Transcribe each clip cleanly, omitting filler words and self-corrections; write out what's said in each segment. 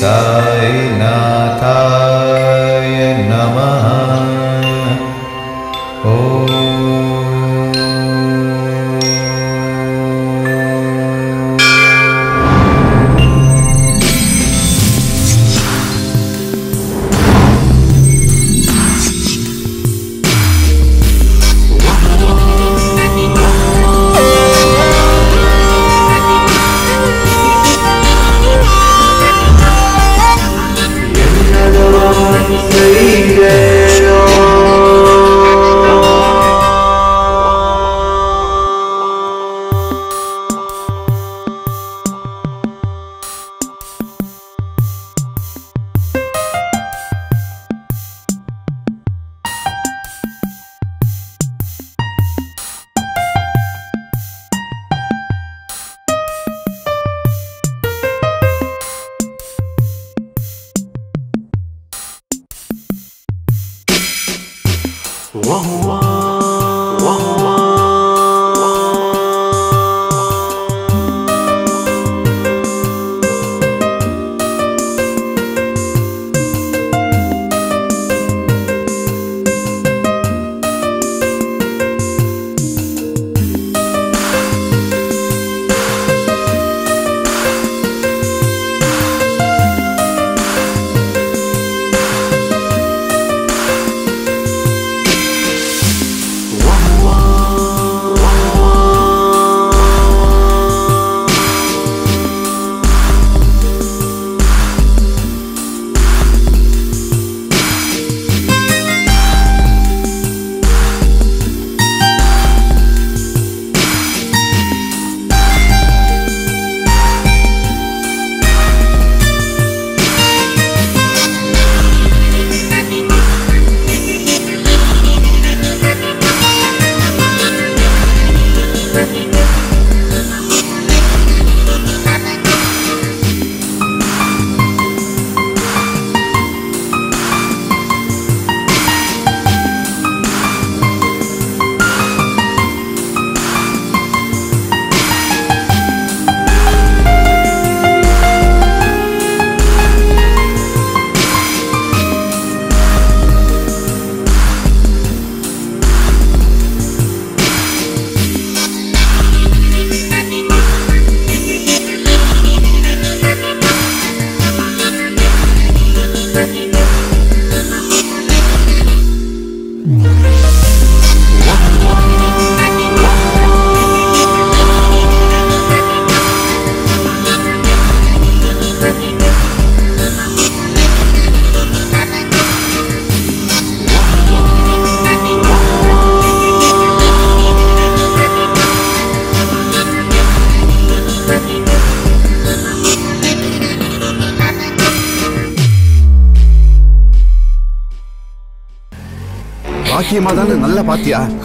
சாய்நாதாய நமஹ.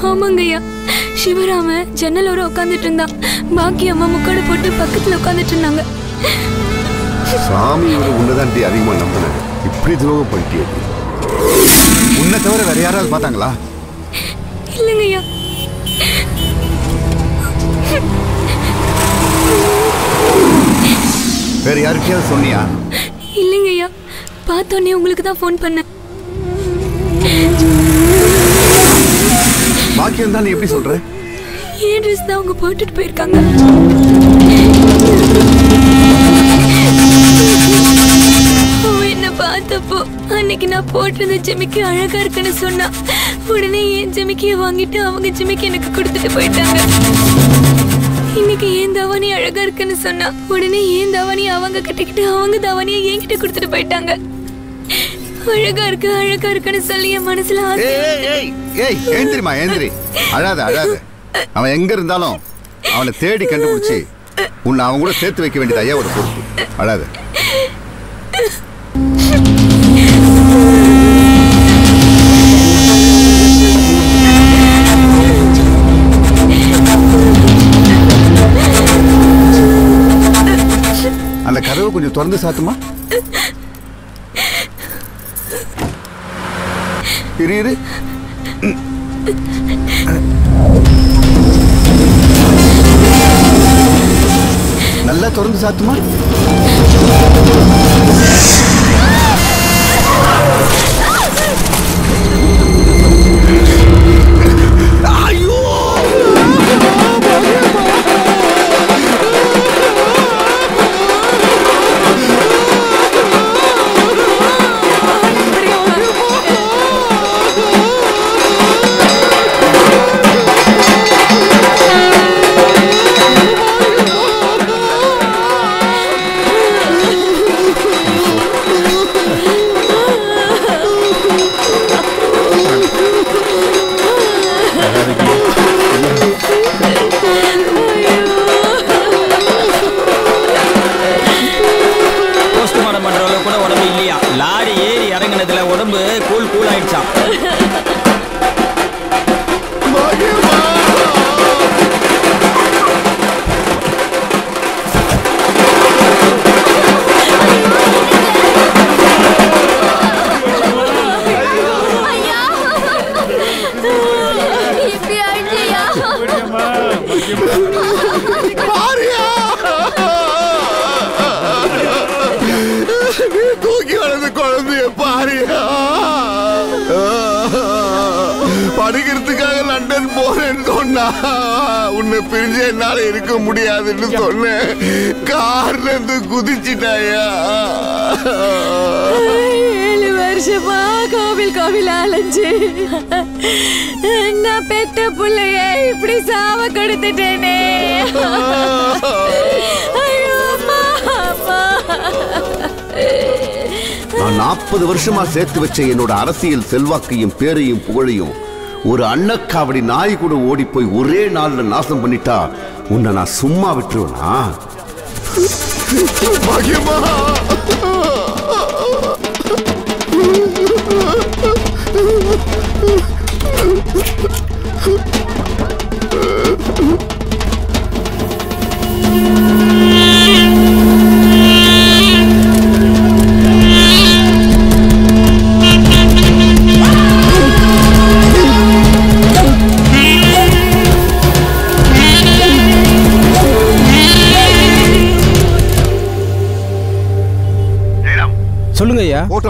ஆமாங்கய்யா, சிவராம ஜன்னலோர உட்கார்ந்துட்டு இருந்தான். பாக்கி அம்மா முக்காடு போட்டு பக்கத்துல உட்கார்ந்துட்டு இருந்தாங்க. சாமி ஒரு உன்னதான் அதிகமா நம்பினாங்க. இப்படி துரோகம் பண்ணிட்டே. உன்னை தவிர வேற யாராவது பார்த்தாங்களா? இல்லைங்கய்யா. வேற யாருக்கையாவது சொன்னியா? இல்லைங்கய்யா, பார்த்தோன்னே உங்களுக்கு தான் போன் பண்ண. பாக்கியம் தான் எப்படி சொல்ற? ஏன் ட்ரெஸ் தான் அவங்க போட்டுட்டு போயிருக்காங்க. என்ன பார்த்தப்போ அன்னைக்கு நான் போட்டிருந்த ஜிமிக்கு அழகா இருக்குன்னு சொன்னா, உடனே ஏன் ஜிமிக்கிய வாங்கிட்டு அவங்க ஜிமிக்கு எனக்கு கொடுத்துட்டு போயிட்டாங்க. இன்னைக்கு ஏன் தவணி அழகா இருக்குன்னு சொன்னா, உடனே ஏன் தவணி அவங்க கட்டிக்கிட்டு அவங்க தவணியை என்கிட்ட கொடுத்துட்டு போயிட்டாங்க. அழகா இருக்கு அழகா இருக்குன்னு சொல்லி என் மனசுல ஏந்திரிமா ஏந்திரி, அழாத அழாது. அவன் எங்க இருந்தாலும் அவனை தேடி கண்டுபிடிச்சி உன்னை அவன் கூட சேர்த்து வைக்க வேண்டியது ஐயா ஒரு பொறுப்பு. அழாது. அந்த கதவை கொஞ்சம் திறந்து சாத்துமா? இரு நல்லா திறந்து சாத்துமா? Cool cool ஆயிடுச்சாம். படிக்கிறதுக்காக லண்டன் போறேன்னு சொன்னா உன்னை பிரிஞ்ச என்னால இருக்க முடியாதுன்னு சொன்னேன். கார்ல இருந்து குதிச்சிட்டாயா? 7 வருஷமா கோவில் கோவில் அலைஞ்சு நான் பெத்த புள்ளைய இப்படி சாவ கொடுத்துட்டேனே. நான் 40 வருஷமா சேர்த்து வச்ச என்னோட அரசியல் செல்வாக்கையும் பேரையும் புகழையும் ஒரு அன்னக்காவடி நாய் கூட ஓடி போய் ஒரே நாள்ல நாசம் பண்ணிட்டா உன்னை நான் சும்மா விட்டுருவேனா? போட்டோ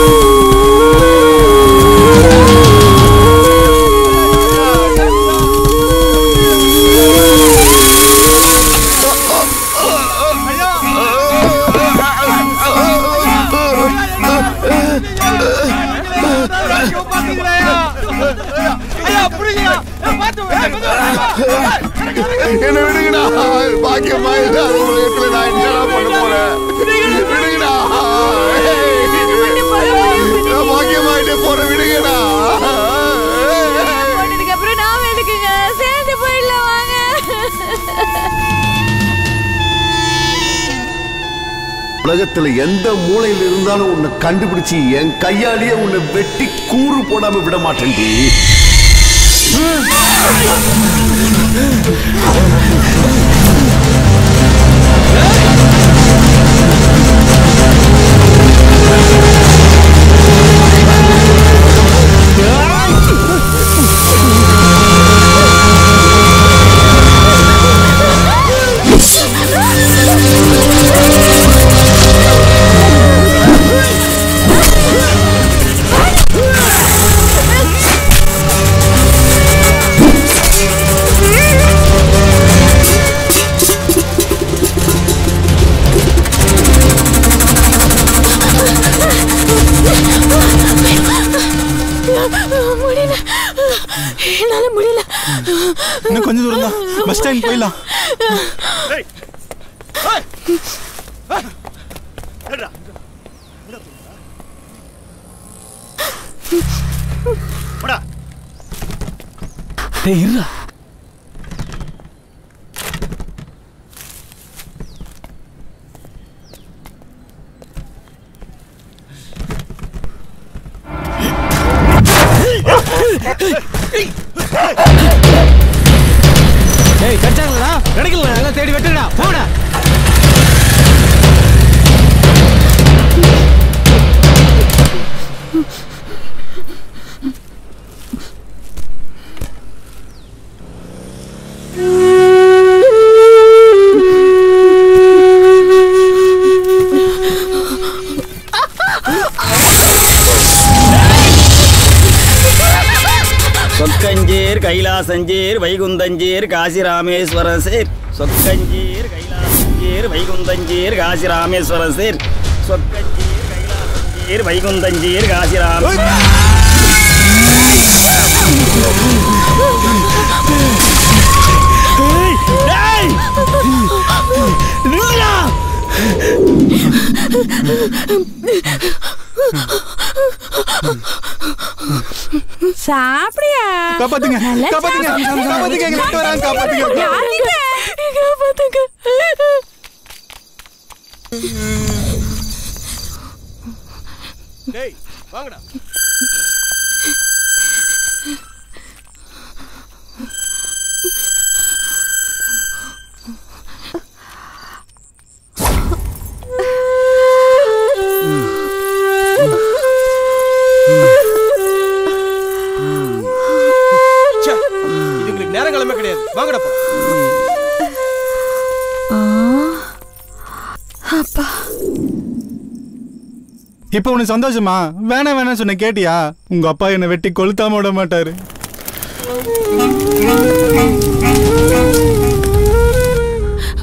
உலகத்துல எந்த மூலையில் இருந்தாலும் உன்னை கண்டுபிடிச்சு என் கையாலேயே உன்னை வெட்டி கூறு போடாம விட மாட்டேன். போயிடலாம். கைலாசஞ்சீர் வைகுந்தஞ்சீர் காசி ராமேஸ்வரன் சேர் சொக்கஞ்சீர் கைலாசஞ்சீர் வைகுந்தஞ்சீர் காசி ராமேஸ்வரன் சேர் சொக்கஞ்சீர் கைலாசஞ்சீர் வைகுந்தஞ்சீர் காசி ராமேஸ்வரன் சாப்பிடியா? காப்பாத்துங்க காப்பாத்துங்க காப்பாத்துங்க, எங்க கிட்ட வராங்க, காப்பாத்துங்க காப்பாத்துங்க. டேய் வாங்கடா. இப்ப உனக்கு சந்தோஷமா? வேணா வேணா சொன்ன கேட்டியா? உங்க அப்பா என்ன வெட்டி கொளுத்தாம விட மாட்டாரு.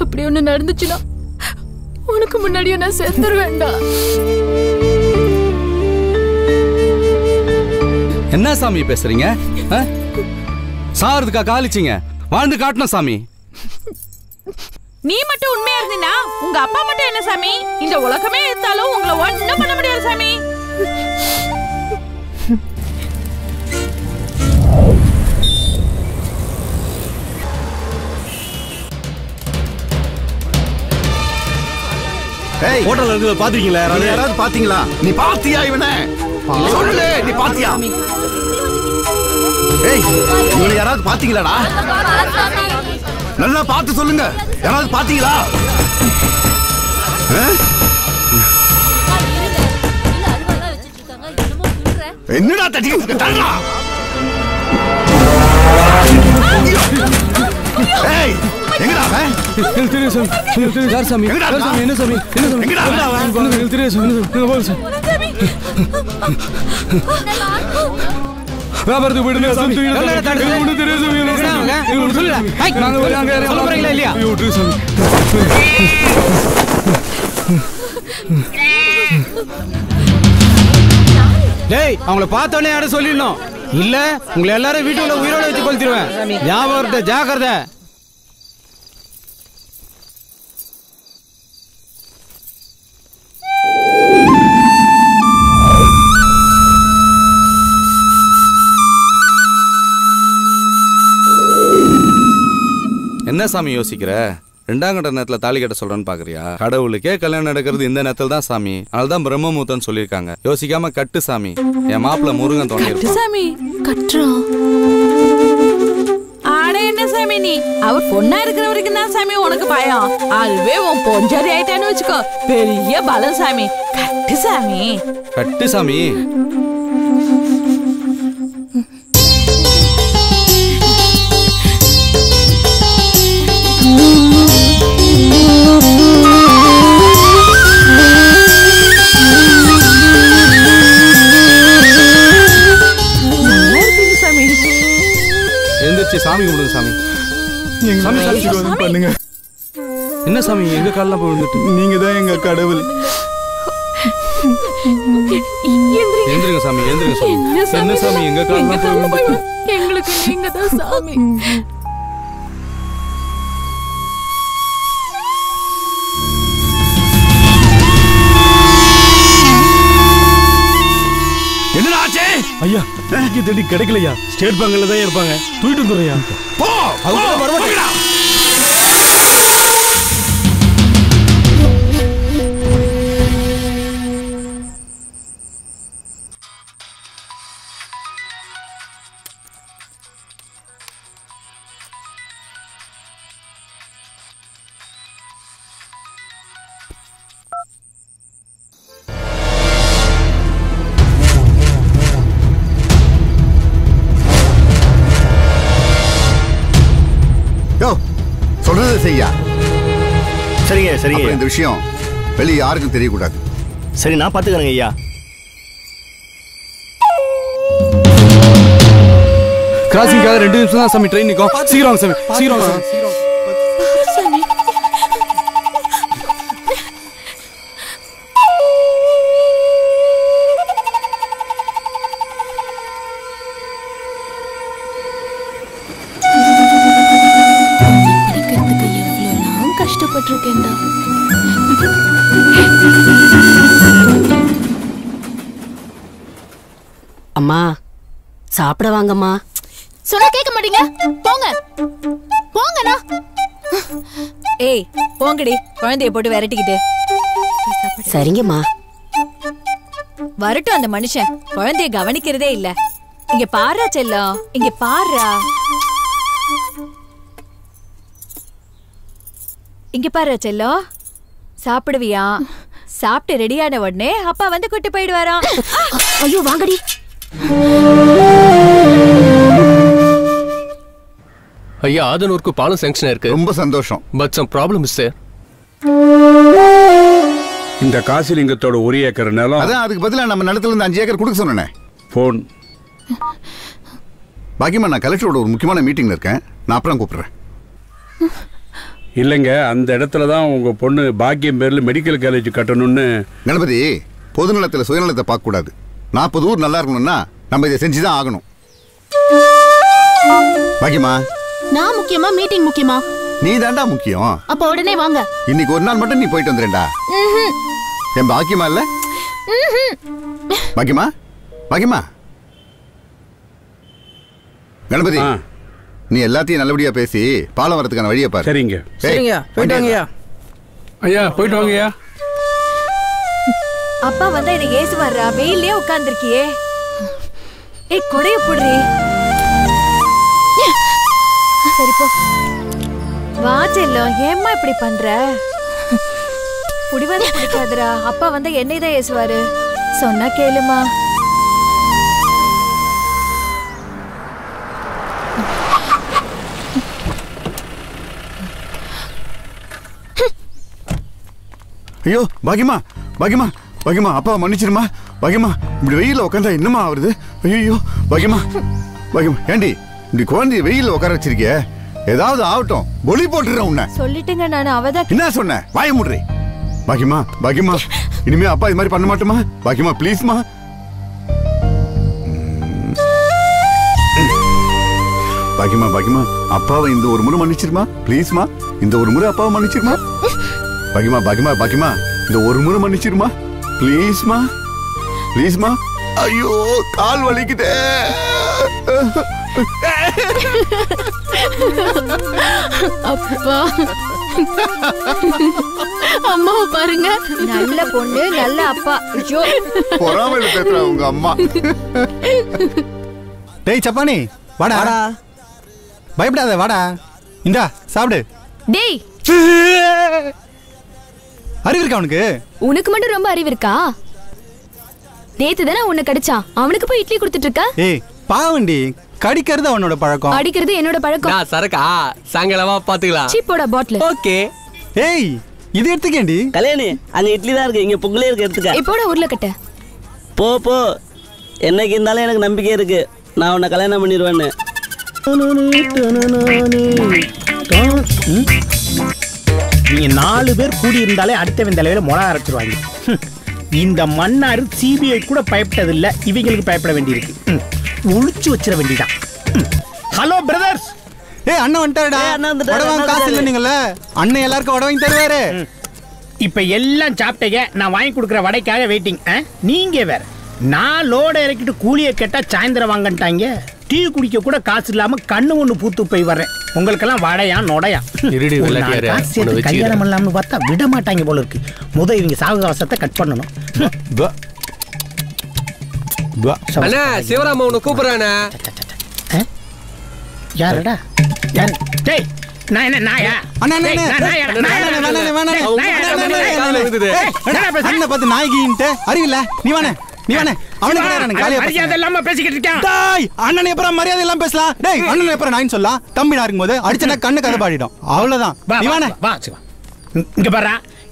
அப்படி ஒண்ணு நடந்துச்சுன்னா உனக்கு முன்னாடியே நான் செத்துருவேண்டா. என்ன சாமி பேசுறீங்க? சாறதுக்கா காலிச்சிங்க? வாழ்ந்து காட்டணும் சாமி. நீ மட்டும் உண்மையா இருந்தீனா உங்க அப்பா மட்டும் என்ன சாமி? இந்த உலகமே எடுத்தாலும் உங்களை ஒண்ணும் பண்ண முடியாது சாமி. ஏய் ஹோட்டல்ல இருந்து பாத்தீங்களா? யாராவது பாத்தீங்களா? நீ பாத்தியா இவனை? சொல்லு, நீ பாத்தியா? ஏய் நீங்க யாராவது பாத்தீங்களாடா? நல்லா பார்த்து சொல்லுங்க, யாராவது பாத்தீங்களா? என்னடா தட்டி தள்ளா? ஏய் எங்கடா அவன்? தெரியும் சாமி, தெரியும் சார் சாமி. எங்கடா சாமி? என்ன சாமி? என்ன சாமி? எங்கடா அவன்? வந்து தெரியும் சாமி. போல சாமி. ராபர்ட் விடுங்க சாமி. எல்லாரும் தடுங்க. வந்து தெரியும் சாமி. இவன் சொல்லுடா. ஹே நாங்க வராங்க. சொல்ல போறீங்களா இல்லையா? ஐயோ விடு சாமி. டேய் அவங்கள பார்த்தோனே யார சொல்லிரணும். இல்ல உங்களை எல்லாரும் வீட்டுக்குள்ள உயிரோட வச்சு கொல்திடுவேன். யாவர்ட்ட ஜாக்கிரதை. என்ன சாமி யோசிக்கிற? ரெண்டாம் கட்ட நேரத்தில் தாலி கட்ட சொல்றேன்னு பாக்குறியா? கடவுளுக்கே கல்யாணம் நடக்கிறது இந்த நேரத்தில் தான் சாமி. அதனால தான் பிரம்மமூர்த்தம்னு சொல்லியிருக்காங்க. யோசிக்காம கட்டு சாமி. என் மாப்பிள்ள முருகன் தோணி சாமி கட்டுறோம். ஆனா என்ன சாமி, நீ அவர் பொண்ணா இருக்கிற வரைக்கும் தான் சாமி உனக்கு பயம். அதுவே உன் பொஞ்சாரி ஆயிட்டான்னு வச்சுக்கோ, பெரிய பலம் சாமி. கட்டு சாமி, கட்டு சாமி. சாமி கும்பிடுங்க சாமி. பண்ணுங்க. என்ன சாமி எங்க காலெல்லாம் போய் விழுந்துட்டு? நீங்க தான் எங்க கடவுள். எந்திரிங்க சாமி, எந்திரிங்க சாமி. என்ன சாமி எங்க காலெல்லாம் போய் விழுந்துட்டு? எங்களுக்கு நீங்க தான் சாமி. என்னடா ஆச்சு? ஐயா இங்க தேடி கிடைக்கலையா? ஸ்டேட் பேங்க்ல தான் இருப்பாங்க. தூக்கிட்டு வந்துறையா? போ அவங்க வரமாட்டீங்களா? சரிங்க சரிங்க. இந்த விஷயம் வெளியே யாருக்கும் தெரியக்கூடாது. சரி நான் பார்த்துக்கிறேங்க ஐயா. கிராசிங்காக 2 நிமிஷம் தான் சாமி ட்ரெயின் நிற்கும். சீக்கிரம் சாமி, சீக்கிரம் சாமி. சாப்பிட வாங்கம்மா. சொன்னா கேட்க மாட்டீங்க, போங்க போங்கண்ணா. ஏய் போங்கடி, குழந்தைய போட்டு விரட்டிக்கிட்டு. சரிங்கம்மா. வரட்டும் அந்த மனுஷன், குழந்தைய கவனிக்கிறதே இல்ல. இங்க பாரா செல்லம், இங்க பாரா, இங்க பாரா செல்லம். சாப்பிடுவியா? சாப்பிட்டு ரெடியான உடனே அப்பா வந்து கூட்டி போயிடுவாராம். ஐயோ வாங்கடி. ஐயா, ஆதனூருக்கு பாலம் சாங்ஷன் இருக்கு, ரொம்ப சந்தோஷம். But some problem is there. இந்த காசிலிங்கத்தோட 1 ஏக்கர் நிலம், அதான் அதுக்கு பதிலாக நம்ம நிலத்துல இருந்து 5 ஏக்கர் கொடுக்க சொன்னேனே. போன் பாக்கியமா, நான் கலெக்டரோட ஒரு முக்கியமான மீட்டிங்ல இருக்கேன், நான் அப்புறம் கூப்பிடுறேன். இல்லைங்க, அந்த இடத்துல தான் உங்கள் பொண்ணு பாக்கியம் பேரில் மெடிக்கல் காலேஜ் கட்டணும்னு. கணபதி, பொது நலத்தில் சுயநலத்தை பார்க்கக்கூடாது. 40 ஊர் நல்லா இருக்கணும்னா நம்ம இதை செஞ்சு தான் ஆகணும். பாக்கியமா, நான் முக்கியமா மீட்டிங் முக்கியமா? நீ தாண்டா முக்கியம். அப்ப உடனே வாங்க. இன்னைக்கு ஒரு நாள் மட்டும் நீ போயிட்டு வந்துடுடா. என் பாக்கியமா இல்ல? பாக்கியமா, பாக்கியமா. கணபதி, நீ எல்லாத்தையும் நல்லபடியா பேசி பாலம் வரதுக்கான வழியை பாரு. சரிங்க சரிங்க, போயிட்டு வாங்கயா. ஐயா போயிட்டு வாங்கயா. அப்பா வந்தா இதை ஏசி வர்றா, வெயிலே உட்கார்ந்துருக்கியே. ஏ கொடைய போடுறி. சரி போ. வா செல்லம், ஏம்மா இப்படி பண்ற? புடிவாது பிடிக்காதரா, அப்பா வந்தா என்னை தான் ஏசுவாரு. சொன்னா கேளுமா. ஐயோ பாக்கியமா, பாக்கியமா, பாக்கியமா, அப்பா மன்னிச்சிருமா. பாக்கியமா, இப்படி வெயில உட்காந்தா என்னமா ஆகுறது? ஐயோ பாக்கியமா, பாக்கியமா, ஏண்டி இப்படி குழந்தைய வெயில உட்கார வச்சிருக்கிய? ஏதாவது ஆகட்டும், ஒளி போட்டுறேன் உன்னை. சொல்லிட்டுங்க நான் அவதான். என்ன சொன்ன? வாய மூடுறே. பாக்கியமா, பாக்கியமா, இனிமே அப்பா இது மாதிரி பண்ண மாட்டோமா? பாக்கியமா ப்ளீஸ்மா. பாக்கியமா, பாக்கியமா, அப்பாவை இந்த ஒரு முறை மன்னிச்சிருமா ப்ளீஸ்மா. இந்த ஒரு முறை அப்பாவை மன்னிச்சிருமா. பாக்கியமா, பாக்கியமா, பாக்கியமா, இந்த ஒரு முறை மன்னிச்சிருமா ப்ளீஸ்மா, ப்ளீஸ்மா. ஐயோ கால் வலிக்குதே. அப்பா அம்மாவை பாருங்க, நல்ல பொண்ணு நல்ல அப்பா. ஐயோ பொறாமையில பேசுறா உங்க அம்மா. டேய் சப்பானி, வாடா வாடா, பயப்படாத வாடா, இந்தா சாப்பிடு. டேய் அறிவு இருக்கா உனக்கு? உனக்கு மட்டும் ரொம்ப அறிவு இருக்கா? நேத்து தானே உன்னை கடிச்சான், அவனுக்கு போய் இட்லி கொடுத்துட்டு இருக்கா? ஏய் பாவண்டி, கடிக்கிறது அவனோட பழக்கம், அடிக்கிறது என்னோட பழக்கம். நான் சரக்கா சாயங்காலமா பாத்துக்கலாம். சீப்போட பாட்டில். ஓகே. ஏய் இது எடுத்துக்கேண்டி. கல்யாணி அங்க இட்லி தான் இருக்கு, இங்க பொங்கலே இருக்கு, எடுத்துக்க. இப்போட உருளைக்கட்ட. போ போ, என்னைக்கு இருந்தாலும் எனக்கு நம்பிக்கை இருக்கு, நான் உன்னை கல்யாணம் பண்ணிடுவேன்னு. நீங்க 4 பேர் கூடி இருந்தாலே அடுத்தவன் தலையில மொளா அரைச்சிருவாங்க. இந்த மன்னாரு சிபிஐ கூட பயப்பட்டது இல்ல, இவங்களுக்கு பயப்பட வேண்டியிருக்கு. ஒழிச்சு வச்சிட வேண்டியதான். Hello brothers. ஏய் அண்ணன் வந்துட்டாருடா. அண்ணன் காசு இல்ல நீங்களே, அண்ணன் எல்லாருக்கும் வடை வாங்கி தருவாரு. இப்ப எல்லாம் சாப்பிட்டீங்க, நான் வாங்கி கொடுக்குற வடைக்காக வெயிட்டிங். நீங்க வேற, நான் லோட இறக்கிட்டு கூலியை கேட்டா சாயந்தரம் வாங்கன்ட்டாங்க. டீ குடிக்க கூட காசு இல்லாம கண்ணு ஒண்ணு பூத்து போய் வர்றேன். உங்களுக்கெல்லாம் வடையா நொடையா? சேர்த்து கல்யாணம் இல்லாமல் பார்த்தா விட மாட்டாங்க போல இருக்கு. முதல் இவங்க சாகுகாசத்தை கட் பண்ணணும். சிவராம உன்னை கூப்பிடுறானே. யாருடா? டேய் நான் என்ன நாயா? பார்த்து நாய்கின்ட்டு அறிவில்ல. நீ வானே, நீ வானே.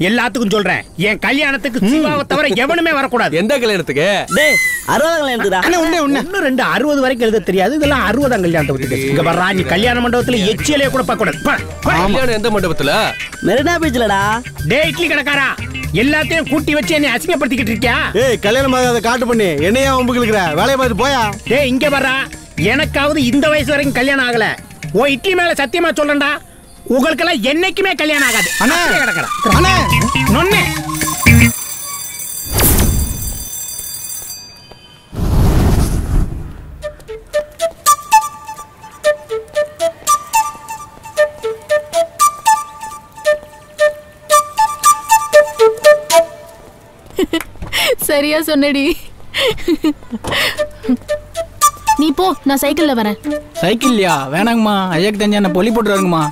எல்லாத்துக்கும் சொல்றேன், என் கல்யாணத்துக்கு சிவாவை தவிர எவனுமே வரக்கூடாது. எந்த கல்யாணத்துக்கு? 60 வரைக்கும் எழுத தெரியாது, இதெல்லாம் 60ஆம் கல்யாணத்தை. கல்யாண மண்டபத்துல எச்சியிலே கூட பார்க்கக்கூடாது. எந்த மண்டபத்துல? மெரினா பீச்லடா. டே இட்லி கடைக்காரா, எல்லாத்தையும் கூட்டி வச்சு என்ன அசிங்கப்படுத்திக்கிட்டு இருக்கியா? ஏய் கல்யாணம் ஆகாத காட்டு பண்ணி என்னையா வம்புக்குற? வேலைய பார்த்து போயா. டேய் இங்க வர்றா, எனக்காவது இந்த வயசு வரைக்கும் கல்யாணம் ஆகல. ஓ இட்லி மேல சத்தியமா சொல்றேன்டா, உங்களுக்கெல்லாம் என்னைக்குமே கல்யாணம் ஆகாது. அண்ணா கிடக்குறா அண்ணா நொன்னே. சரியா சொன்னடி. நீ போ, நான் சைக்கிள்ல வரேன். சைக்கிள்யா? வேணாங்கம்மா, ஐயாக்கு தெரிஞ்சா என்ன பொலி போட்டுருவாங்கம்மா.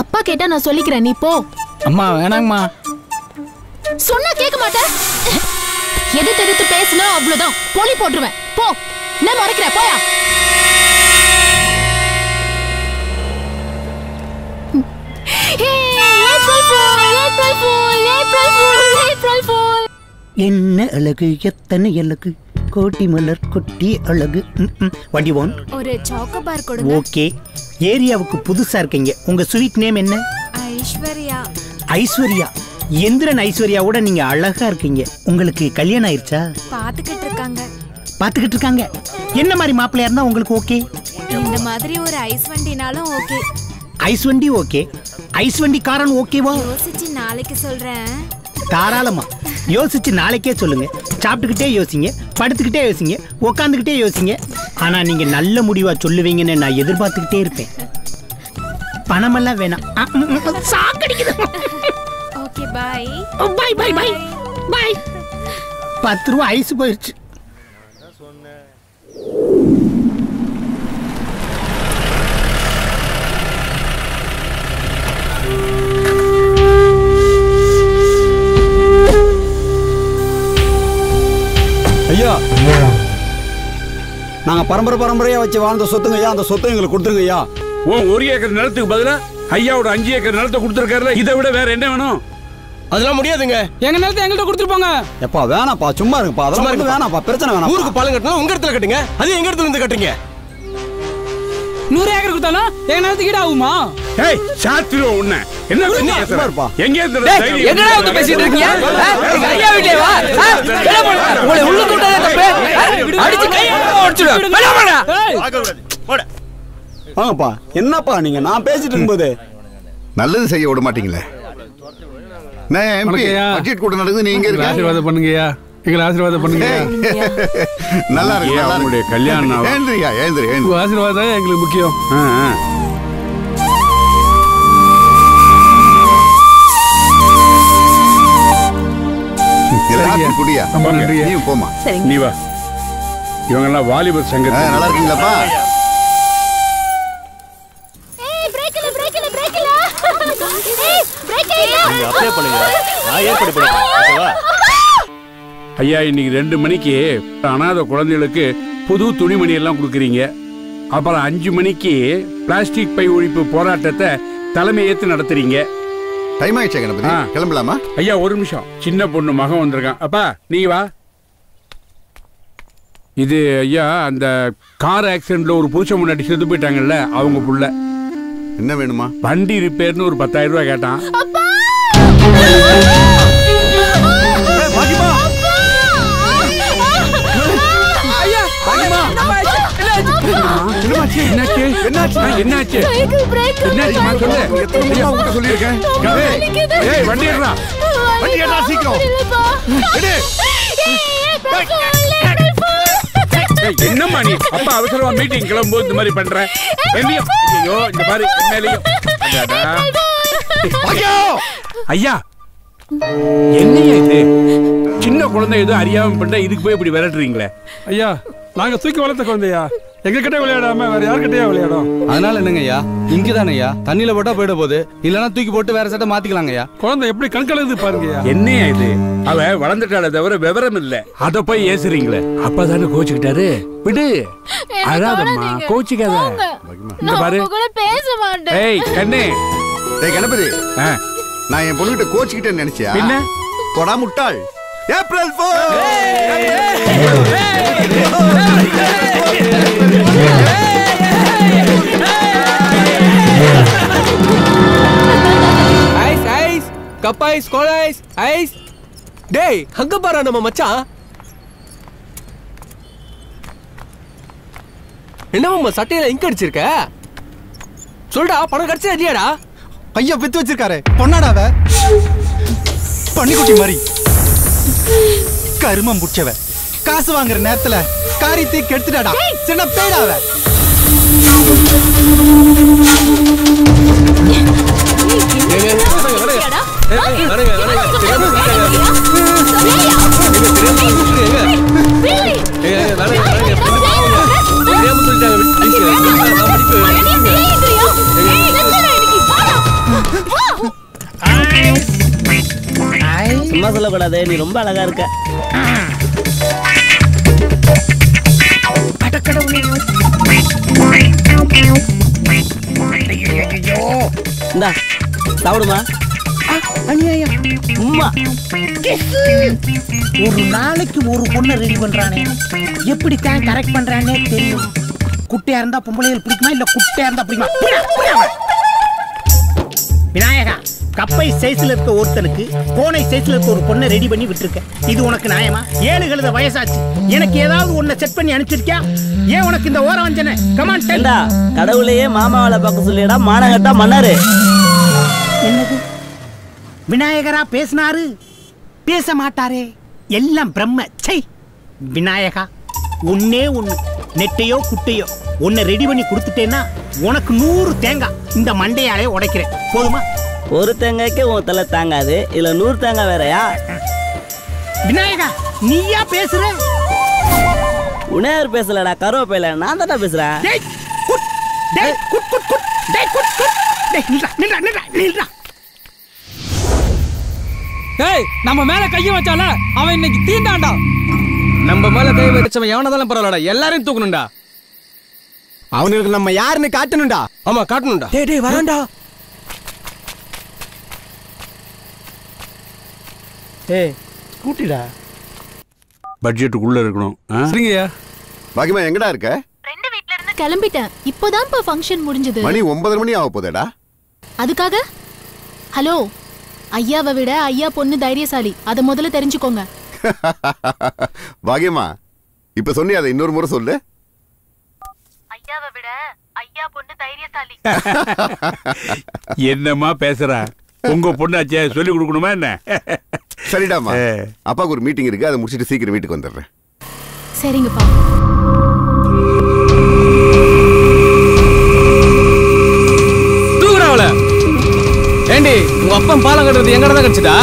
அப்பா கேட்டா நான் சொல்லிக்கிறேன், நீ போ. அம்மா வேணாங்கம்மா. சொன்னா கேட்க மாட்டேன், எது தெரித்து பேசுனா அவ்வளவுதான், பொலி போட்டுருவேன். போ, நான் மறைக்கிறேன், போயா. என்ன அழகு, எத்தனை அழகு, கோட்டி மலர் கொட்டி அழகு. What you want? ஒரு சாக்கோபார் கொடுங்க. ஓகே, ஏரியாவுக்கு புதுசா இருக்கீங்க, உங்க ஸ்வீட் நேம் என்ன? ஐஸ்வர்யா. ஐஸ்வர்யா, எந்திரன் ஐஸ்வர்யாவோட நீங்க அழகா இருக்கீங்க. உங்களுக்கு கல்யாணம் ஆயிருச்சா? பாத்துக்கிட்டு இருக்காங்க. பாத்துக்கிட்டு இருக்காங்க. என்ன மாதிரி மாப்பிள்ளையா இருந்தா உங்களுக்கு ஓகே? இந்த மாதிரி ஒரு ஐஸ்வண்டினாலும் ஓகே. ஐஸ்வண்டி ஓகே. ஐஸ்வண்டி காரன் ஓகேவா? யோசிச்சு நாளைக்கு சொல்றேன். தாராளமா யோசிச்சு நாளைக்கே சொல்லுங்க. சாப்பிட்டுக்கிட்டே யோசிங்க, படுத்துக்கிட்டே யோசிங்க, உக்காந்துக்கிட்டே யோசிங்க. ஆனா நீங்க நல்ல முடிவா சொல்லுவீங்கன்னு நான் எதிர்பார்த்துக்கிட்டே இருப்பேன். பணமெல்லாம் வேணாம். Okay, bye bye bye bye பாய். 10 ரூபா ஐஸ் போயிடுச்சு. ஐயா, நாங்க பரம்பரை பரம்பரையா வச்சு வாழ்ந்த சொத்துங்க ஐயா, அந்த சொத்தை எங்களுக்கு கொடுத்துருங்க ஐயா. ஓ, 1 ஏக்கர் நிலத்துக்கு பதிலா ஐயாவோட 5 ஏக்கர் நிலத்தை கொடுத்துருக்காருல, இதை விட வேற என்ன வேணும்? அதெல்லாம் முடியாதுங்க, எங்க நிலத்தை எங்கள்கிட்ட கொடுத்துருப்பாங்க. எப்பா வேணாப்பா, சும்மா இருங்கப்பா, அதெல்லாம் வேணாப்பா, பிரச்சனை வேணாம். ஊருக்கு பாலம் கட்டணும், உங்க இடத்துல கட்டுங்க, அது எங்க இடத்துல இருந்து கட்டுறீங்க. 100 ஏக்கர் கொடுத்தாலும் எங்க நிலத்துக்கு ஈடு ஆகுமா? ஏய் சாத்திரோ, உன்ன என்ன பேசுறப்பா? எங்க இருந்து என்னடா வந்து பேசிட்டு இருக்கீங்க? எங்க ஐயா வீட்டே வா. என்ன பண்ற? உங்களை உள்ள கூட்டதே தப்பு. அடிச்சு கையோட ஒடிச்சுடு. என்ன பண்ற? வாங்க கூடாது. போடா. வாங்கப்பா. என்னப்பா நீங்க நான் பேசிட்டு இருக்கும்போது நல்லது செய்ய விட மாட்டீங்களே. நான் எம்பி பட்ஜெட் கூட்ட நடக்குது, நீங்க இருக்க. ஆசீர்வாதம் பண்ணுங்கயா. எங்க ஆசீர்வாதம் பண்ணுங்க. நல்லா இருக்கு. நம்மளுடைய கல்யாணம். ஏந்திரியா ஏந்திரி ஏந்திரி. உங்க ஆசீர்வாதம் எங்களுக்கு முக்கியம். ஐயா, இன்னைக்கு 2 மணிக்கு அனாதை குழந்தைகளுக்கு புது துணிமணி எல்லாம் கொடுக்கறீங்க. அப்புறம் 5 மணிக்கு பிளாஸ்டிக் பை ஒழிப்பு போராட்டத்தை தலைமை ஏத்து நடத்துறீங்க. டைம் ஆயிடுச்சு, கணபதி கிளம்பலாமா? ஐயா ஒரு நிமிஷம், சின்ன பொண்ணு மகன் வந்திருக்கான். அப்பா நீ வா. இது ஐயா, அந்த கார் ஆக்சிடென்ட்ல ஒரு புருஷன் முன்னாடி செத்து போயிட்டாங்கல்ல, அவங்க புள்ள. என்ன வேணுமா? வண்டி ரிப்பேர்னு ஒரு 10,000 ரூபா கேட்டான். என்னம்மா நீ? அப்பா அவசரமா மீட்டிங் கிளம்பும்போது இந்த மாதிரி பண்ற. ஐயோ இந்த மாதிரி ஐயா, என்ன இது? சின்ன குழந்தை எதுவும் அறியாம பண்ற, இதுக்கு போய் இப்படி விளையாடுறீங்களே? ஐயா, நாங்க தூக்கி வளர்த்த குழந்தையா, எங்ககிட்ட விளையாடாம வேற யார்கிட்டயா விளையாடும்? அதனால என்னங்கய்யா, இங்கதானய்யா தண்ணியில போட்டா போயிட போகுது, இல்லன்னா தூக்கி போட்டு வேற சட்டை மாத்திக்கலாங்கய்யா. குழந்தை எப்படி கண்கலந்து பாருங்கய்யா. என்னையா இது? அவ வளர்ந்துட்டால தவிர விவரம் இல்ல, அத போய் ஏசுறீங்களே. அப்பதானே கோச்சுக்கிட்டாரு, விடு, அழாதம்மா, கோச்சுக்காத. இந்த பாரு, பேச மாட்டேன். ஏய் கண்ணே, டேய் கணபதி, நான் என் பொண்ணுகிட்ட கோச்சுக்கிட்டேன்னு நினைச்சியா? என்ன கொடா முட்டாள். April ice ice cup ice cola ice ice. டேய் அங்க பாரா நம்ம மச்சான். என்னம்மா சட்டையில இங்க அடிச்சிருக்க? சொல்டா, பணம் கிடைச்சா இல்லையாடா? ஐயா வித்து வச்சிருக்காரு பொண்ணாடாவ, பண்ணிக்குட்டி மாதிரி கருமம் புடிச்சவ, காசு வாங்குற நேரத்துல காரியத்தை கெடுத்துட்டாடா, சின்ன பேடாவ. சும்மா சொல்லக்கூடாது, நீ ரொம்ப அழகா இருக்க. இந்தா சாப்பிடுமா. ஒரு நாளைக்கு ஒரு பொண்ணை ரெடி பண்றானே, எப்படி தான் கரெக்ட் பண்றானே தெரியும். குட்டையா இருந்தா பொம்பளைகள் பிடிக்குமா, இல்ல குட்டையா இருந்தா பிடிக்குமா? விநாயகா, கப்பை சைஸ்ல இருக்க ஒருத்தனுக்கு கோனை சைஸ்ல இருக்க ஒரு பொண்ணை ரெடி பண்ணி விட்டுருக்கேன். இது உனக்கு நியாயமா? ஏழு கழுத வயசாச்சு, எனக்கு ஏதாவது ஒன்ன செட் பண்ணி அனுப்பிச்சிருக்கியா? ஏன் உனக்கு இந்த ஓரம் வஞ்சனை? கமான் டெண்டா, கடவுளையே மாமாவளை பார்க்க சொல்லிடா, மானகட்டா மன்னாரு. என்னது விநாயகரா பேசினாரு, பேச மாட்டாரே, எல்லாம் பிரம்ம. சை விநாயகா, ஒன்னே ஒன்று, நெட்டையோ குட்டையோ ஒன்றை ரெடி பண்ணி கொடுத்துட்டேன்னா உனக்கு 100 தேங்காய் இந்த மண்டையாலே உடைக்கிறேன், போதுமா? ஒரு தேங்காய்க்கே உன் தலை தாங்காது, இல்லை 100 தேங்காய் வேறையா? விநாயகா, நீயா பேசுற? உனையார் பேசலடா, கருவேப்பையில நான் தானே பேசுறேன். ஏய், நம்ம மேல கைய வச்சால அவன் இன்னைக்கு தீண்டாண்டா. நம்ம மேல கை வச்சவன் எவனதாலும் பரவாயில்லடா, எல்லாரையும் தூக்கணும்டா. அவனுக்கு நம்ம யாருன்னு காட்டணும்டா. ஆமா, காட்டணும்டா. டேய் டேய், வரான்டா. ஏய் ஸ்கூட்டிடா, பட்ஜெட்டுக்குள்ள இருக்கணும். சரிங்கயா. பாக்கிமா எங்கடா இருக்க? ரெண்டு வீட்ல இருந்து கிளம்பிட்டேன், இப்போதான் பா ஃபங்க்ஷன் முடிஞ்சது. மணி 9:30 மணி ஆக போதேடா. அதுக்காக ஹலோ, ஐயாவை விட ஐயா பொண்ணு தைரியசாலி, அதை முதல்ல தெரிஞ்சுக்கோங்க. பாகியமா, இப்ப சொன்னியா, அதை இன்னொரு முறை சொல்லு. ஐயாவை விட ஐயா பொண்ணு தைரியசாலி. என்னம்மா பேசுறா, உங்க பொண்ணாச்சே சொல்லி கொடுக்கணுமா என்ன? சரிடாமா, அப்பாவுக்கு ஒரு மீட்டிங் இருக்கு, அதை முடிச்சிட்டு சீக்கிரம் வீட்டுக்கு வந்துடுறேன். சரிங்கப்பா. ஏண்டி உங்க அப்பா பாலம் கட்டுறது எங்கடா தான் கடிச்சிட்டா?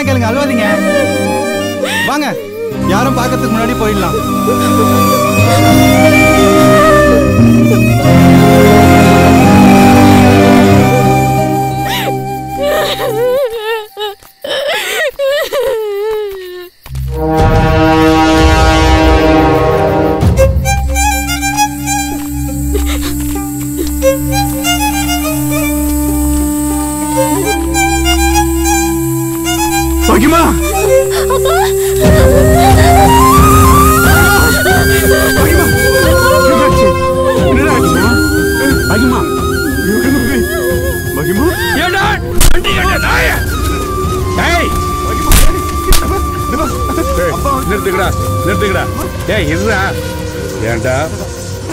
சொன்ன கேளுங்க, அழுவாதீங்க. வாங்க, யாரும் பார்க்கறதுக்கு முன்னாடி போயிடலாம்.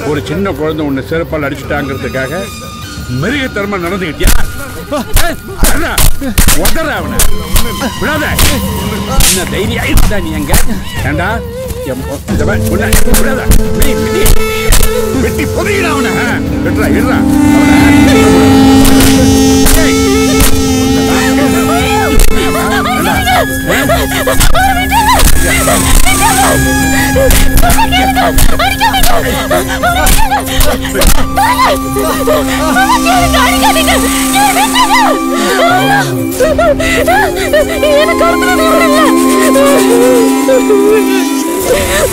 ஒரு சின்ன குழந்தை உன்னை செருப்பால் அடிச்சுட்டாங்கிறதுக்காக மிருகத்தரமா நடந்துகிட்டியா?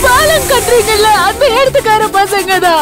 பாலம் கட்டுறீங்கல்ல, அந்த எடுத்துக்கார பசங்கதான்.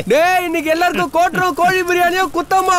எல்லாருக்கும் கோட்டும் கோழி பிரியாணியும் குத்தமா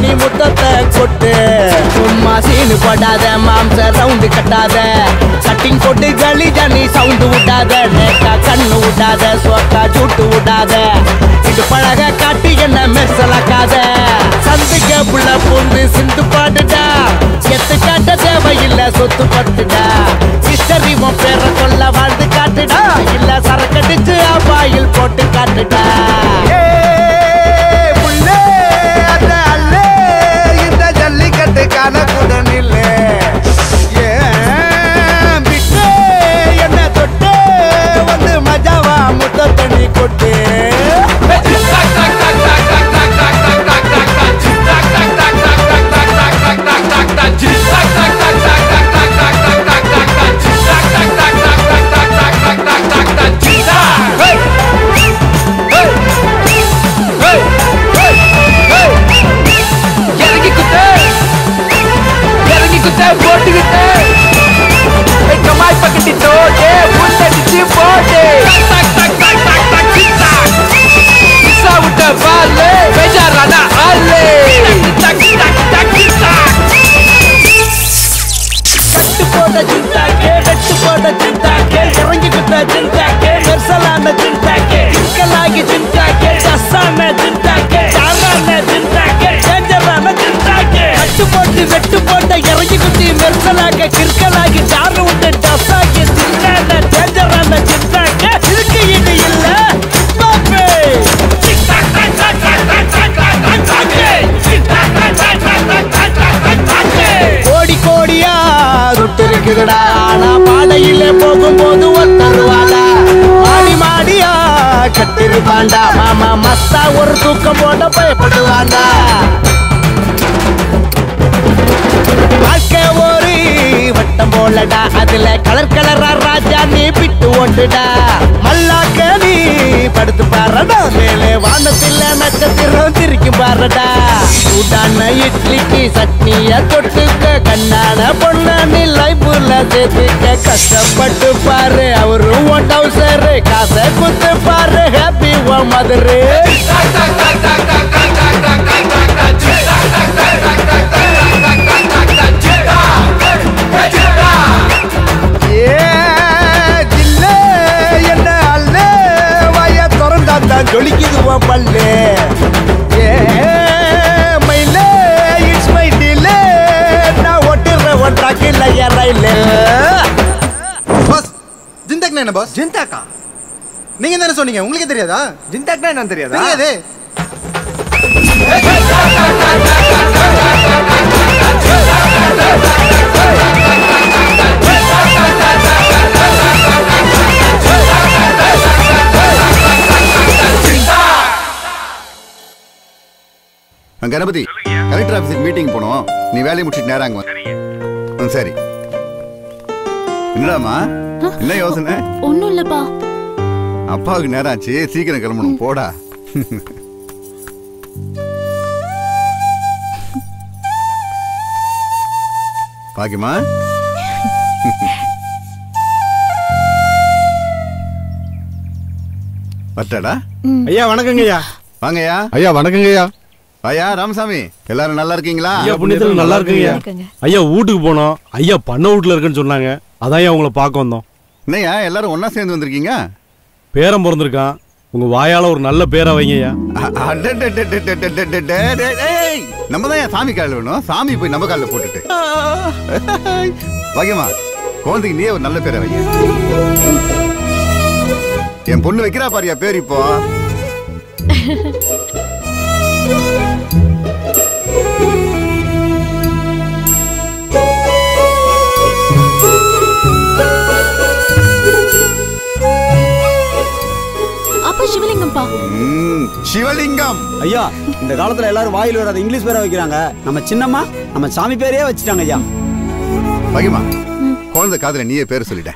நீ முத்தத்தை கொட்டு. சீனு படாத மாம்ச ரவுண்டு கட்டாத சட்டிங் போட்டு களி ஜனி சவுண்டு விடாத நேக்கா கண்ணு விடாத சோக்கா சூட்டு விடாத இது பழக காட்டி என்ன மெசலாக்காத சந்திக்க புள்ள பூந்து சிந்து பாடுடா எத்து காட்ட தேவையில்லை சொத்து பத்துடா சிஸ்டர் இவன் பேரை சொல்ல வாழ்ந்து காட்டுடா இல்ல சரக்கடிச்சு அப்பாயில் போட்டு காட்டுடா ஆனா பாலையிலே போகும்போது ஒத்தருவாளா ஆடி மாடியா கட்டிருப்பாண்டா மாமா மஸ்தா ஒரு தூக்கம் போட பயப்படுவாண்டா வாழ்க்கை ஒரு வட்டம் போலடா அதுல கலர் கலரா ராஜா நீ பிட்டு ஓட்டுடா மல்லாக்க நீ படுத்து பாருடா மேலே வானத்தில் நட்சத்திரம் திரிக்கு பாருடா சூடான இட்லிக்கு சட்னிய தொட்டுக்க கண்ணான பொண்ணு நிலை கஷ்டப்பட்டு பாரு அவரு டவுசரு காசை குத்து பாரு ஹாப்பி ஓ மதுரு என்ன அல்ல வாய திறந்தா ஜொலிக்குது ஓ பல்லு நீங்க தானே சொன்னீங்க உங்களுக்கு தெரியாதா ஜிந்தாக்னா என்னன்னு தெரியாதா தெரியாது கணபதி கலெக்டர் ஆபீஸ் மீட்டிங் போனோம் நீ வேலையை முடிச்சிட்டு நேராங்க வா சரி என்னடாமா என்ன யோசனை ஒன்னும் இல்லப்பா அப்பாவுக்கு நேரம் ஆச்சு சீக்கிரம் கிளம்பணும் போடா பாக்கியமா வட்டாடா ஐயா வணக்கங்க ஐயா வாங்க ஐயா ஐயா வணக்கங்க ஐயா ஐயா ராமசாமி எல்லாரும் நல்லா இருக்கீங்களா ஐயா புண்ணியத்துல நல்லா இருக்குங்க ஐயா வீட்டுக்கு போனோம் ஐயா பண்ண வீட்டுல இருக்குன்னு சொன்னாங்க அதான் உங்களை பார்க்க வந்தோம் என்னையா எல்லாரும் ஒன்னா சேர்ந்து வந்திருக்கீங்க பேரம் பிறந்திருக்கான் உங்க வாயால ஒரு நல்ல பேரை வைங்கய்யா நம்ம தான் சாமி காலில் வேணும் சாமி போய் நம்ம காலில் போட்டுட்டு வைங்கம்மா குழந்தைக்கு நீ ஒரு நல்ல பேரை வைங்க என் பொண்ணு வைக்கிறா பாரியா பேர் இப்போ சிவலிங்கம் ஐயா இந்த காலத்துல எல்லாரும் வாயில் வராத இங்கிலீஷ் பேரை வைக்கிறாங்க நம்ம சின்னம்மா நம்ம சாமி பேரையே வச்சிட்டாங்க ஐயா பகிமா குழந்தை காதுல நீயே பேர் சொல்லிட்ட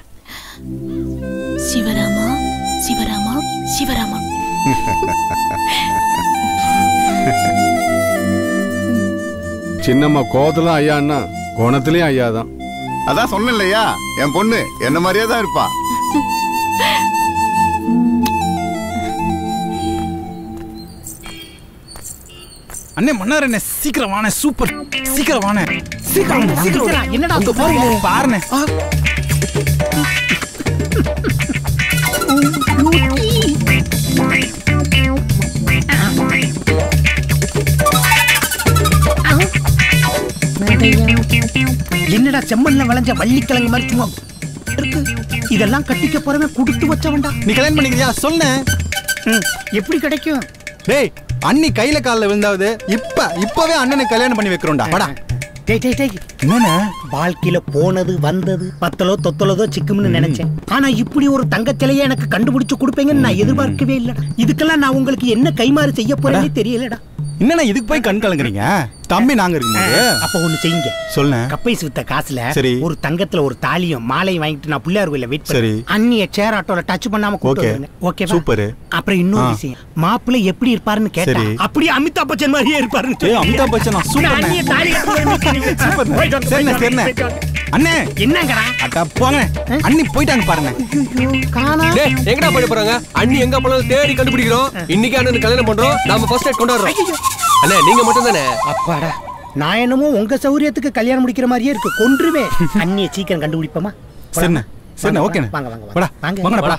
சிவராமா சிவராமா சிவராமா சின்னம்மா கோதலாம் ஐயா அண்ணா கோணத்திலயும் ஐயா தான் அதான் சொன்ன இல்லையா என் பொண்ணு என்ன மாதிரியே தான் இருப்பா அண்ணே மன்னார் அண்ணே சீக்கிரம் வாணே, சூப்பர், சீக்கிரம் வாணே, சீக்கிரம் சீக்கிரம். என்னடா அங்க போறீங்க பாருனே. என்னடா செம்மண்ல விளைஞ்ச வள்ளிக்கிழங்கு மாதிரி சும்மா இருக்கு. இதெல்லாம் கட்டிக்க போறவன் கொடுத்து வச்சவன்டா. நீ கல்யாணம் பண்ணிக்கிறியா? சொன்னேன். எப்படி கிடைக்கும்? டேய் அண்ணி கையில கால்ல விழுந்தாவது இப்ப இப்பவே அண்ணனை கல்யாணம் பண்ணி வைக்கிறோம்டா. வாடா. டேய் டேய் டேய் என்னடா வாழ்க்கையில போனது வந்தது பத்தலோ தொத்தலதோ சிக்கும்னு நினைச்சேன். ஆனா இப்படி ஒரு தங்கத்திலையே எனக்கு கண்டுபிடிச்சு கொடுப்பீங்கன்னு நான் எதிர்பார்க்கவே இல்லடா. இதுக்கெல்லாம் நான் உங்களுக்கு என்ன கைமாறு செய்ய போறேன்னு தெரியலடா. என்னன்னா இதுக்கு போய் கண் கலங்குறீங்க தம்பி? நாங்க இருக்கும்போது அப்ப ஒண்ணு செய்யுங்க. சொல்ல கப்பை சுத்த காசுல ஒரு தங்கத்துல ஒரு தாலியும் மாலையும் வாங்கிட்டு நான் பிள்ளையார் கோயில வெயிட் பண்றேன். அண்ணிய சேர் ஆட்டோல டச் பண்ணாம கூப்பிடுங்க. Okay super. அப்புறம் இன்னொரு விஷயம், மாப்பிள்ளை எப்படி இருப்பாருன்னு கேட்டா அப்படியே அமிதாப் பச்சன் மாதிரியே இருப்பாருன்னு. அமிதாப் பச்சனா? சூப்பர். அண்ணிய தாலி சூப்பர். சரிண்ணே சரிண்ணே. அண்ணே என்னங்கடா அட போங்க. அண்ணி போய்ட்டாங்க பாருங்க. காணா டேய் எங்கடா போய் போறாங்க? அண்ணி எங்க போறாங்க தேடி கண்டுபிடிக்கிறோம். இன்னைக்கு அண்ணனுக்கு கல்யாணம் பண்றோம். நாம ஃபர்ஸ்ட் டேட் கொண்டாடுறோம். அண்ணே நீங்க மட்டும் தானே? அப்பாடா நான் என்னமோ உங்க சௌரியத்துக்கு கல்யாணம் முடிக்கிற மாதிரியே இருக்கு. கொன்றுவே அண்ணியை சீக்கிரம் கண்டுபிடிப்போமா? சரிண்ணே சரிண்ணே. ஓகேண்ணே வாங்க வாங்க வாடா வாங்க வாங்கடா வாடா.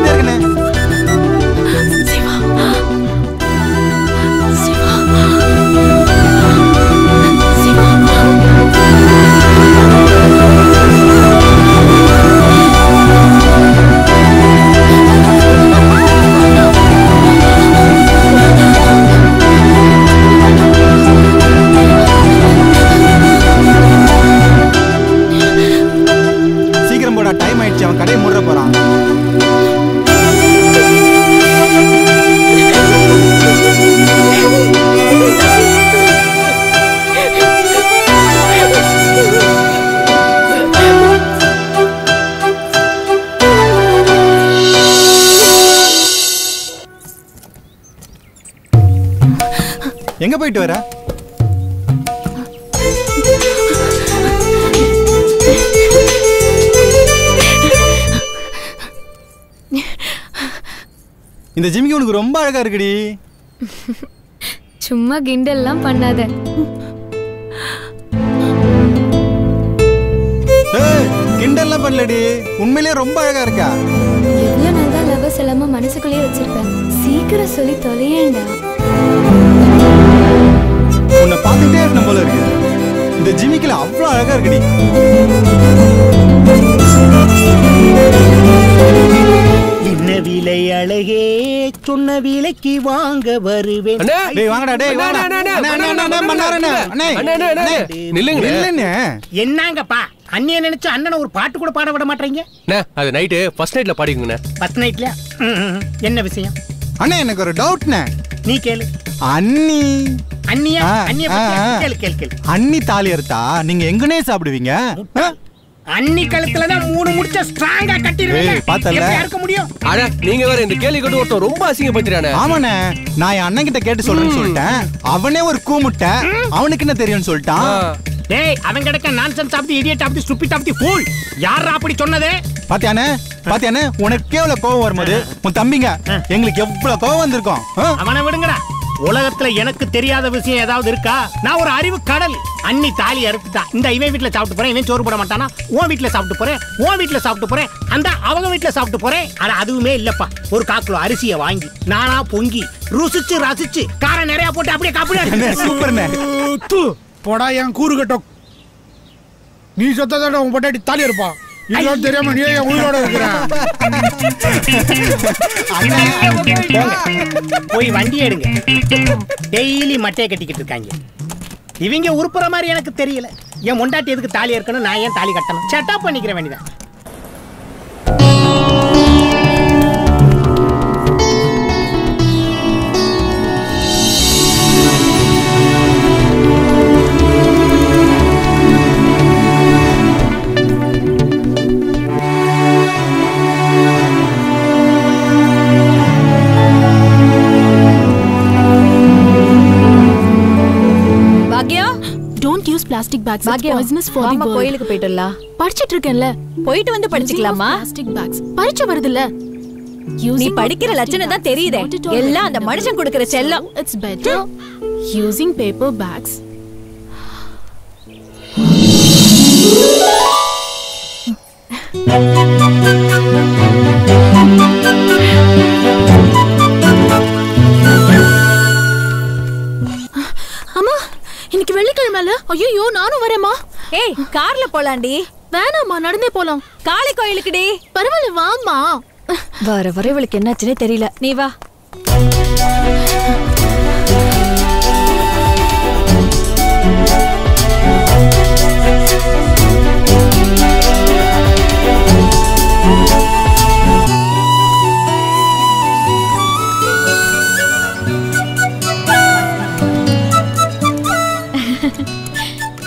இருக்கேன். எங்க போயிட்டு வர? இந்த ஜிமிக்கி உனக்கு ரொம்ப அழகா இருக்குடி. சும்மா கிண்டெல்லாம் பண்ணாத. கிண்டெல்லாம் பண்ணலடி, உண்மையிலே ரொம்ப அழகா இருக்கா. எவ்வளவு நாள் தான் லவ் சொல்லாம மனசுக்குள்ளேயே வச்சிருப்பேன். சீக்கிரம் சொல்லி தொலையேண்டா. உன்னை பார்த்துக்கிட்டே இருந்த போல இருக்கு. இந்த ஜிமிக்கில அவ்வளோ அழகா இருக்குடி. என்ன விலை அழகே சொன்ன விலைக்கு வாங்க வருவேன். என்னங்கப்பா அண்ணிய நினைச்சு அண்ணனை ஒரு பாட்டு கூட பாட விட மாட்டேங்க. அது நைட்டு ஃபர்ஸ்ட் நைட்ல பாடிக்குங்க. ஃபர்ஸ்ட் நைட்ல என்ன விஷயம்? அண்ணா எனக்கு ஒரு டவுட்ண்ணே. நீ கேளு. அண்ணி அண்ணியா அண்ணிய பத்தி கேளு கேளு கேளு. அண்ணி தாலி அறுத்தா நீங்க எங்கனே சாப்பிடுவீங்க? அண்ணி கழுத்துல தான் மூணு முடிச்ச ஸ்ட்ராங்கா கட்டிடுவீங்க. பார்த்தல யாருக்கு முடியும்? அட நீங்க வேற இந்த கேலி கொண்டு ஒருத்த ரொம்ப அசிங்க பத்திரானே. ஆமாண்ணே நான் என் அண்ணன் கிட்ட கேட்டு சொல்றேன்னு சொல்லிட்டேன். அவனே ஒரு கூமுட்ட அவனுக்கு என்ன தெரியும்னு சொல்லிட்டான். டேய் அவன் கிட்ட நான்சென்ஸ் ஆப்தி இடியட் ஆப்தி ஸ்டூபிட் ஆப்தி ஃபூல் யாரா அப்படி சொன்னதே? பாத்தியானே பாத்தியானே உனக்கு கேவல கோவம் வரும்போது உன் தம்பிங்க எங்களுக்கு எவ்வளவு கோவம் வந்திருக்கும். அவனை விடுங்கடா. உலகத்துல எனக்கு தெரியாத விஷயம் ஏதாவது இருக்கா? நான் ஒரு அறிவு கடல். அண்ணி தாலி அறுத்துட்டா இந்த இவன் வீட்டுல சாப்பிட்டு போறேன், இவன் சோறு போட மாட்டானா, உன் வீட்டுல சாப்பிட்டு போறேன், உன் வீட்டுல சாப்பிட்டு போறேன், அந்த அவங்க வீட்டுல சாப்பிட்டு போறேன். ஆனா அதுவுமே இல்லப்பா. ஒரு காக்குல அரிசியை வாங்கி நானா பொங்கி ருசிச்சு ரசிச்சு காரம் நிறைய போட்டு அப்படியே காப்பிடு. சூப்பர்ண்ணே. தூ போடா என் கூறு கட்டோ. நீ சொத்ததோட உன் பொட்டாட்டி தாலி இருப்பான். இதெல்லாம் தெரியாம நீ ஏன் உயிரோட இருக்கற? போய் வண்டி எடுங்க. டெய்லி மட்டையை கட்டிக்கிட்டு இருக்காங்க. இவங்க உருப்புற மாதிரி எனக்கு தெரியல. என் முண்டாட்டி எதுக்கு தாலி இருக்கணும்? நான் ஏன் தாலி கட்டணும்? செட் அப் பண்ணிக்கிற வேண்டியதான். Don't use plastic bags. It's poisonous for the bird. கோயிலுக்கு போயிட்டல்ல. படிச்சிட்டு இருக்கேன்ல. போயிட்டு வந்து படிச்சுக்கலாமா? Plastic bags. பரிச்சை வருது இல்ல. நீ படிக்கிற லட்சணம் தான் தெரியுதே. எல்லாம் அந்த மனுஷன் கொடுக்கிற செல்லம். It's better using paper bags. இன்னைக்கு வெள்ளிக்கிழமைல ஐயோ நானும் வரேமா. ஏய் கார்ல போலாம்டி. வேணாமா நடந்தே போலாம். காளி கோயிலுக்குடி. பரவாயில்ல வாமா. வர வர இவளுக்கு என்னாச்சுன்னே தெரியல. நீ வா.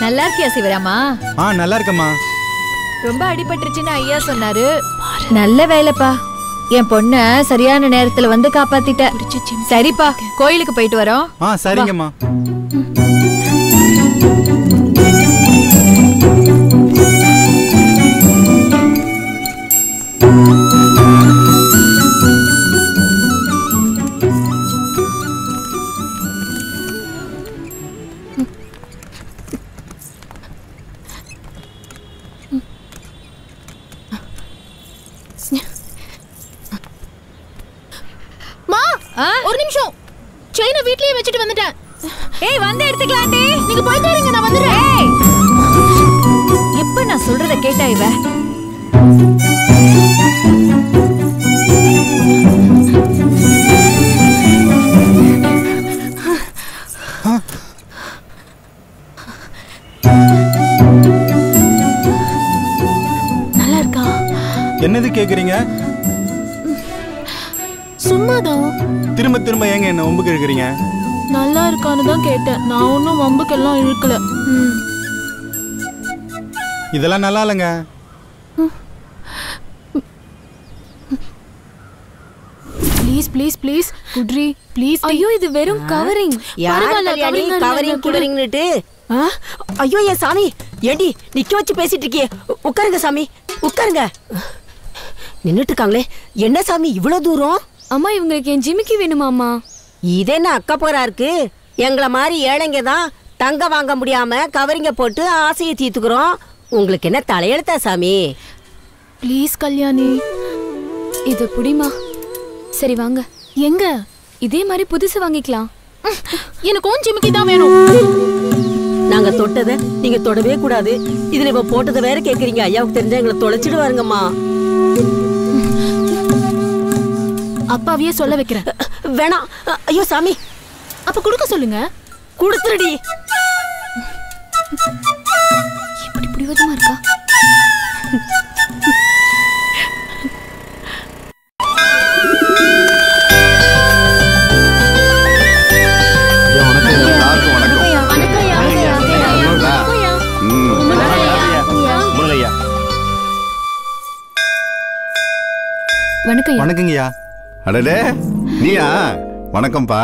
நல்லா இருக்கியா சிவராமா? ஆ நல்லா இருக்கம்மா. ரொம்ப அடிபட்டுருச்சுன்னு ஐயா சொன்னாரு. நல்ல வேலைப்பா, என் பொண்ண சரியான நேரத்துல வந்து காப்பாத்திட்ட. சரிப்பா கோயிலுக்கு போயிட்டு வரோம். ஆ சரிங்கம்மா. என்னது கேக்குறீங்க? சும்மாதான். திரும்ப திரும்ப ஏங்க என்ன வம்புக்கு இழுக்கிறீங்க? நல்லா இருக்கான்னு தான் கேட்டேன். நான் ஒன்னும் வம்புக்கெல்லாம் இழுக்கல. இதெல்லாம் நல்லா இல்லைங்க. ப்ளீஸ் ப்ளீஸ் ப்ளீஸ் குட்ரி ப்ளீஸ். ஐயோ இது வெறும் கவரிங். யாரோ கவரிங் குடுறீங்கன்னு. ஐயோ ஏ சாமி, ஏண்டி நிக்க வச்சு பேசிட்டு இருக்கியே? உட்காருங்க சாமி உட்காருங்க. நின்னுட்டு இருக்காங்களே என்ன சாமி இவ்வளவு தூரம்? அம்மா இவங்களுக்கு என் ஜிமிக்கி வேணுமாம்மா. இது என்ன அக்கா போரா இருக்கு? எங்களை மாதிரி ஏழைங்க தான் தங்க வாங்க முடியாம கவரிங்க போட்டு ஆசையை தீர்த்துக்கிறோம். உங்களுக்கு என்ன தலையெழுத்தா சாமி? ப்ளீஸ் கல்யாணி இது புடிமா. சரி வாங்க. எங்க இதே மாதிரி புதுசு வாங்கிக்கலாம். எனக்கு ஜிமிக்கி தான் வேணும். நாங்க தொட்டதை நீங்க தொடவே கூடாது. இதுல இப்ப போட்டதை வேற கேக்குறீங்க. ஐயாவுக்கு தெரிஞ்சா எங்களை தொலைச்சிடுவாருங்கம்மா. அப்பாவையே சொல்ல வைக்கிறேன். வேணாம். ஐயோ சாமி அப்ப கொடுக்க சொல்லுங்க. கொடுத்துடி. இப்படி புடிவதமா இருக்கா? வணக்கம். வணக்கங்கய்யா. அடடே நீயா? வணக்கம்பா.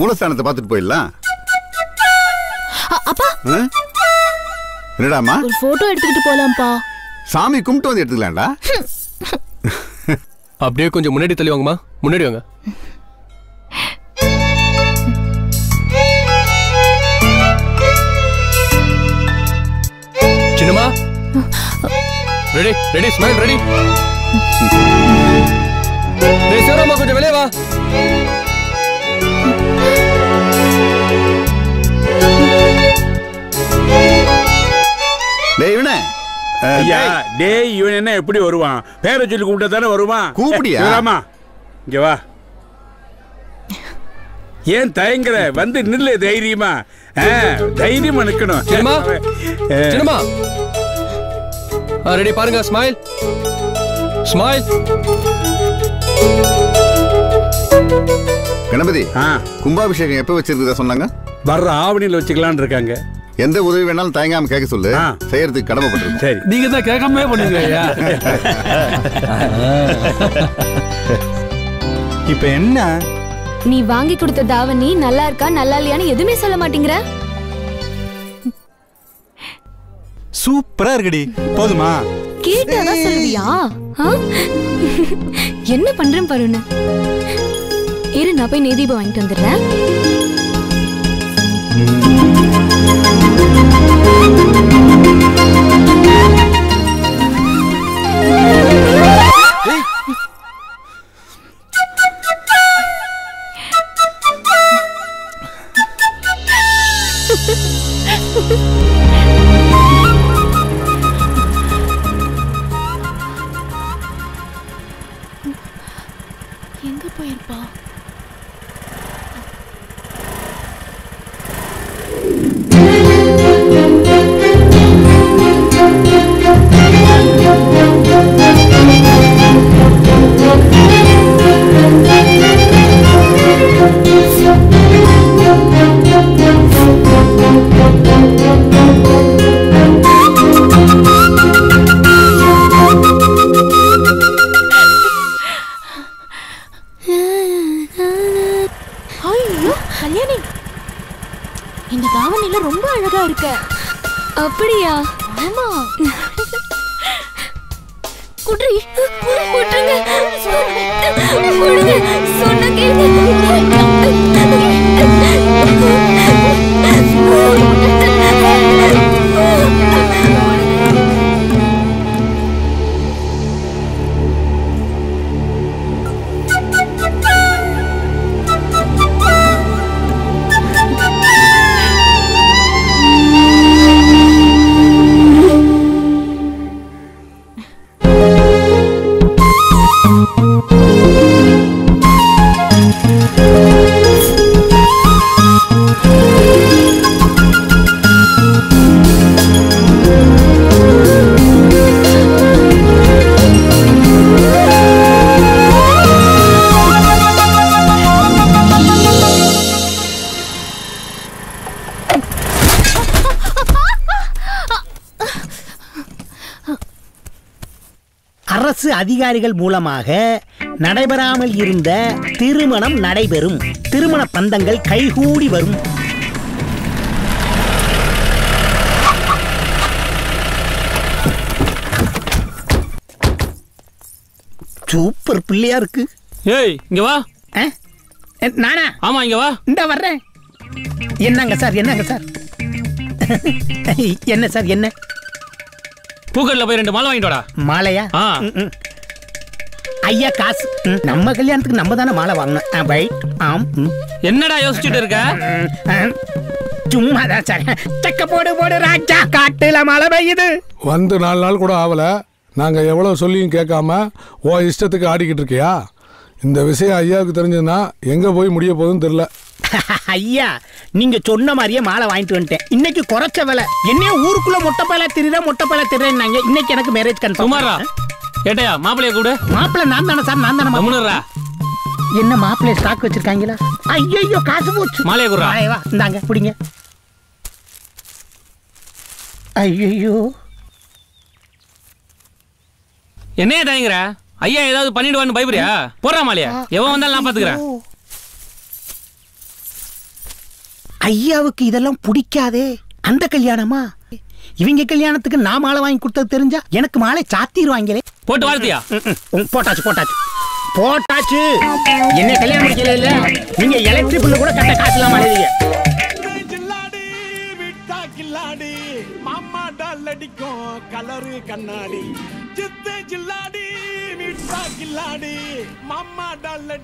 மூலஸ்தானத்தை பார்த்துட்டு போயிடலாம். அப்பா என்னடாமா ஒரு போட்டோ எடுத்துக்கிட்டு போலாம்ப்பா. சாமி கும்பிட்டு வந்து எடுத்துக்கலாம்டா. அப்படியே கொஞ்சம் முன்னாடி தள்ளி வாங்கம்மா. முன்னாடி வாங்க. சின்னம்மா ரெடி ரெடி ஸ்மைல் ரெடி. பேசுறமா கொஞ்சம் வெளியே வா. எப்படி வருவான்? பேரை சொல்லி கூப்பிட்டா தானே வருவான். கூப்பிடியா? இங்க வா. ஏன் தயங்குற? வந்து நில்லு தைரியமா. தைரியமா நிக்கணும். சின்னம்மா ரெடி பாருங்க. Smile smile. கணபதி கும்பாபிஷேகம் எப்ப வச்சிருக்கதா சொன்னாங்க? வர்ற ஆவணியில் வச்சுக்கலான்னு இருக்காங்க. எந்த உதவி வேணாலும் தயங்காம கேட்க சொல்லு, செய்யறதுக்கு கடமைப்பட்டிருக்கோம். சரி, நீங்க தான் கேட்காம பண்ணுங்க. இப்ப என்ன, நீ வாங்கி கொடுத்த தாவணி நல்லா இருக்கா நல்லா இல்லையான்னு எதுவுமே சொல்ல மாட்டேங்கிற. சூப்பரா இருக்குடி, போதுமா? கேட்டா சொல்லுவியா? என்ன பண்றேன் பாருன்னு இரு, நான் போய் நெய்தீபம் வாங்கிட்டு வந்துடுறேன். எங்க போயிருப்பா? இந்த தாவணில ரொம்ப அழகா இருக்க. அப்படியா? ஆமா. குட்ரி குட்ருங்க, குடுங்க, சொன்ன கேளுங்க. அரசு அதிகாரிகள் மூலமாக நடைபெறாமல் இருந்த திருமணம் நடைபெறும். திருமண பந்தங்கள் கைகூடி வரும். சூப்பர் பிள்ளையா இருக்கு. ஏய் இங்க வா. நானா? ஆமா இங்க வா. இந்த வர்றேன். என்னங்க சார், என்னங்க சார், என்ன சார், என்ன? பூக்கடல போய் ரெண்டு மாலை வாங்கிட்டு வாடா. மாலையா? ஐயா காசு, நம்ம கல்யாணத்துக்கு நம்ம தானே மாலை வாங்கணும். பை ஆம். என்னடா யோசிச்சுட்டு இருக்க? சும்மா தான் சார். செக்க போடு போடு ராஜா காட்டுல மழை பெய்யுது. வந்து 4 நாள் கூட ஆகல, நாங்க எவ்வளவு சொல்லியும் கேட்காம ஓ இஷ்டத்துக்கு ஆடிக்கிட்டு இருக்கியா? இந்த விஷயம் ஐயாவுக்கு தெரிஞ்சதுன்னா எங்க போய் முடிய போதுன்னு தெரியல. ஐயா நீங்க சொன்ன மாதிரியே மாலை வாங்கிட்டு வந்துட்டேன். இன்னைக்கு குறைச்ச விலை. என்னைய ஊருக்குள்ள மொட்டை பயில திருறேன்னாங்க. இன்னைக்கு எனக்கு மேரேஜ் கன்ஃபார்ம். ஏட்டையா மாப்பிளைய கூடு. மாப்பிள்ளை நான் தானே சார், நான் தானே. முன்னூறுரா என்ன மாப்பிளைய ஸ்டாக் வச்சிருக்காங்களா? ஐயோ காசு போச்சு. மாலைய கூடுறா. வா இந்தாங்க பிடிங்க. ஐயோ என்னையா தயங்குற? ஐயா ஏதாவது பண்ணிடுவான்னு பயப்படியா? போடுறா மாலையா, எவன் வந்தாலும் நான் பாத்துக்கிறேன். ஐயாவுக்கு இதெல்லாம் பிடிக்காதே. அந்த கல்யாணமா? இவங்க கல்யாணத்துக்கு நான் மாலை வாங்கி கொடுத்தது தெரிஞ்சா எனக்கு மாலை சாத்திடுவாங்களே. போட்டு வாழ்த்தியா? போட்டாச்சு போட்டாச்சு போட்டாச்சு. என்ன கல்யாணம் முடிக்கல இல்ல, நீங்க எலக்ட்ரிக் பில்லு கூட கட்ட காசு இல்லாம அலைவீங்க. நல்லா இருக்கான்.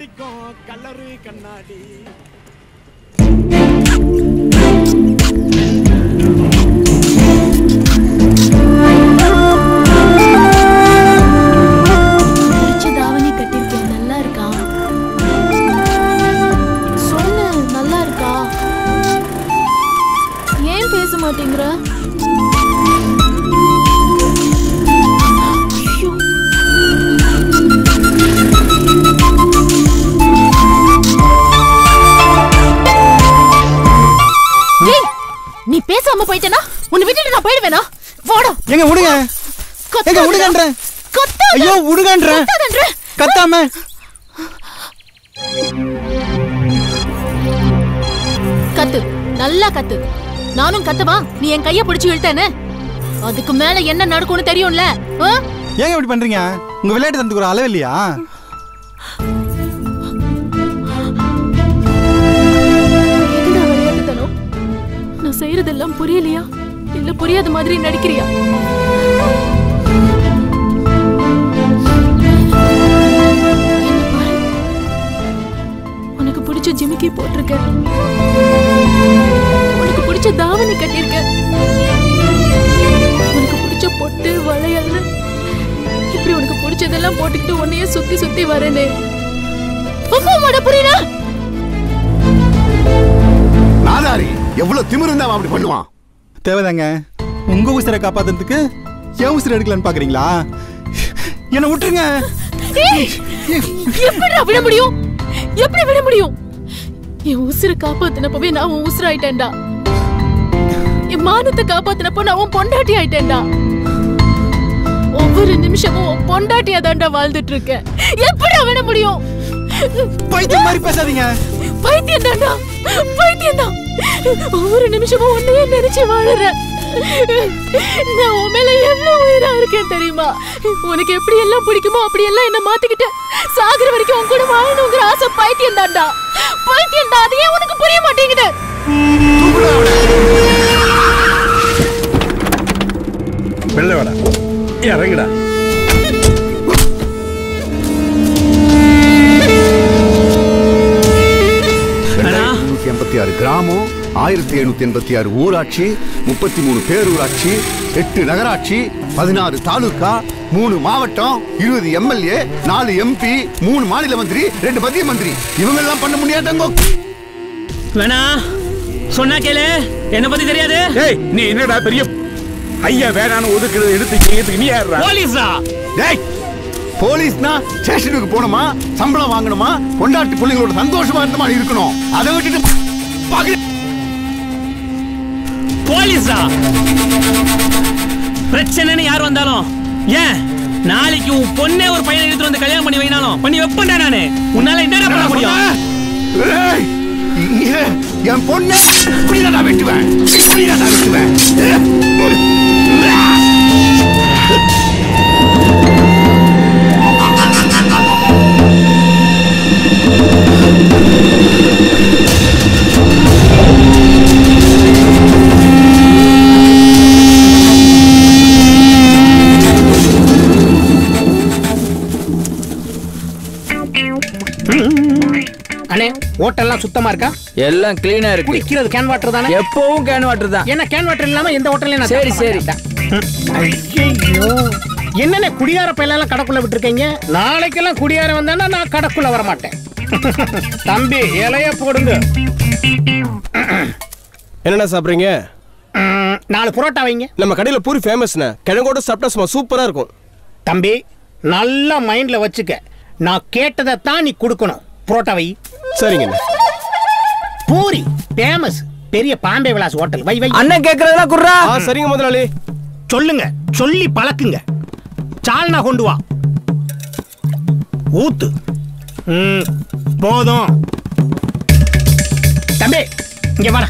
பேசாம போயிட்டேனா உன்னை விட்டுட்டு நான் போயிடுவேனா? போடா. எங்க உடுங்க. எங்க உடுங்கன்ற. கத்த. ஐயோ உடுங்கன்ற. கத்தாதன்ற. கத்தாம. கத்து. நல்லா கத்து. நானும் கத்துவா. நீ என் கைய பிடிச்சு இழுத்தேனே. அதுக்கு மேல என்ன நடக்கும்னு தெரியும்ல? ஏங்க இப்படி பண்றீங்க? உங்க விளையாட்டு தந்துக்குற அளவு இல்லையா? செய்யறதெல்லாம் புரியலையா இல்ல புரியாத மாதிரி நடிக்கிறியா? உனக்கு பிடிச்ச ஜிமிக்கி போட்டிருக்க, உனக்கு பிடிச்ச தாவணி கட்டியிருக்க, உனக்கு பிடிச்ச பொட்டு வளையல் இப்படி உனக்கு பிடிச்சதெல்லாம் போட்டுக்கிட்டு உன்னையே சுத்தி சுத்தி வரேனே. புரியுதா? எவ்வளவு திமிருந்தா அப்படி பண்ணுவான்? தேவைதாங்க. உங்க உசிரை காப்பாத்துறதுக்கு ஏன் உசிரை எடுக்கலான்னு பாக்குறீங்களா? என்ன விட்டுருங்க. எப்படி விட முடியும்? என் உசிரை காப்பாத்தினப்பவே நான் உன் உசிர ஆயிட்டேன்டா. என் மானத்தை காப்பாத்தினப்ப நான் உன் பொண்டாட்டி ஆயிட்டேன்டா. ஒவ்வொரு நிமிஷமும் உன் பொண்டாட்டியா தான்டா வாழ்ந்துட்டு இருக்கேன். எப்படி விட முடியும்? பைத்தியம் மாதிரி பேசாதீங்க. பைத்தியம் தான்டா, பைத்தியம் தான். ஒவ்வொரு நிமிஷமும் உன்னையே நினைச்சு வாழறேன். நான் உன் மேல எவ்வளவு உயிரா இருக்கேன் தெரியுமா? உனக்கு எப்படி எல்லாம் பிடிக்குமோ அப்படி எல்லாம் என்ன மாத்திக்கிட்டு சாகுற வரைக்கும் உன் கூட வாழணுங்கிற ஆசை பைத்தியம் தான்டா, பைத்தியம் தான். அதையே உனக்கு புரிய மாட்டேங்குது. வெள்ளவேடா இறங்குடா. கிராமம் 1786 ஊராட்சி, 33 பேரூராட்சி, 8 நகராட்சி, 16 தாலுகா, 3 மாவட்டம், 20 எம்எல்ஏ, 4 எம்பி, 3 மாநில மந்திரி, 2 மத்திய மந்திரி. இவங்க எல்லாம் பண்ண முடியாதங்க. வேணா சொன்னா கேளு, என்ன பத்தி தெரியாது. டேய் நீ என்னடா பெரிய ஐயா வேணான்னு ஒதுக்குறது எடுத்து நீ யாரா? போலீஸா? டேய் போலீஸ்னா ஸ்டேஷனுக்கு போணுமா, சம்பளம் வாங்கணுமா, பொண்டாட்டி பிள்ளைங்களோட சந்தோஷமா இருந்தமா இருக்கணும். அதை விட்டுட்டு போலீஸா? பிரச்சனை யார் வந்தாலும் ஏன் நாளைக்கு உன் பொண்ணே ஒரு பையனை எடுத்து வந்து கல்யாணம் பண்ணி வைனாலும் பண்ணி வைப்பேன்டா நானு. உன்னால என்ன பண்ண முடியும்? என் பொண்ணை இப்படிதான் நான் வெட்டுவேன், இப்படிதான் நான் வெட்டுவேன். ஹோட்டல்லாம் சுத்தமா இருக்கா? எல்லாம் கிளீனா இருக்கு. குடிக்கிறது கேன் வாட்டர் தானே? எப்பவும் கேன் வாட்டர் தான். என்ன கேன் வாட்டர் இல்லாம எந்த ஹோட்டல்ல? சரி சரி. ஐயோ என்னென்ன குடியார பையெல்லாம் கடக்குள்ள விட்டுருக்கீங்க. நாளைக்கெல்லாம் குடியார வந்தானா நான் கடக்குள்ள வரமாட்டேன். தம்பி இலைய போடுங்க. என்னென்ன சாப்பிட்றீங்க? 4 புரோட்டா வைங்க. நம்ம கடையில் பூரி ஃபேமஸ்ண்ணே, கிழங்கோட சாப்பிட்டா சூப்பராக இருக்கும். தம்பி நல்லா மைண்டில் வச்சுக்க, நான் கேட்டதை தான் நீ கொடுக்கணும். புரோட்டா வை. சரிங்க. பூரி ஃபேமஸ் பெரிய பாம்பே விலாஸ் ஹோட்டல் வை வை. அண்ணன் கேக்குறதா குர்ரா? ஆ சரிங்க முதலாளி. சொல்லுங்க, சொல்லி பழக்குங்க. சால்னா கொண்டு வா, ஊத்து. போதும். தம்பி இங்க வா.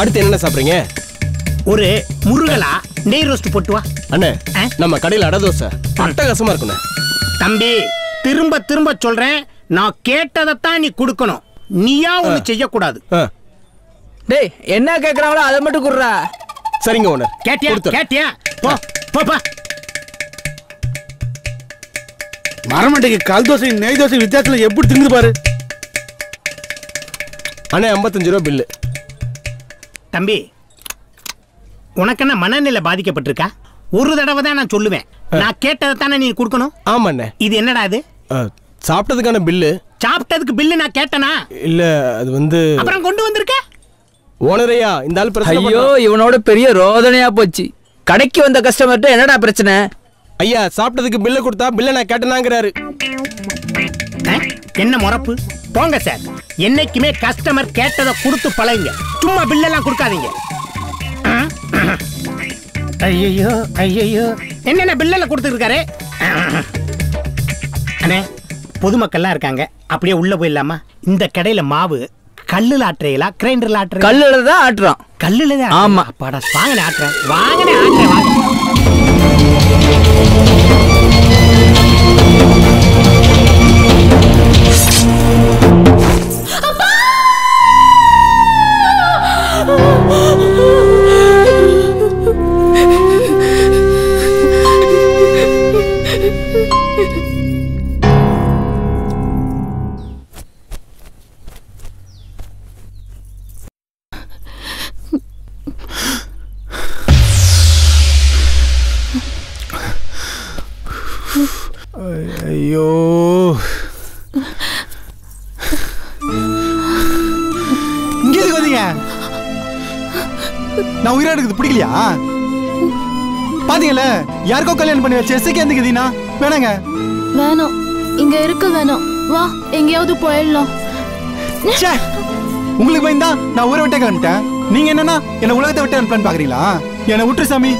அடுத்து என்ன சாப்பிடுறீங்க? ஒரு முருகலா நெய் ரோஸ்ட் போட்டு வா. அண்ணே நம்ம கடையில் அடை தோசை அட்டகாசமா இருக்குண்ணே. தம்பி திரும்ப திரும்ப சொல்றேன், நான் கேட்டதைத்தான் நீ கொடுக்கணும். நீயா ஒண்ணு செய்யக்கூடாது. டேய் என்ன கேட்கறாங்களோ அதை மட்டும் குடுறா. சரிங்க ஓனர். கேட்டியா கேட்டியா? போ போப்பா. மரமண்டைக்கு கால் தோசை நெய் தோசை வித்தியாசத்தில் எப்படி திங்குது பாரு. அண்ணே 55 ரூபா பில்லு. தம்பி உனக்கு என்ன மனநிலை பாதிக்கப்பட்டிருக்கா? ஒரு தடவை தான் நான் சொல்லுவேன், நான் கேட்டதை தானே நீ கொடுக்கணும். ஆமாண்ணே. இது என்னடா இது? சாப்பிட்டதுக்கான பில்லு. சாப்பிட்டதுக்கு பில்லு நான் கேட்டனா? இல்ல அது வந்து அப்புறம் கொண்டு வந்திருக்க ஓனரையா இந்த ஆள் பிரச்சனை. ஐயோ இவனோட பெரிய ரோதனையா போச்சு. கடைக்கு வந்த கஸ்டமர்கிட்ட என்னடா பிரச்சனை? ஐயா சாப்பிட்டதுக்கு பில்லு கொடுத்தா பில்லை நான் கேட்டனாங்கிறாரு. என்ன முறப்பு? போங்க சார், என்னைக்குமே கஸ்டமர் கேட்டதை கொடுத்து பழகுங்க, சும்மா பில்லெல்லாம் கொடுக்காதீங்க. ஐயோ ஐயோ, என்னென்ன பில்லெல்லாம் கொடுத்துருக்காரு. அண்ணே, பொதுமக்கள்லாம் இருக்காங்க, அப்படியே உள்ள போயிடலாமா? இந்த கடையில மாவு கல்லுல ஆட்டுறீங்களா கிரைண்டர்ல ஆட்டுற? கல்லுல தான் ஆட்டுறோம். கல்லுல தான்? ஆமா. அப்பாடா, வாங்கனே ஆட்டுறேன், வாங்கனே ஆட்டுறேன், யாருக்கோ கல்யாணம் பண்ணி வச்சு எஸ்கே வந்துக்குதீனா? வேணாங்க, வேணாம், இங்க இருக்க வேணாம், வா எங்கேயாவது போயிடலாம். சே, உங்களுக்கு பயந்தா நான் ஊரை விட்டே கிளம்பிட்டேன். நீங்க என்னன்னா என்ன உலகத்தை விட்டு அனுப்பலான்னு பாக்குறீங்களா? என்னை விட்டுரு சாமி,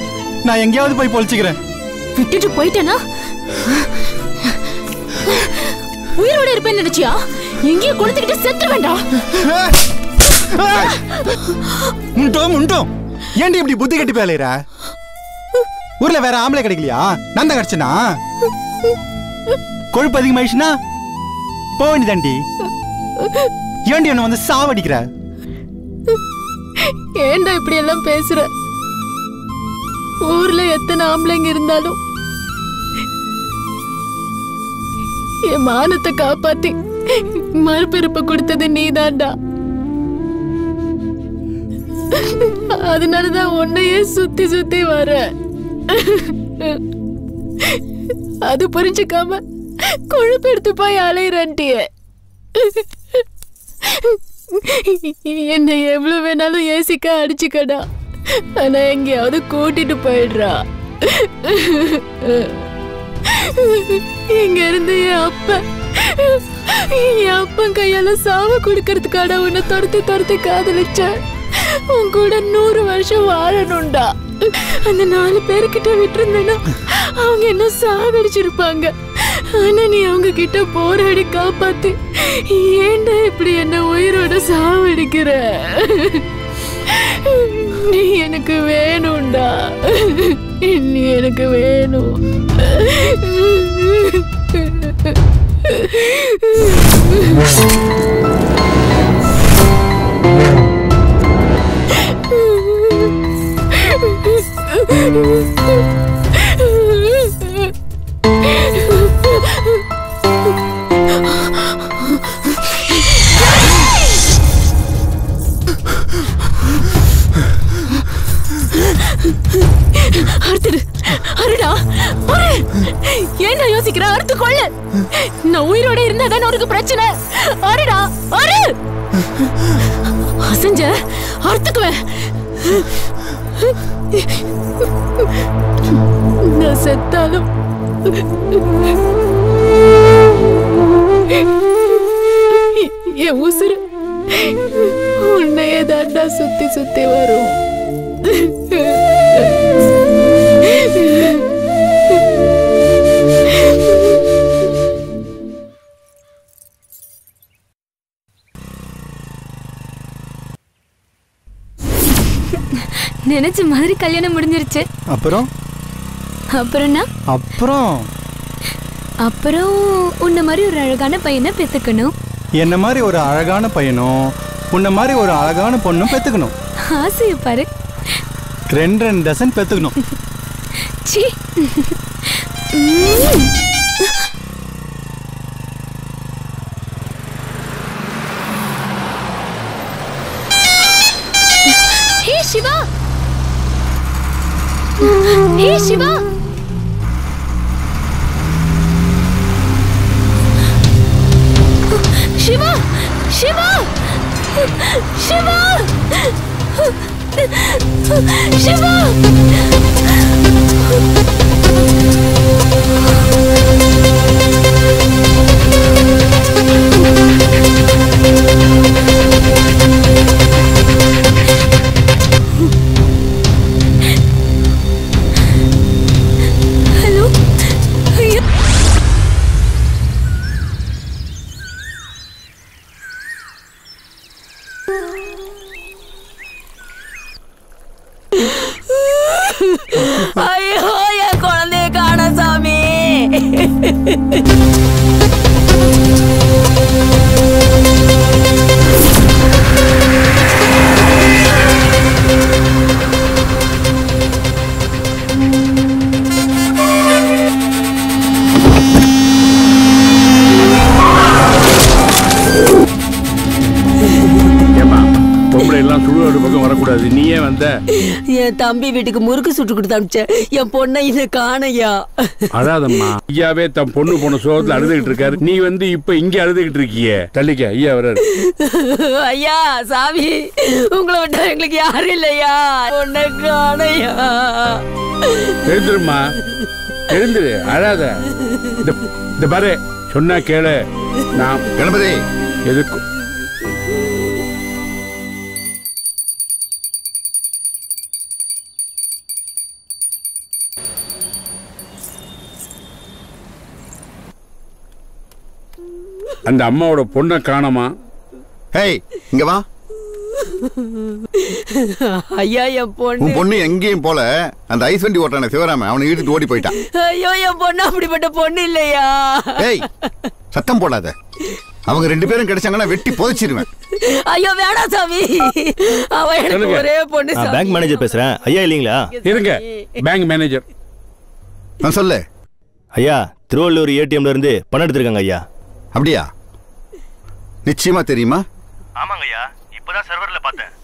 நான் எங்கேயாவது போய் பொழிச்சுக்கிறேன். விட்டுட்டு போயிட்டேன்னா உயிரோட இருப்பேன்னு நினைச்சியா? எங்கேயும் கொடுத்துக்கிட்டு செத்து வேண்டாம். முண்டோம் முண்டோம், ஏன்டி இப்படி புத்தி கட்டி பேலையிற? ஊர்ல வேற ஆம்பளை கிடைக்கலையா? நான் தான் கிடைச்சனா? கொழுப்பு அதிகமாயிடுச்சுன்னா போக வேண்டியதாண்டி. ஏண்டி என்ன வந்து சாவடிக்கிற? ஏண்டா இப்படி எல்லாம் பேசுற? ஊர்ல எத்தனை ஆம்பளைங்க இருந்தாலும் என் மானத்தை காப்பாத்தி மறுபிறப்பு கொடுத்தது நீதான்டா. அதனாலதான் உன்னையே சுத்தி சுத்தி வர. அது புரிஞ்சுக்காம கொழுப்பு எடுத்து போய் அலையிறன்ட்டிய. என்ன எவ்வளவு வேணாலும் ஏசிக்க அடிச்சுக்கடா, ஆனா எங்கேயாவது கூட்டிட்டு போயிடுறா. இங்க இருந்து என் அப்பன் கையால சாவ குடுக்கறதுக்காடா உன்னை துரத்து துரத்து காதலிச்ச. உன் கூட 100 வருஷம் வாழணும்டா. அந்த 4 பேர்கிட்ட விட்டுருந்தேன்னா அவங்க என்ன சாகடிச்சிருப்பாங்க. ஆனா நீ அவங்க கிட்ட போராடி காப்பாத்தி ஏண்டா இப்படி என்ன உயிரோட சாவடிக்கிற? நீ எனக்கு வேணும்டா, நீ எனக்கு வேணும். ஏன்டா யோசிக்கிற? அறுத்து கொள்ள, நான் உயிரோட இருந்தாதான் அவருக்கு பிரச்சனை. அருடா அரு அசஞ்ச அறுத்துக்குவேன். நான் செத்தாலும் என் உசுறு உன்னையே தாண்டா சுத்தி சுத்தி வரும். நினைச்ச மாதிரி கல்யாணம் முடிஞ்சிருச்சு. அப்புறம் அப்புறம் அப்புறம் உன்ன மாதிரி ஒரு அழகான பையனை பெத்துக்கணும். என்ன மாதிரி ஒரு அழகான பையனும் உன்ன மாதிரி ஒரு அழகான பொண்ணும் பெத்துக்கணும். ஆசைய பாரு, 2 டசன் பெத்துக்கணும். சீ, ஹே சிவா, ஹே சிவா, சிவா, சிவா, சிவா, சிவா. கூடாது. நீயே வந்த என் தம்பி வீட்டுக்கு முறுக்கு சுட்டு கொடுத்து என் பொண்ணை இதை காணையா அதாதம்மா. ஐயாவே தன் பொண்ணு போன சோகத்துல அழுதுகிட்டு இருக்காரு, நீ வந்து இப்ப இங்க அழுதுகிட்டு இருக்கிய. தள்ளிக்க ஐயா வர்றாரு. ஐயா சாமி உங்களை விட்டா எங்களுக்கு யாரும் இல்லையா, பொண்ணை காணையா. எழுந்துருமா, எழுந்துரு, அழாத. இந்த பாரு சொன்னா கேளு. நான் கணபதி எதுக்கு அந்த அம்மாவோட பொண்ணை காணமா? ஹேய் இங்க வா. ஐயா என் பொண்ணு, உன் பொண்ணு எங்கேயும் போல. அந்த ஐஸ் வண்டி ஓட்டான சிவராம அவனை இழுத்துட்டு ஓடி போயிட்டான். ஐயோ என் பொண்ணு அப்படிப்பட்ட பொண்ணு இல்லையா. ஏய் சத்தம் போடாத, அவங்க ரெண்டு பேரும் கிடைச்சாங்கன்னா வெட்டி புதைச்சிருவேன். ஐயோ வேடா சாமி, அவ எனக்கு ஒரே பொண்ணு. நான் பேங்க் மேனேஜர் பேசுறேன் ஐயா, இல்லீங்களா? இருங்க பேங்க் மேனேஜர். நான் சொல்ல ஐயா, திருவள்ளூர் ஏடிஎம்ல இருந்து பணம் எடுத்துருக்காங்க ஐயா. அப்படியா? நிச்சயமா தெரியுமா? ஆமாங்க ஐயா, இப்பதான் சர்வர்ல பார்த்தேன்.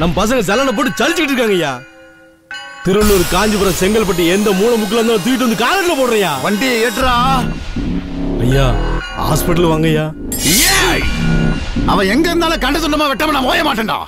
நம்ம பசங்க சலனை போட்டு சலிச்சுட்டு இருக்காங்கய்யா. திருவள்ளூர் காஞ்சிபுரம் செங்கல்பட்டு எந்த மூல முக்கில இருந்தாலும் தூக்கிட்டு வந்து காலத்துல போடுறியா? வண்டியை ஏற்றா ஐயா, ஹாஸ்பிட்டல் வாங்கய்யா. அவன் எங்க இருந்தாலும் கண்ட சொன்னமா வெட்டாம நான் போய மாட்டேன்டா.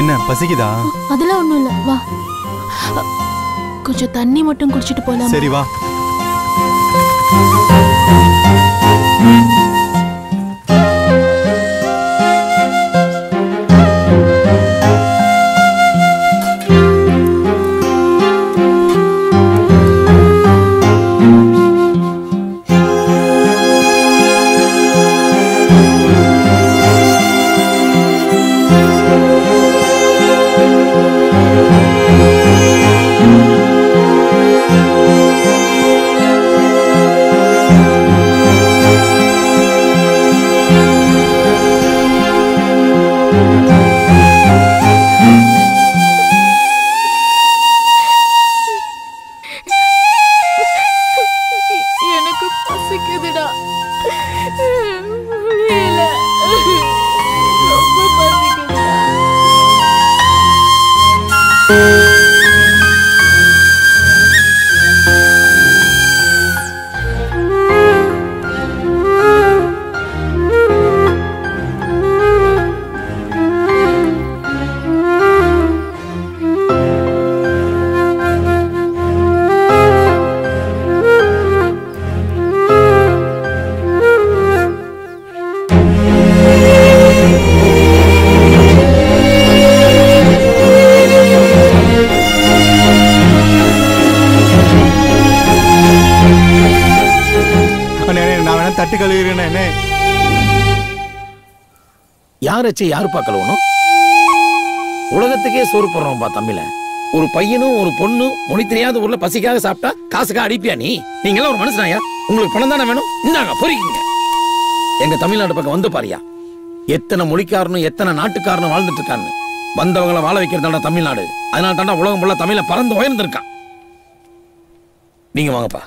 என்ன பசிக்குதா? அதெல்லாம் ஒண்ணும் இல்ல, வா கொஞ்சம் தண்ணி மட்டும் குடிச்சிட்டு போலாம். சரி வா. உலகத்துக்கே சோறு போடுறோம் பா தமிழ. ஒரு பையனும் ஒரு பொண்ணும் மொழி தெரியாத ஊர்ல பசிக்காக சாப்பிட்டா காசுக்காக அடிப்பியா? நீங்களாம் ஒரு மனுஷனாயா? உங்களுக்கு பணம் தானே வேணும், இந்தாங்க பொறிக்கீங்க. எங்க தமிழ்நாடு பக்கம் வந்து பாரியா, எத்தனை மொழிக்காரனும் எத்தனை நாட்டுக்காரனும் வாழ்ந்துட்டு இருக்கான்னு. வந்தவங்களை வாழ வைக்கிறதாண்டா தமிழ்நாடு. அதனால தாண்டா உலகம் ஃபுல்லா தமிழ பறந்து உயர்ந்திருக்கான். நீங்க வாங்கப்பா.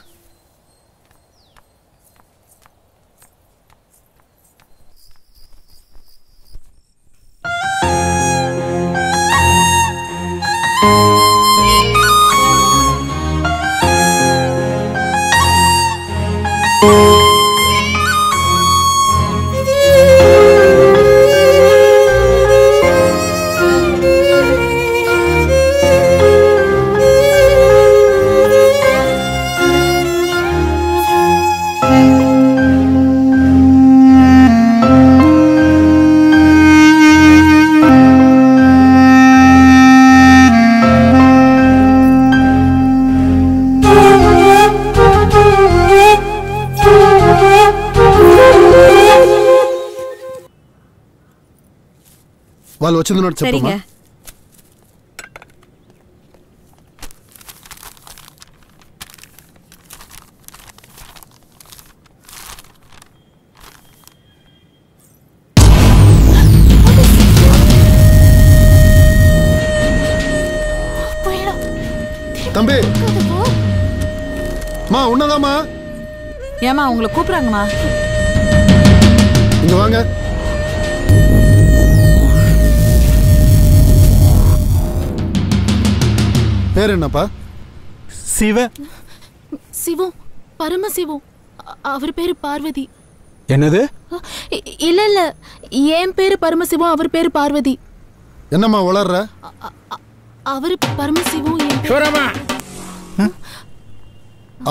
சரிங்க. தம்பி மா உன்னதாமா ஏமா உங்களை கூப்பிடுறாங்கம்மா. இங்க வாங்க. பேர் என்னப்பா? சிவு. பரமசிவு. அவர் பேரு பார்வதி. என்னது? இல்ல இல்ல, என் பேரு பரமசிவு, அவர் பேரு பார்வதி. என்னம்மா உளறற? அவரு பரமசிவு,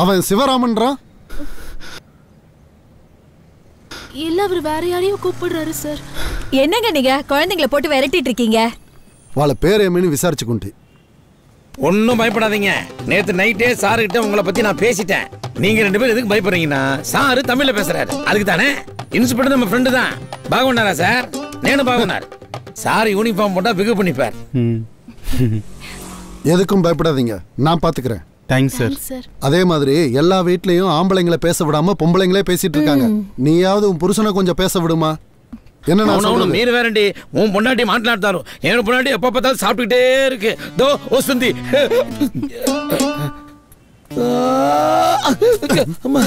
அவன் சிவராமன்றா? இல்ல, அவர் வேற யாரையும் கூப்பிடுறாரு சார். என்னங்க நீங்க குழந்தைங்களை போட்டு விரட்டிட்டு இருக்கீங்க? வாள பேர் ஏமேன்னு விசாரிச்சுக்கிட்டு. ஒன்னும் பயப்படாதீங்க. நேத்து நைட்டே சாரு கிட்ட உங்களை பத்தி நான் பேசிட்டேன். நீங்க ரெண்டு பேரும் எதுக்கு பயப்படுறீங்கன்னா, சாரு தமிழ்ல பேசுறாரு, அதுக்கு தானே. இன்ஸ்பெக்டர் நம்ம ஃப்ரெண்டு தான், பாகுண்டாரா சார்? நேனு பாகுண்டார் சார். யூனிஃபார்ம் போட்டா பிகு பண்ணிப்பார். எதுக்கும் பயப்படாதீங்க, நான் பாத்துக்கிறேன். Thanks sir. அதே மாதிரி எல்லா வீட்லயும் ஆம்பளைங்களை பேச விடாம பொம்பளைங்களே பேசிட்டு இருக்காங்க. நீயாவது உன் புருஷனை கொஞ்சம் பேச விடுமா? என்ன மீர் வேறண்டி, உன் பொண்டாட்டி மாட்டினாட்டாரோ? என் பொண்டாட்டி எப்ப பார்த்தாலும் சாப்பிட்டுக்கிட்டே இருக்கு. தோ ஓசந்தி அம்மா.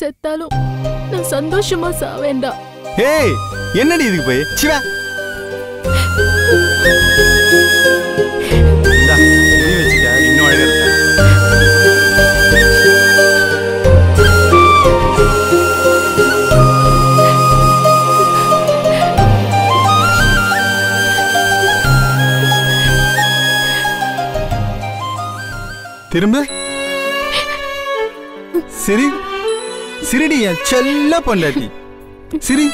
செத்தாலும் நான் சந்தோஷமா சாவேண்டா. ஏய் என்னடி இதுக்கு போய் சிவா திரும்ப சரி சிரிடி என் செல்ல பொண்டாட்டி சிரி.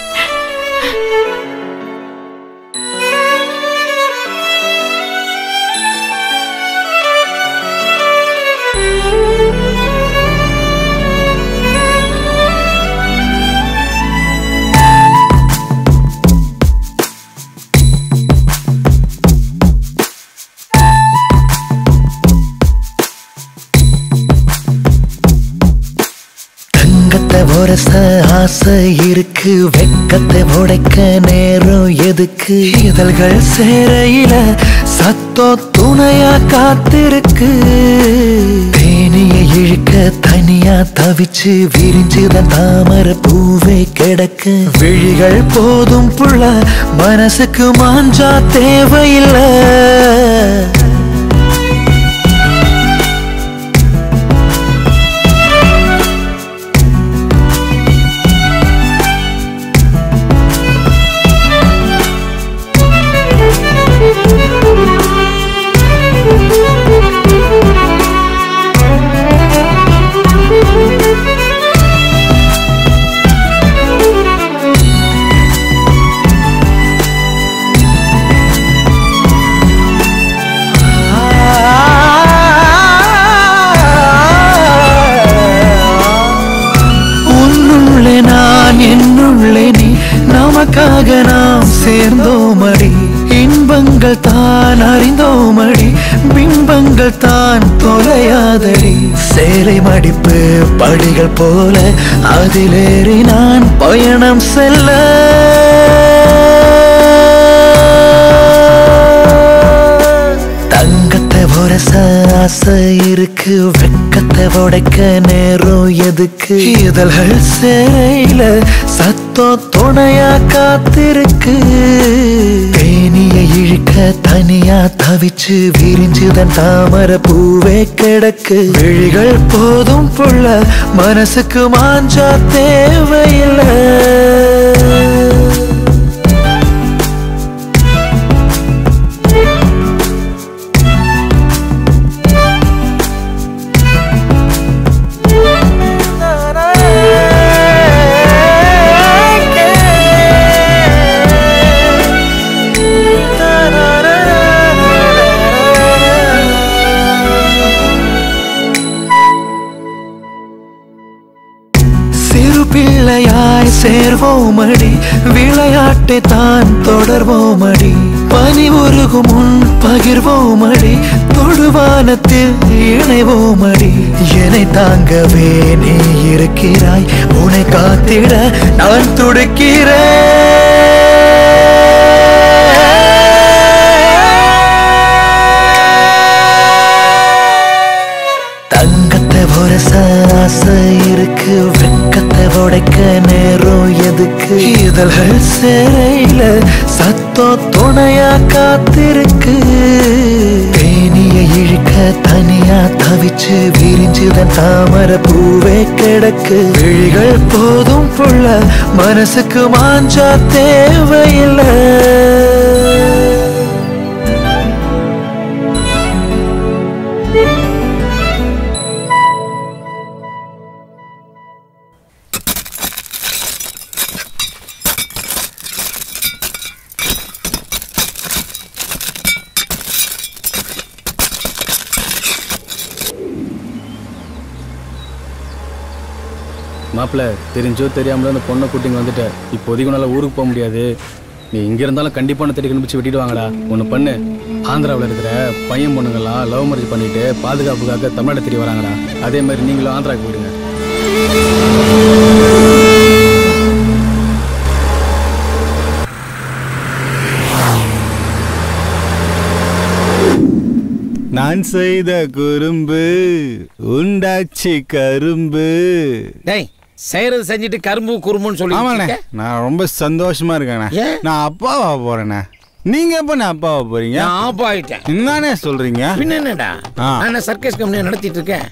பேச ஆசை இருக்கு, வெக்கத்தை உடைக்க நேரம் எதுக்கு? இதழ்கள் சேரையில சத்தோ துணையா காத்திருக்கு. தேனிய இழுக்க தனியா தவிச்சு விரிஞ்சுத தாமர பூவை கிடக்கு. விழிகள் போதும் புள்ள, மனசுக்கு மாஞ்சா தேவையில்ல. நமக்காக நாம் சேர்ந்தோமடி, இன்பங்கள் தான் அறிந்தோமடி, பிம்பங்கள் தான் தொலையாதடி. சேலை மடிப்பு படிகள் போல அதிலேறி நான் பயணம் செல்ல, தங்கத்தை உரச ஆசை இருக்கு, வெக்கத்தை உடைக்க நேரம் எதுக்கு? இதழ்கள் சேலையில சத்தோ துணையா காத்திருக்கு. தேனிய இழுக்க தனியா தவிச்சு விரிஞ்சுதன் தாமர பூவே கிடக்கு. விழிகள் போதும் புள்ள, மனசுக்கு மாஞ்சா தேவையில்ல. பிள்ளையாய் சேர்வோமடி, விளையாட்டை தான் தொடர்வோமடி, பனி உருகு முன் பகிர்வோமடி, தொடுவானத்தில் இணைவோமடி. என்னை தாங்கவே நீ இருக்கிறாய், உன்னை காத்திட நான் துடிக்கிறேன். ஆசை இருக்கு, வெக்கத்தை உடைக்க நேரம் எதுக்கு? இதழ்கள் சேரையில சத்தோ துணையா காத்திருக்கு. தேனிய இழுக்க தனியா தவிச்சு விரிஞ்சுதன் தாமர பூவே கிடக்கு. விழிகள் போதும் புள்ள, மனசுக்கு மாஞ்சா தேவையில்ல. மாப்பிள்ள, தெரிஞ்சோ தெரியாமல அந்த பொண்ணை கூட்டிங்க வந்துட்ட. இப்போதைக்கு நல்லா ஊருக்கு போக முடியாது. நீ இங்கே இருந்தாலும் கண்டிப்பான தேடி கண்டுபிடிச்சு வெட்டிடுவாங்களா? ஒன்று பண்ணு, ஆந்திராவில் இருக்கிற பையன் பொண்ணுங்கள்லாம் லவ் மேரேஜ் பண்ணிட்டு பாதுகாப்புக்காக தமிழ்நாடு தேடி வராங்களா? அதே மாதிரி நீங்களும் ஆந்திராவுக்கு போயிடுங்க. நான் செய்த குறும்பு உண்டாச்சி கரும்பு. டேய், செய்யறது செஞ்சுட்டு கரும்பு குறும்புன்னு சொல்லி. ஆமாண்ணே, நான் ரொம்ப சந்தோஷமா இருக்கேண்ணே. நான் அப்பாவா போறேண்ணே. நீங்க எப்ப நான் அப்பாவா போறீங்க? நான் அப்பா ஆயிட்டேன். என்னண்ணே சொல்றீங்க? பின்ன என்னடா, நான் சர்க்கஸ் கம்பெனியை நடத்திட்டு இருக்கேன்.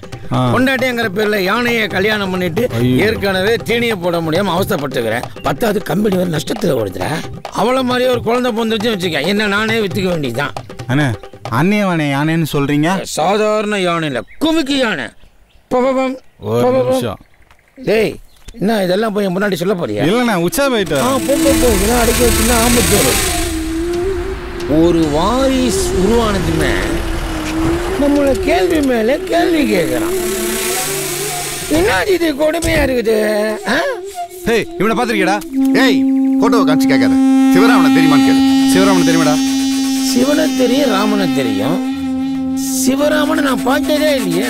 கொண்டாட்டிங்கிற பேர்ல யானையை கல்யாணம் பண்ணிட்டு ஏற்கனவே தீனியை போட முடியாம அவசரப்பட்டுக்கிறேன். பத்தாவது கம்பெனி வேற நஷ்டத்துல ஓடுதுல. அவளை மாதிரியே ஒரு குழந்தை பொந்துருச்சுன்னு வச்சுக்க, என்ன நானே வித்துக்க வேண்டியதுதான். அண்ணே, அன்னையவான யானைன்னு சொல்றீங்க? சாதாரண யானை இல்லை, குமிக்கு யானை. டேய், என்ன இதெல்லாம் போய் முன்னாடி சொல்ல போறியா? இல்லைண்ணா, உச்சா போயிட்டு அடைக்க வச்சுன்னா ஆம்பத்தூர். ஒரு வாரிஸ் உருவானதுமே நம்மளை கேள்வி மேலே கேள்வி கேட்குறான். என்னாச்சு, இது கொடுமையா இருக்குது. டேய், இவனை பார்த்துருக்கியடா? ஏய், போட்டோவை காமிச்சு கேட்காத. சிவராமனை தெரியுமான்னு கேளு. சிவராமனை தெரியுமாடா? சிவனை தெரியும், ராமனை தெரியும். சிவராமனை நான் பார்த்ததே இல்லையே.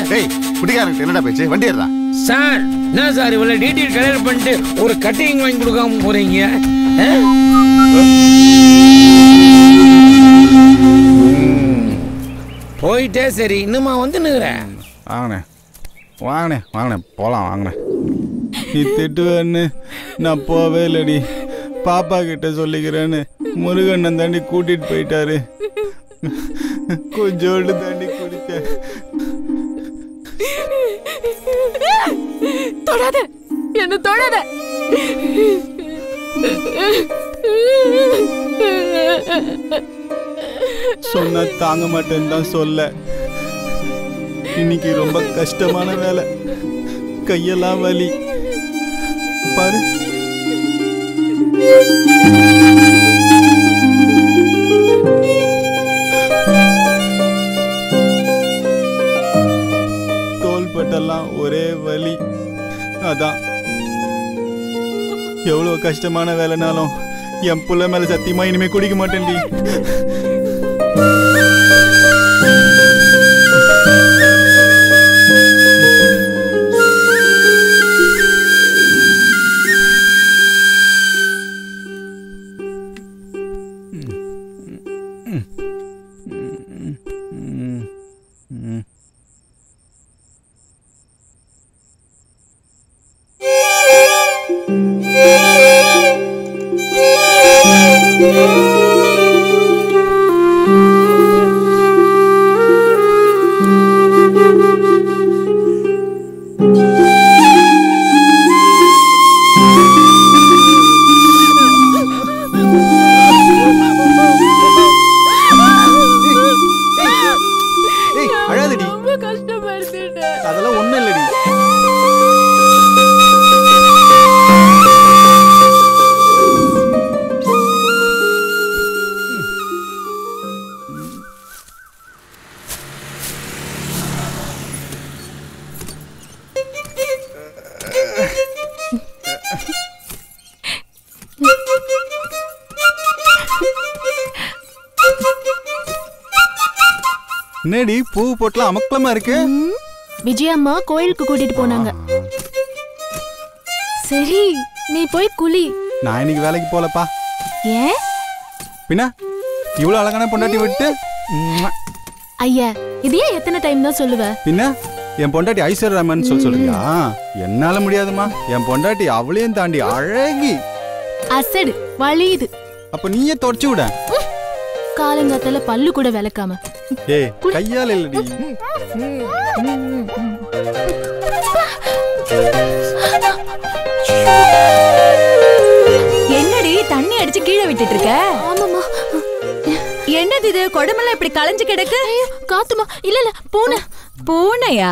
என்னடா பேச்சு, வண்டி ஏறா சார். என்ன சார் இவ்வளோ டீட்டெயில் கலெக்ட் பண்ணிட்டு ஒரு கட்டிங் வாங்கி கொடுக்காம போறீங்க? போயிட்டே சரி இன்னுமா வந்து நிற்கிறேன். வாங்கினேன் வாங்கினேன் வாங்கினேன் போகலாம் வாங்கினேன். நீ திட்டுவேன்னு நான் போவே இல்லடி. பாப்பா கிட்ட சொல்லிக்கிறேன்னு முருகண்ணன் தாண்டி கூட்டிட்டு போயிட்டாரு. கொஞ்சோடு தாண்டி குடிச்சேன். தொடாத என்ன, தொடாத. சொன்ன தாங்க மாட்டேன்னு தான் சொல்ல. இன்னைக்கு ரொம்ப கஷ்டமான வேலை, கையெல்லாம் வலி. பாரு தோள்பட்டெல்லாம் ஒரே வலி. அதான் எவ்வளவு கஷ்டமான வேலைனாலும் என் புள்ள மேல சத்தியமா இனிமே குடிக்க மாட்டேன்டி. என்னடி பூ போட்டலாம் அமக்கலமா இருக்கு. விஜய் அம்மா கோயிலுக்கு கூட்டிட்டு போனாங்க. சரி நீ போய் குளி. நான் இன்னைக்கு வேலைக்கு போலப்பா. ஏன் பின்ன இவ்வளவு அழகான பொண்டாட்டி விட்டு? ஐயா இதையே எத்தனை டைம் தான் சொல்லுவ? பின்ன என் பொண்டாட்டி ஐஸ்வர்யராமன் சொல்றியா? என்னால முடியாதுமா, என் பொண்டாட்டி அவளையும் தாண்டி அழகி அசடு வலியுது. அப்ப நீயே தொடச்சு விட. காலங்காத்தால பல்லு கூட விளக்காம கையால் இல்லடி. என்னடி தண்ணி அடிச்சு கீழே விட்டுட்டு இருக்க? ஆமாமா. என்னது இது குடமெல்லாம் இப்படி களைஞ்சு கிடக்கு? காத்துமா? இல்ல இல்ல பூனை. பூனையா?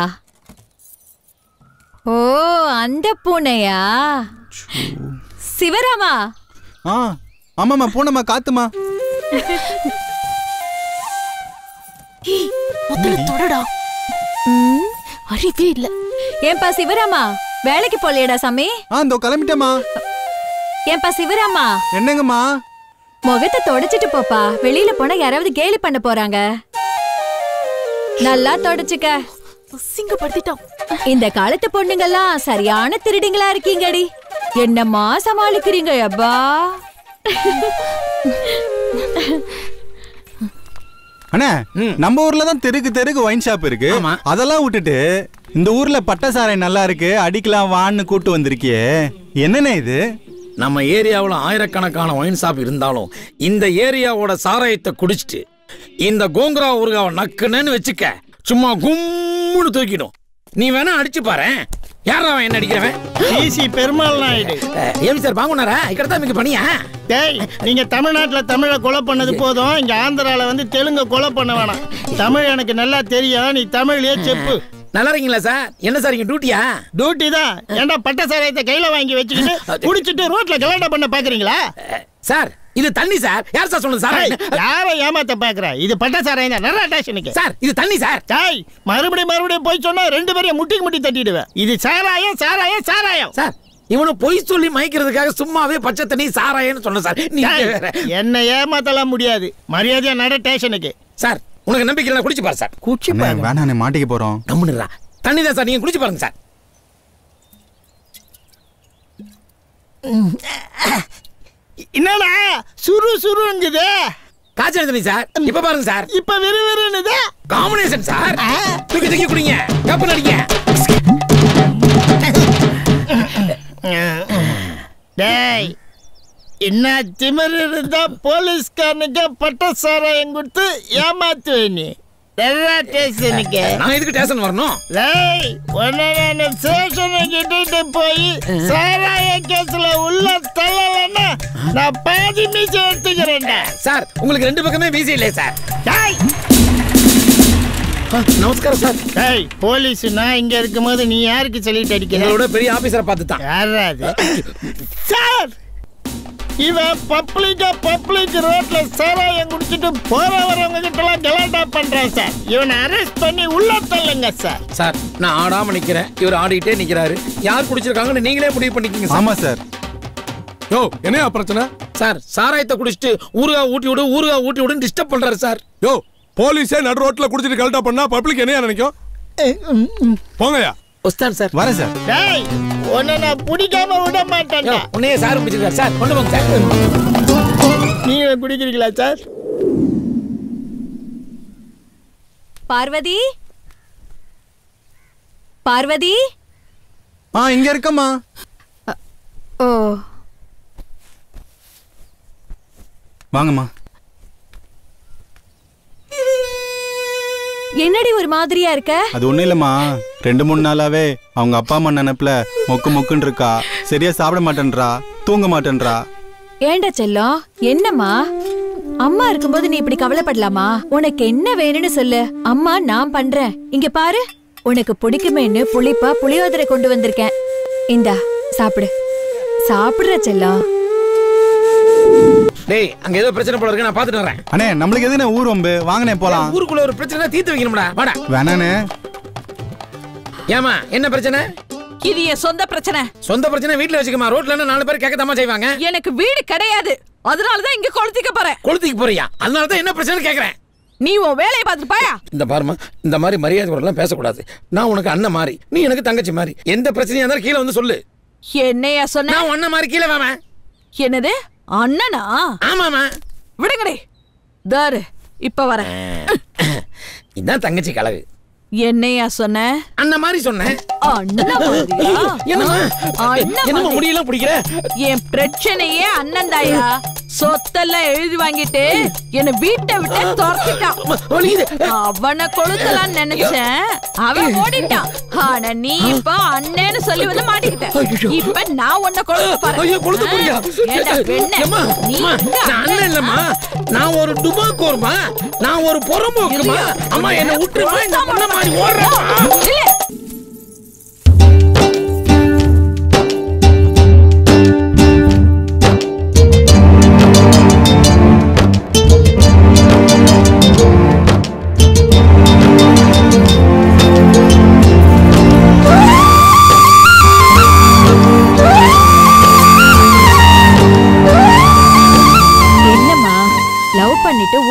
ஓ அந்த பூனையா? சிவராமா. ஆமாமா பூனைமா காத்துமா. வேலைக்கு போலியடா சாமி? கிளம்பிட்டமா. ஏன்பா சிவராமா? என்னங்கம்மா? முகத்தை தொடச்சிட்டு போப்பா, வெளியில போனா யாராவது கேலி பண்ண போறாங்க. நல்லா தொடச்சுக்க. இந்த காலத்து பொண்ணுங்கெல்லாம் சரியான திருடிங்களா இருக்கீங்கடி. என்னம்மா சமாளிக்கிறீங்க அப்பா? அண்ணா நம்ம ஊர்ல தான் தெருக்கு தெருக்கு வைன் ஷாப் இருக்கு. அதெல்லாம் விட்டுட்டு இந்த ஊர்ல பட்டசாரை நல்லா இருக்கு அடிக்கலாம் வான்னு கூட்டு வந்திருக்கியே, என்னென்ன இது? நம்ம ஏரியாவில் ஆயிரக்கணக்கான வைன் ஷாப் இருந்தாலும் இந்த ஏரியாவோட சாராயத்தை குடிச்சிட்டு இந்த கோங்கரா ஊர்காவை நக்குன்னு வச்சுக்க, சும்மா கும்முன்னு தூக்கிடும். நீ வேணா அடிச்சு பாரு. யாரா என்ன அடிக்கிறவன்? Easy Perumal Naidu. AV sir வாங்குனாரா? இக்கடத்தான் மிக பணியா? டேய் நீங்க தமிழ்நாட்டில் தமிழை கொலை பண்ணது போதும், இங்கே ஆந்திராவில் வந்து தெலுங்கை கொலை பண்ண வேணாம். தமிழ் எனக்கு நல்லா தெரியும், நீ தமிழ்லேயே செப்பு. நல்லா இருக்கீங்களா சார்? என்ன சார் இங்கே டியூட்டியா? டியூட்டி தான். ஏண்டா பட்ட சாராயத்தை கையில் வாங்கி வச்சுக்கிட்டு குடிச்சிட்டு ரோட்டில் கலாட்டா பண்ண பார்க்குறீங்களா? சார் இது தண்ணி சார். யார் சார் சொல்லுது சாராய்? யாரை ஏமாத்த பாக்குற? இது பட்ட சாராய் தான். நல்லா டேஷனுக்கு சார் இது தண்ணி சார். சாய் மறுபடியும் மறுபடியும் போய் சொன்னா ரெண்டு பேரையும் முட்டிக்கு முட்டி தட்டிடுவேன். இது சாராயம் சாராயம் சாராயம் சார். இவனு பொய் சொல்லி மயக்கிறதுக்காக சும்மாவே பச்சை தண்ணி சாராயன்னு சொன்ன சார். என்ன ஏமாத்தலாம் முடியாது, மரியாதையா நட டேஷனுக்கு. சார் உனக்கு நம்பிக்கை இல்ல, குடிச்சு பாரு சார். குடிச்சு பாரு. வேணா மாட்டிக்க போறோம். கம்முனுடா. தண்ணி தான் சார், நீங்க குடிச்சு பாருங்க சார். என்னடா சுரு சுருங்குது? காய்ச்சல் தண்ணி சார், இப்ப பாருங்க சார், இப்ப வெறும் வெறும்னுது காம்பினேஷன் சார். தூக்கி தூக்கி குடிங்க, கப்பு நடிங்க. டேய், என்ன திமிர் இருந்தா போலீஸ்காரனுக்கு பட்ட சாராயம் கொடுத்து ஏமாத்துவே நீ. போலீஸ் நான் இங்க இருக்கும் போது நீ யாருக்கு சொல்லிட்டு அடிக்கிறோட பெரிய ஆபீசரை பார்த்துட்டான். சார், இவன் பப்ளிக் ரோட்ல சாராயம் குடிச்சிட்டு போறவங்க கிட்ட எல்லாம் கலாட்டா பண்றான் சார். இவனை அரெஸ்ட் பண்ணி உள்ள தள்ளுங்க சார். சார், நான் ஆடாம நிக்கிறேன், இவர் ஆடிட்டே நிக்கிறாரு. யார் குடிச்சிருக்காங்கன்னு நீங்களே முடிவு பண்ணிக்கீங்க. ஆமா சார். யோ, என்னையா பிரச்சனை சார்? சாராயத்தை குடிச்சிட்டு ஊருகா ஊட்டி விடு ஊருகா ஊட்டி விடுன்னு டிஸ்டர்ப் பண்றாரு சார். யோ, போலீஸே நடு ரோட்ல குடிச்சிட்டு கலாட்டா பண்ணா பப்ளிக் என்னையா நினைக்கும்? போங்கயா. உஸ்தான் சார், வரேன் சார். டேய், உன்னை நான் பிடிக்காம விட மாட்டேன்டா. உன்னையே சார் பிடிச்சிருக்காரு சார், கொண்டு போங்க சார். நீங்க குடிக்கிறீங்களா சார்? பார்வதி, பார்வதி. ஆ, இங்க இருக்கமா. ஓ, வாங்கம்மா. என்னடி ஒரு மாதிரியா இருக்க? அது ஒண்ணு இல்லம்மா, ரெண்டு மூணு நாளாவே அவங்க அப்பா அம்மா நினைப்புல மொக்கு மொக்குன்னு இருக்கா. சரியா சாப்பிட மாட்டேன்றா, தூங்க மாட்டேன்றா. ஏண்டா செல்லம், என்னம்மா அம்மா இருக்கும்போது நீ இப்படி கவலைப்படலாமா? உனக்கு என்ன வேணும்னு சொல்லு, அம்மா நான் பண்றேன். இங்க பாரு, உனக்கு பிடிக்குமேன்னு புளிப்பா புளியோதரை கொண்டு வந்திருக்கேன். இந்தா சாப்பிடு. சாப்பிடுற செல்லம். டேய், அங்க ஏதோ பிரச்சனை போல இருக்கு, நான் பாத்துட்டு வரேன். அண்ணே, நமக்கு எதுனே ஊர் வம்பு வாங்கனே போலாம். ஊருக்குள்ள ஒரு பிரச்சனை தீத்து வைக்கணும்டா. வாடா. வேணானே. ஏமா, என்ன பிரச்சனை? இது ஏ சொந்த பிரச்சனை. சொந்த பிரச்சனை வீட்ல வச்சுக்கமா, ரோட்லன்னா நாலு பேர் கேக்கதாமா செய்வாங்க. எனக்கு வீடு கிடையாது, அதனால தான் இங்க கொளுத்திக்க போறேன். கொளுத்திக்க போறியா? அதனால தான் என்ன பிரச்சனை கேக்குறேன். நீ உன் வேலையை பார்த்துட்டு போயா. இந்த பாருமா, இந்த மாதிரி மரியாதை குறைலாம் பேசக்கூடாது. நான் உனக்கு அண்ணன் மாதிரி, நீ எனக்கு தங்கச்சி மாதிரி. எந்த பிரச்சனையா இருந்தாலும் கீழே வந்து சொல்லு. என்னையா சொன்னா? நான் அண்ணன் மாதிரி கீழே வாமா. என்னது அண்ணனா? ஆமாமா. விடுங்கடே. தாரு, இப்ப வரேன். இதான் தங்கச்சி கலவு. என்னையா சொன்ன? அண்ணா மாதிரி சொன்னேன். அண்ணா மாதிரியா? என்னமா என்னமா முடியலாம் பிடிக்கிற? என் பிரச்சனையே அண்ணன்தாயா. சொத்தெல்லாம் எழுதி வாங்கிட்டு என்ன வீட்டை விட்டு துரத்திட்டான். அவனை கொளுத்தலான்னு நினைச்சேன், அவன் ஓடிட்டான். ஆனா நீ இப்ப அண்ணன்னு சொல்லி வந்து மாட்டிக்கிட்ட. இப்ப நான் உன்னை கொளுத்தமா? நான் ஒரு டுபாக்கோர்மா, நான் ஒரு புறம்போக்குமா? அம்மா என்ன விட்டுருமா? இந்த பொண்ணை மாதிரி ஓடுறா.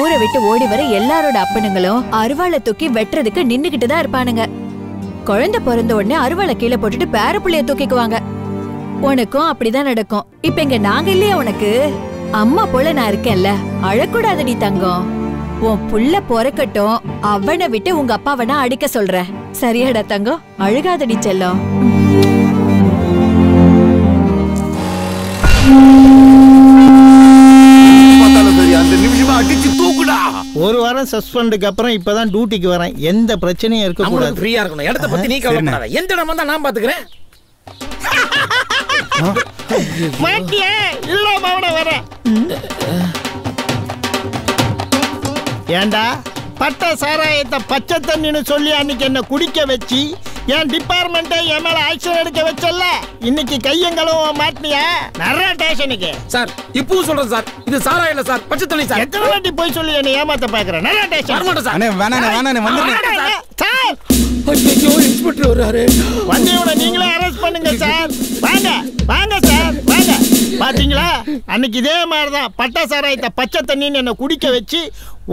ஊரை விட்டு ஓடி வர எல்லாரோட அப்பனுங்களும் அறுவாளை தூக்கி வெட்டுறதுக்கு நின்னுகிட்டு தான் இருப்பானுங்க. குழந்தை பிறந்த உடனே அறுவாளை கீழே போட்டுட்டு பேர புள்ளைய தூக்கிக்குவாங்க. உனக்கும் அப்படிதான் நடக்கும். இப்ப இங்க நாங்க இல்லையா உனக்கு? அம்மா போல நான் இருக்கேன்ல, அழக்கூடாதடி தங்கம். உன் புள்ள பொறக்கட்டும், அவனை விட்டு உங்க அப்பாவனா அடிக்க சொல்றேன். சரியாடா தங்கம்? அழுகாதடி செல்லம். ஒரு வாரம் சஸ்பெண்டுக்கு அப்புறம் இப்பதான் டியூட்டிக்கு வரேன். எந்த பிரச்சனையும் இருக்க கூடாது, ஃப்ரீயா இருக்கணும். இடத்தை பத்தி நீ கவலைப்படாத, எந்த இடமா தான் நான் பாத்துக்கிறேன். மாட்டியே இல்ல மாவன வர. ஏண்டா பட்ட சாராயத்தை பச்சை தண்ணின்னு சொல்லி அன்னைக்கு என்ன குடிக்க வச்சு என் டிபார்ட்மெண்ட்டை என் மேல ஆக்ஷன் எடுக்க வச்சல. இன்னைக்கு கையங்களும் மாட்டினியா நிறைய டேஷனுக்கு. சார், இப்பவும் சொல்றேன் சார், இது சாராயம் இல்ல சார், பச்சை தண்ணி சார். எத்தனை வாட்டி போய் சொல்லி என்ன ஏமாத்த பாக்குறேன்? நிறைய டேஷன் சார். வேணானே வந்துடுறேன் சார். ஐயோ, இன்ஸ்பெக்டர் வராரு. வண்டியோட நீங்களே அரெஸ்ட் பண்ணுங்க சார். வாங்க வாங்க சார் வாங்க. பாத்தீங்களா, அன்னைக்கு இதே மாதிரிதான் பட்ட சாராயத்தை பச்சை தண்ணின்னு என்ன குடிக்க வச்சு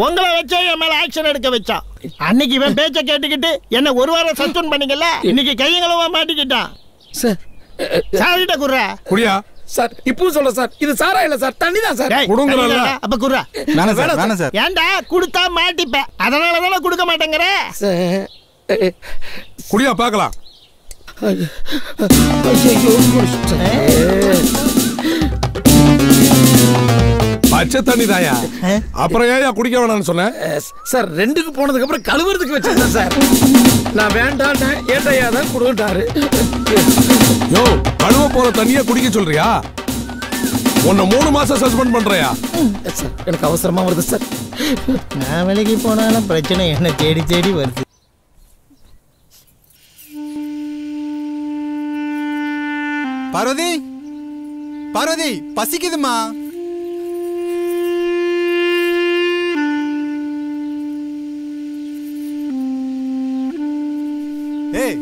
உங்களை வச்சா என் மேல ஆக்ஷன் எடுக்க வச்சான். அன்னைக்கு இவன் பேச்ச கேட்டுக்கிட்டு என்ன ஒரு வாரம் சஸ்பெண்ட் பண்ணிக்கல. இன்னைக்கு கையங்களவா மாட்டிக்கிட்டான் சார். சாரிட்ட குடுறா குடியா. சார் இப்போ சொல்ற சார், இது சாரா இல்ல சார், தண்ணி தான் சார். குடுங்கறல அப்ப குறா. நானே சார், நானே சார். ஏன்டா குடுத்தா மாட்டிப்ப. அதனால தான குடுக்க மாட்டேங்கற. குடியா பார்க்கலாம். பச்சை தண்ணி தாயா. அப்புறம் ஏயா குடிக்க வேணாம்னு சொன்னேன் சார். ரெண்டுக்கு போனதுக்கு அப்புறம் கழுவுறதுக்கு வச்சிருந்தேன் சார். நான் வேண்டாம் ஏட்டையா தான் குடுக்கிட்டாரு. யோ கழுவ போற தண்ணியா குடிக்க சொல்றியா? உன்னை 3 மாசம் சஸ்பெண்ட் பண்றியா? சார் எனக்கு அவசரமா வருது சார். நான் விலகி போனாலும் பிரச்சனை என்ன தேடி தேடி வருது. பார்வதி, பார்வதி பசிக்குதுமா? ஏய்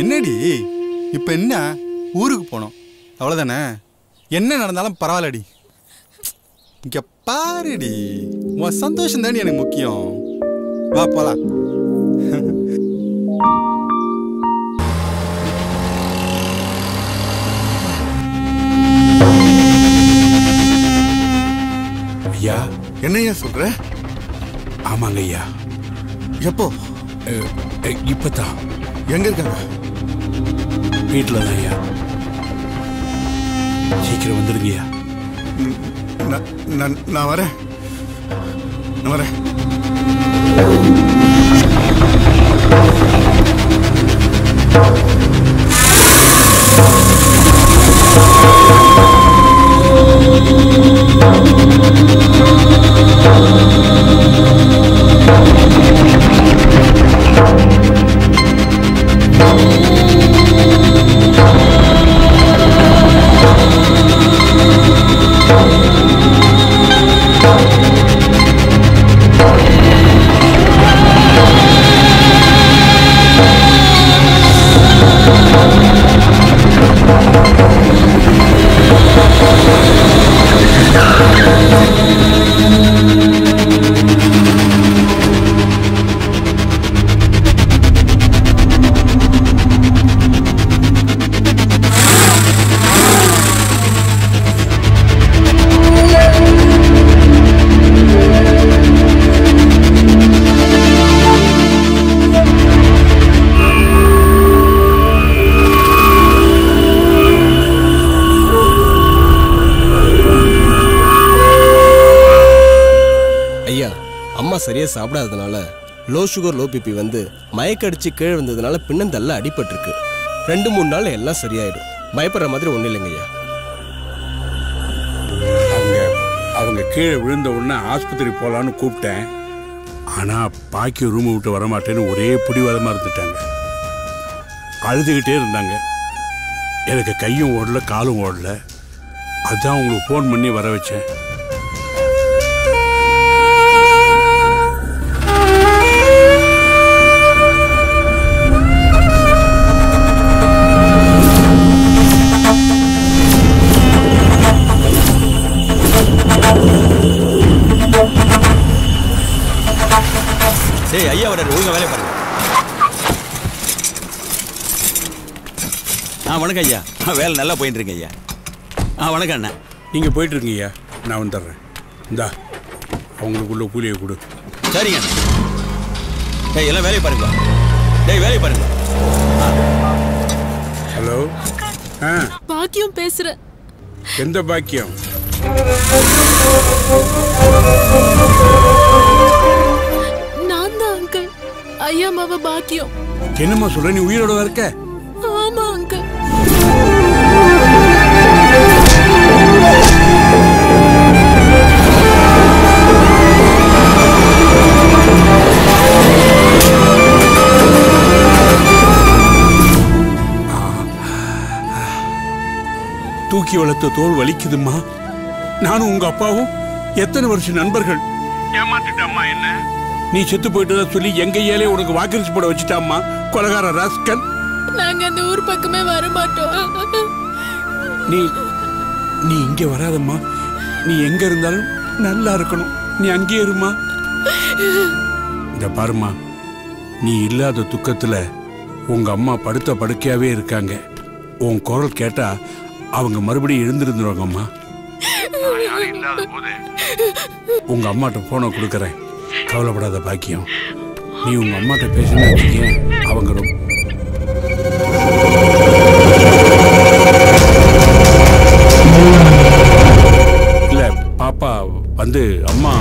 என்னடி இப்ப என்ன? ஊருக்கு போனோம் அவ்வளவுதானே, என்ன நடந்தாலும் பரவாயில்லடி. இங்க பாருடி, உன் சந்தோஷம் தானே எனக்கு முக்கியம். வா போலாம். ஐயா என்னையா சொல்ற? ஆமாங்க ஐயா. எப்போ? இப்பதான். எங்க இருக்காங்க? வீட்டுல தான் ஐயா. சீக்கிரம் வந்துடுங்கய்யா. நான் வரேன், நான் வரேன். சரியா சாப்பிடாததுனால லோ சுகர் லோ பிபி வந்து மயக்கடிச்சு கீழே வந்ததுனால பின்னந்தல்ல அடிபட்டிருக்கு. 2-3 நாள் எல்லாம் சரியாயிடும். பயப்படுற மாதிரி ஒன்றும் இல்லைங்கய்யா. அவங்க கீழே விழுந்த உடனே ஆஸ்பத்திரி போகலான்னு கூப்பிட்டேன். ஆனால் பாக்கி ரூமை விட்டு வரமாட்டேன்னு ஒரே பிடிவாதமாக இருந்துட்டாங்க. அழுதுகிட்டே இருந்தாங்க. எனக்கு கையும் ஓடல காலும் ஓடல. அதான் அவங்களுக்கு ஃபோன் பண்ணி வர வச்சேன். வணக்கம் ஐயா. வேலை நல்லா போயிட்டு இருக்கேன் ஐயா. வணக்கம் அண்ணா. நீங்கள் போயிட்டு இருக்கீங்க ஐயா, நான் வந்துடுறேன். இந்தா அவங்களுக்குள்ள கூலியை கொடு. சரிங்க அண்ணா. டேய் எல்லாம் வேலையை பாருங்களா. டேய் வேலையை பாருங்களா. ஹலோ. ஆ பாக்கியம் பேசுகிறேன். எந்த பாக்கியம்? நான் தான் அங்கிள். ஐயா மாவ பாக்கியம். என்னம்மா சொல்கிறேன்? நீ உயிரோட இருக்க? ஆமாம் அங்கிள். தூக்கி வளர்த்த தோல் வலிக்குதுமா. நானும் உங்க அப்பாவும் எத்தனை வருஷம் நண்பர்கள். ஏமாத்திட்டாம்மா என்ன. நீ செத்து போயிட்டதா சொல்லி எங்க ஏலே உனக்கு வாக்கரிசி போட வச்சுட்டாம்மா கொலகார ராஸ்கன். நாங்க அந்த ஊர் பக்கமே வர மாட்டோம். நீ நீ இங்க வராதம்மா. நீ எங்க இருந்தாலும் நல்லா இருக்கணும். நீ அங்கே இருமா. இந்த பாருமா, நீ இல்லாத துக்கத்துல உங்க அம்மா படுத்த படுக்கையாவே இருக்காங்க. உன் குரல் கேட்டா அவங்க மறுபடியும் எழுந்திருந்துருவாங்கம்மா. உங்க அம்மாட்ட போன கொடுக்கறேன், கவலைப்படாத பாக்கியம். நீ உங்க அம்மாட்ட பேசினா அவங்க ரொம்ப இல்ல பாப்பா வந்து அம்மா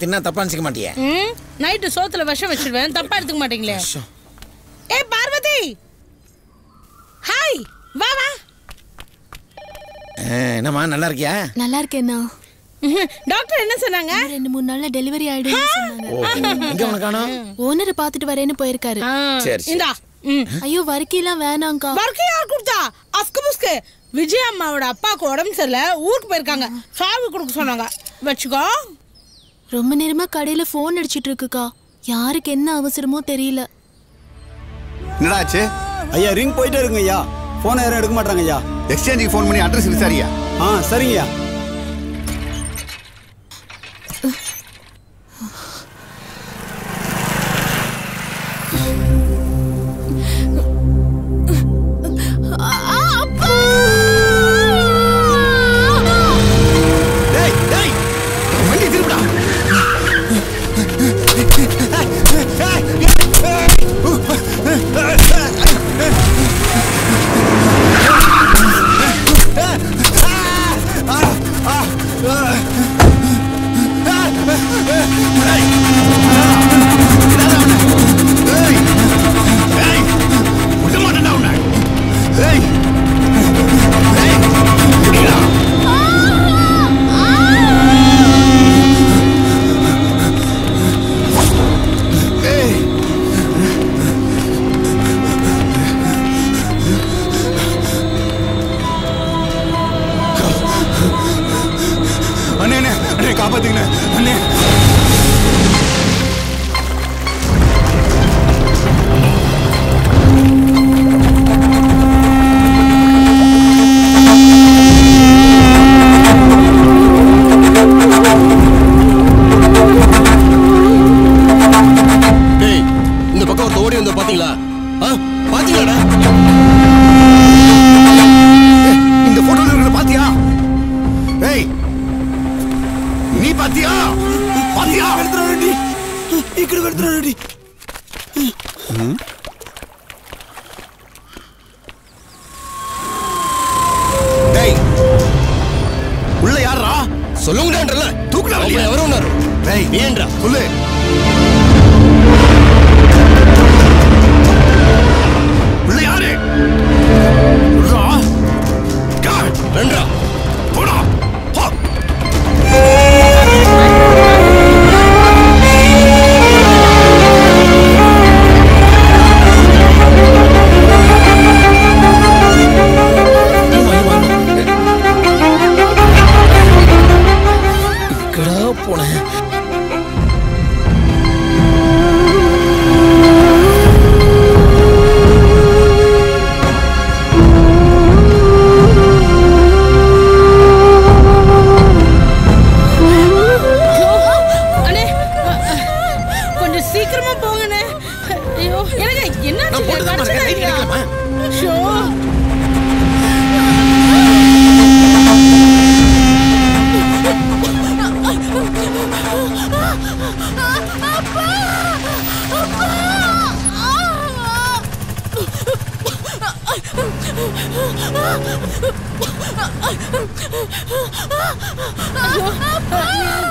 தின்னா தப்பா நினைக்க மாட்டியே. நைட் சோத்துல விஷம் வச்சிடுவேன், தப்பா எடுத்துக்க மாட்டீங்களே. ஏய் பார்வதி, ஹாய் வா வா. என்னம்மா நல்லா இருக்கியா? நல்லா இருக்கேனா. டாக்டர் என்ன சொன்னாங்க? ரெண்டு மூணு நாள்ல டெலிவரி ஆயிடும்னு சொன்னாங்க. எங்க உனக்கானோ? ஓனர் பாத்துட்டு வரேன்னு போயிருக்காரு. சரி இந்தா. ஐயோ வர்க்கிலாம் வேணாம்கா. வர்க்கி யார் கொடுத்தா? அஸ்கு முஸ்கு விஜய் அம்மாவோட அப்பாக்கு உடம்பு சரியில்லை, ஊருக்கு போயிருக்காங்க. சாவு கொடுக்க சொன்னாங்க, வச்சுக்கோ. ரொம்ப நேரமா கடையில போன் அடிச்சிட்டு இருக்குக்கா, யாருக்கு என்ன அவசரமோ தெரியல. என்னடாச்சு? ஐயா ரிங் போயிட்டே இருக்குங்க ஐயா, போன் யாரும் எடுக்க மாட்டாங்க ஐயா. எக்ஸ்சேஞ்சுக்கு போன் பண்ணி அட்ரஸ் விசாரியா? ஆ சரிங்க ஐயா.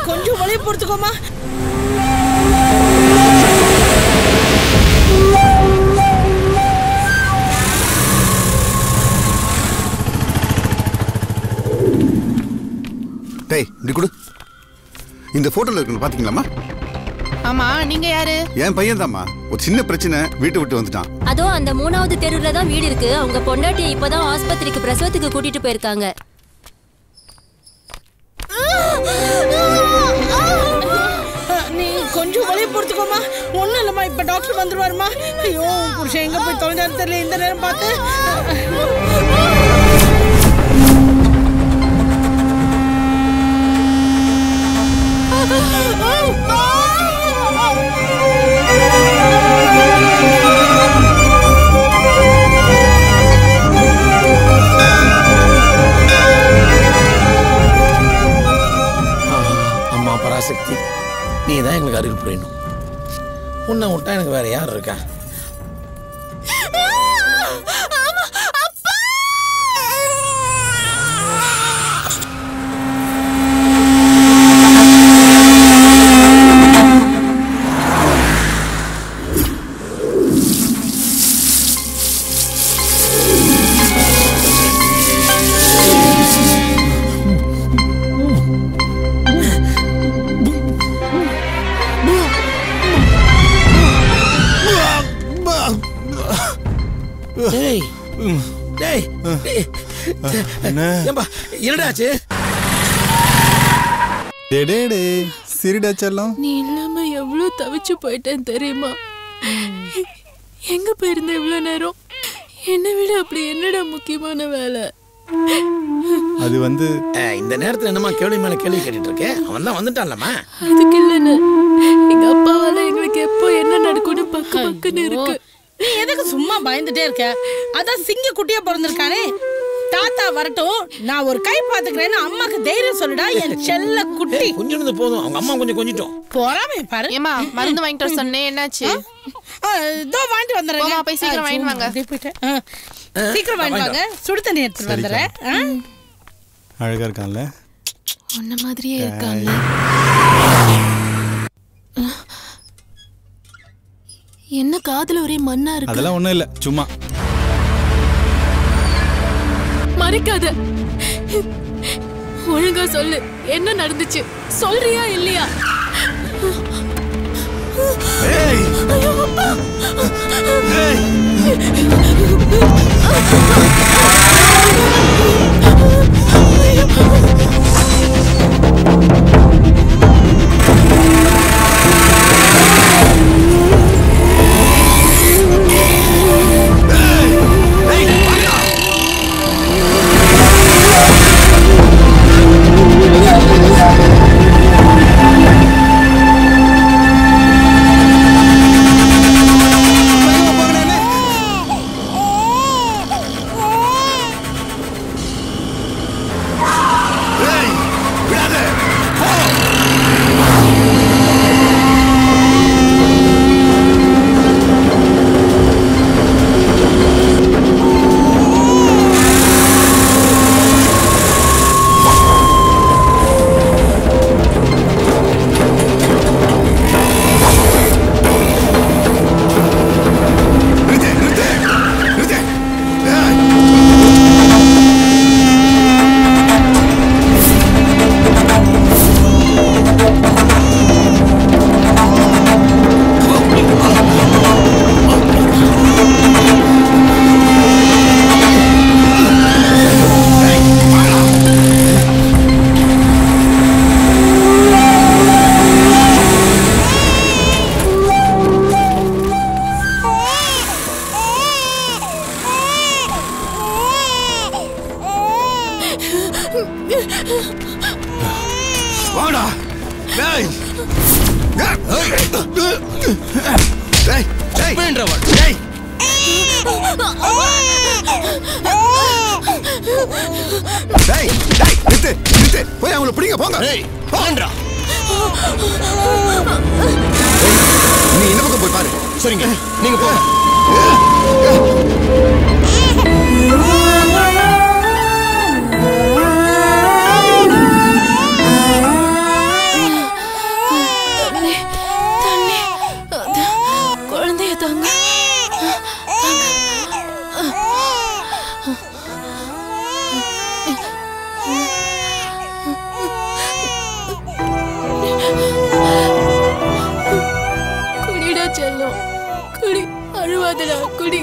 கொஞ்சம் வழி பொறுத்துக்கோமா. டேய் இப்படி கொடு. இந்த போட்டோல இருக்கு பாத்தீங்களாமா? ஆமா, நீங்க யாரு? என் பையன் தான்மா. ஒரு சின்ன பிரச்சனை, வீட்டை விட்டு வந்துட்டான். அதோ அந்த மூணாவது தெருவுல தான் வீடு இருக்கு. அவங்க பொண்டாட்டியை இப்பதான் ஆஸ்பத்திரிக்கு பிரசவத்துக்கு கூட்டிட்டு போயிருக்காங்க. நீ கொஞ்சம் வழியை பொறுத்துக்கோமா, ஒண்ணும் இல்லம்மா. இப்ப டாக்டர் வந்துருவாருமா. ஐயோ புருஷன் எங்க போய் தொலைஞ்சாரு தெரியல. இந்த நேரம் பார்த்து சக்தி, நீ தான் எங்களுக்கு அருகில் புரியணும். உன்னை விட்டா எனக்கு வேற யார் இருக்கா? தெரியுமா எங்க போயிருந்த இவ்வளவு நேரம்? என்ன விட அப்படி என்னடா முக்கியமான வேலை? அது வந்து இந்த நேரத்துல என்னமா கேள்வி மேல கேள்வி கேட்டுட்டு இருக்கேன். அவன் தான் வந்துட்டான்லமா. அதுக்கு இல்லன்னு எங்க அப்பாவால எங்களுக்கு எப்போ என்ன நடக்கும்னு பக்கு பக்குன்னு இருக்கு. நீ எதுக்கு சும்மா பயந்துட்டே இருக்க? அதான் சிங்க குட்டியா பிறந்திருக்கானே, தாத்தா வரட்டும் நான் ஒரு கை பாத்துக்கிறேன்னு அம்மாக்கு தைரியம் சொல்லுடா. என் செல்ல குட்டி கொஞ்சிருந்து போதும். அவங்க அம்மா கொஞ்சம் கொஞ்சிட்டோம். போறாமே பாரு. ஏமா மருந்து வாங்கிட்டு வர சொன்னே, என்னாச்சு? இதோ வாங்கிட்டு வந்துறேன். அம்மா போய் சீக்கிரம் வாங்கி வாங்க. சீக்கிரம் வாங்கி வாங்க. சுடு தண்ணி எடுத்து வந்துறேன். அழகா இருக்கான்ல, உன்ன மாதிரியே இருக்கான்ல. என்ன காதுல ஒரே மண்ணா இருக்கு? அதெல்லாம் ஒண்ணும் இல்ல, சும்மா. மறைக்காத, ஒழுங்கா சொல்லு என்ன நடந்துச்சு. சொல்றியா இல்லையா? நீங்க அழுவாதடா, குடி.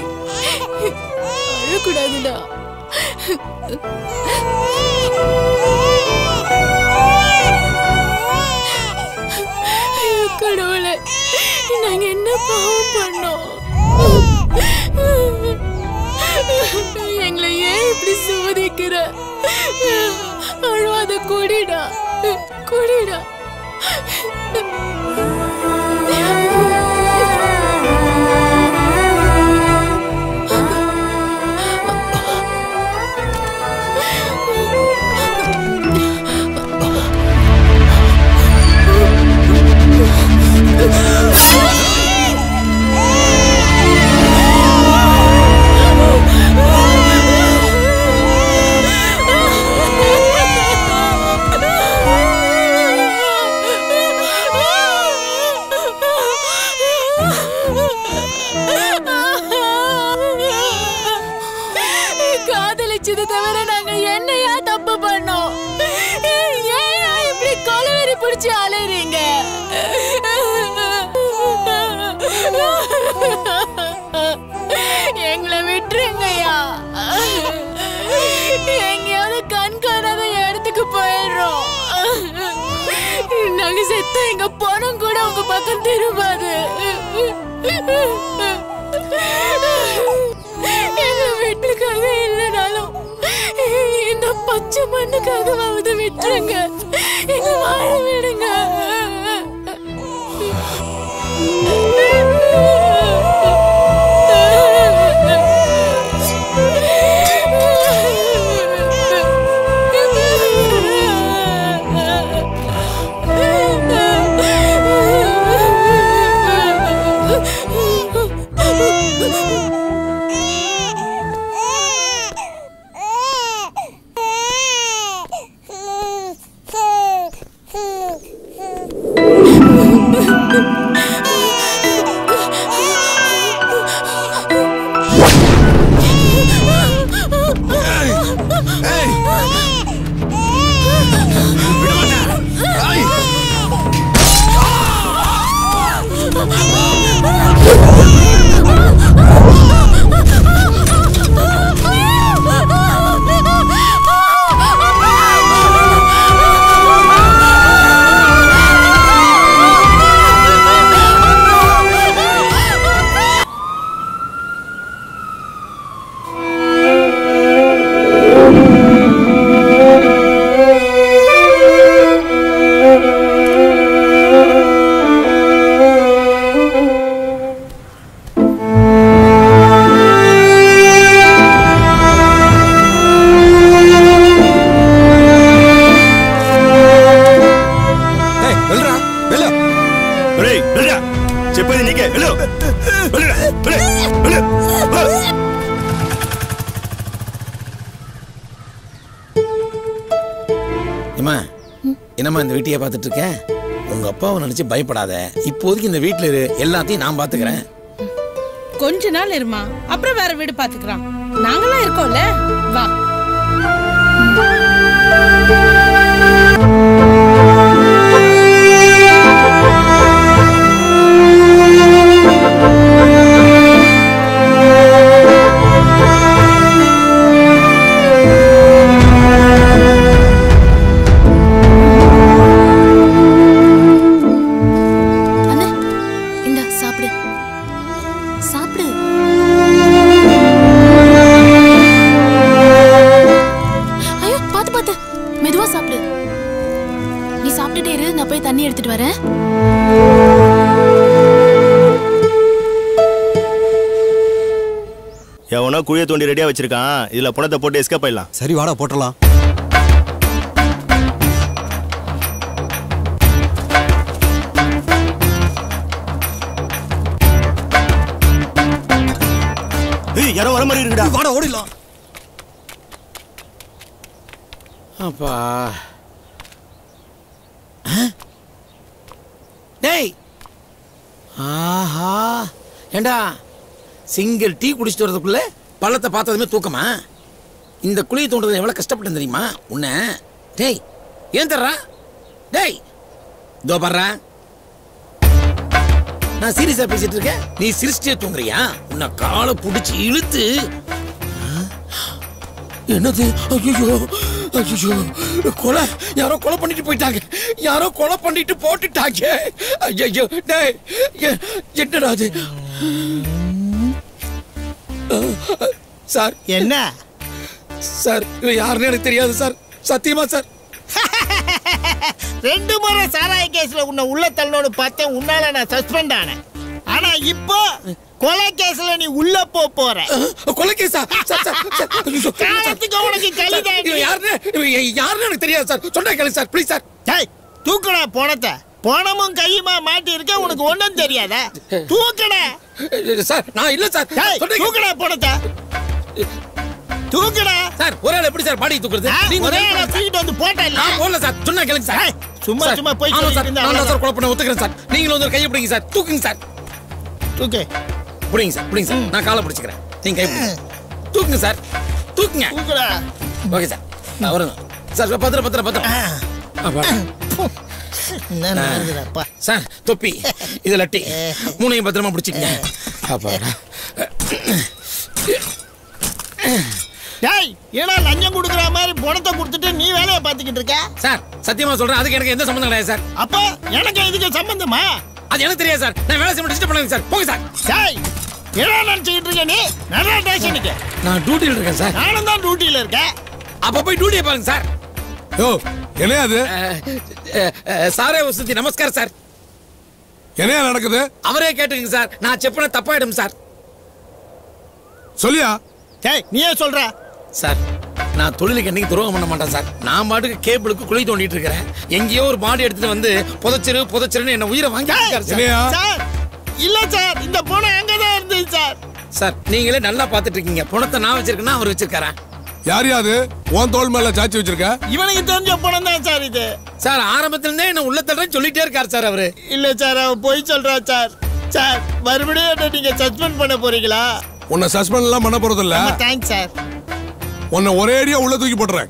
அழக்கூடாதுடா. கடவுளே, நாங்க என்ன பாவம் பண்ணோம்? எங்களை ஏன் இப்படி சோதிக்கிற? அழுவாத, குடிடா, குடிடா. எங்க பணம் கூட உங்க பக்கம் திரும்பாது. எங்க வீட்டுக்காக இல்லைனாலும் இந்த பச்சை மண்ணுக்காகவாவது விட்டுருங்க, எங்க வாழ விடுங்க. பாத்துட்டு இருக்கேன். உங்க அப்பாவை நினைச்சு பயப்படாத. இப்போதைக்கு இந்த வீட்டுல இரு, எல்லாத்தையும் நான் பாத்துக்கிறேன். கொஞ்ச நாள் இருமா, அப்புறம் வேற வீடு பாத்துக்கிறான். நாங்களாம் இருக்கோம்ல, வா. குழிய தோண்டி ரெடியா வச்சிருக்கான், இதுல பணத்தை போட்டு எஸ்கேப் ஆயிடலாம். சரி வாடா போட்டலாம். யாரோ வர மாதிரி இருக்குடா, வாடா ஓடிடலாம். அப்பா டேய், ஆஹா, ஏண்டா சிங்கிள் டீ குடிச்சிட்டு வரதுக்குள்ள பள்ளத்தை பார்த்ததுமே தூக்கமா? இந்த குழியை தோண்டுறது எவ்வளோ கஷ்டப்பட்டேன் தெரியுமா உன்னை? டேய் ஏன் தர்றா? டேய் இதோ பர்றா. நான் சீரியஸா பேசிட்டு இருக்கேன், நீ சிரிச்சிட்டே தூங்குறியா? உன்னை காலை பிடிச்சி இழுத்து என்னது? ஐயோ ஐயோ, கொலை, யாரோ கொலை பண்ணிட்டு போயிட்டாங்க, யாரோ கொலை பண்ணிட்டு போட்டுட்டாங்க. ஐயோ என்னடா அது? சார் என்ன சார், இவன் யாருன்னு எனக்கு தெரியாது சார், சத்தியமா சார். ரெண்டு முறை சாராய கேஸ்ல உன்னை உள்ள தள்ளனு பார்த்தேன், உன்னால நான் சஸ்பெண்ட் ஆனேன். ஆனா இப்போ கொலை கேஸ்ல நீ உள்ள போற. கொலை கேஸா? யாருன்னு எனக்கு தெரியாது சார், சொன்னா கேளு சார், ப்ளீஸ் சார். தூக்கடா போனத்தை, பணமும் கையுமா மாட்டி இருக்க, உனக்கு ஒன்றும் தெரியாத? தூக்கடா சார். நான் இல்ல சார், தூக்கடா போனத்தை, தூக்குடா சார். ஒரு ஆள் எப்படி சார் பாடி தூக்குறது? நீங்க ஒரே ஆளா தூக்கிட்டு வந்து போட்டா இல்ல? நான் போடல சார், சொன்னா கேளுங்க சார். சும்மா சும்மா போய் சொல்லிருந்தா நான் சார் கொலை பண்ண ஒத்துக்கிறேன் சார். நீங்க வந்து ஒரு கையை பிடிங்க சார், தூக்குங்க சார். தூக்கு பிடிங்க சார், பிடிங்க சார். நான் காலை பிடிச்சுக்கிறேன், நீங்க கை பிடிங்க. தூக்குங்க சார், தூக்குங்க. தூக்குடா. ஓகே சார், நான் வரேன் சார். பத்திர பத்திர பத்திர அப்பா நான் வந்துறேன்ப்பா சார். தொப்பி இது லட்டி மூணையும் பத்திரமா பிடிச்சிங்க அப்பாடா. டேய், ஏடா லஞ்சம் குடுக்குற மாதிரி பொணத்தை கொடுத்துட்டு நீ வேலைய பாத்துக்கிட்டு இருக்க? சார் சத்தியமா சொல்றேன், அதுக்கு எனக்கு எந்த சம்பந்தம் இல்ல சார். அப்ப எனக்கு இதுக்கு சம்பந்தமா? அது எனக்கு தெரியாது சார், நான் வேலை செய்ய முடிச்சிட்டு பண்ணேன் சார். போங்க சார். டேய், ஏடா நினைச்சிட்டு இருக்க நீ? நல்ல டேஷனுக்கு நான் டியூட்டில இருக்கேன் சார். நானும் தான் டியூட்டில இருக்கேன். அப்ப போய் டியூட்டியை பாருங்க சார். யோ என்ன அது? சாரே வசந்தி நமஸ்கார் சார். என்ன நடக்குது? அவரே கேட்டுங்க சார், நான் செப்பன தப்பாயிடும் சார். சொல்லியா? டேய், நீயே சொல்ற சார். நான் தொழிலுக்கு என்னைக்கு துரோகம் பண்ண மாட்டேன் சார். நான் பாட்டுக்கு கேபிளுக்கு குழி தோண்டிட்டு இருக்கிறேன், எங்கேயோ ஒரு பாடி எடுத்துட்டு வந்து புதைச்சிருன்னு என்ன உயிரை வாங்கிட்டாரு சார். இல்ல சார், இந்த பொண்ணு எங்கதான் இருந்துச்சு சார்? சார் நீங்களே நல்லா பாத்துட்டு இருக்கீங்க. பொணத்தை நான் வச்சிருக்கேன்னா அவர் வச்சிருக்காரா? யாரையாவது உன் தோல் மேல சாட்சி வச்சிருக்க? இவனுக்கு தெரிஞ்ச பொணம் தான் சார் இது. சார் ஆரம்பத்துல இருந்தே என்ன உள்ள தள்ளுறேன்னு சொல்லிட்டே இருக்காரு சார் அவரு. இல்ல சார், அவர் போய் சொல்றா சார். சார் மறுபடியும் நீங்க சஸ்பெண்ட் பண்ண போறீங்களா? உன்னை சஸ்பெண்ட் எல்லாம் பண்ண போறது இல்ல. Thanks sir. உன்னை ஒரே ஏரியா உள்ள தூக்கி போடுறேன்.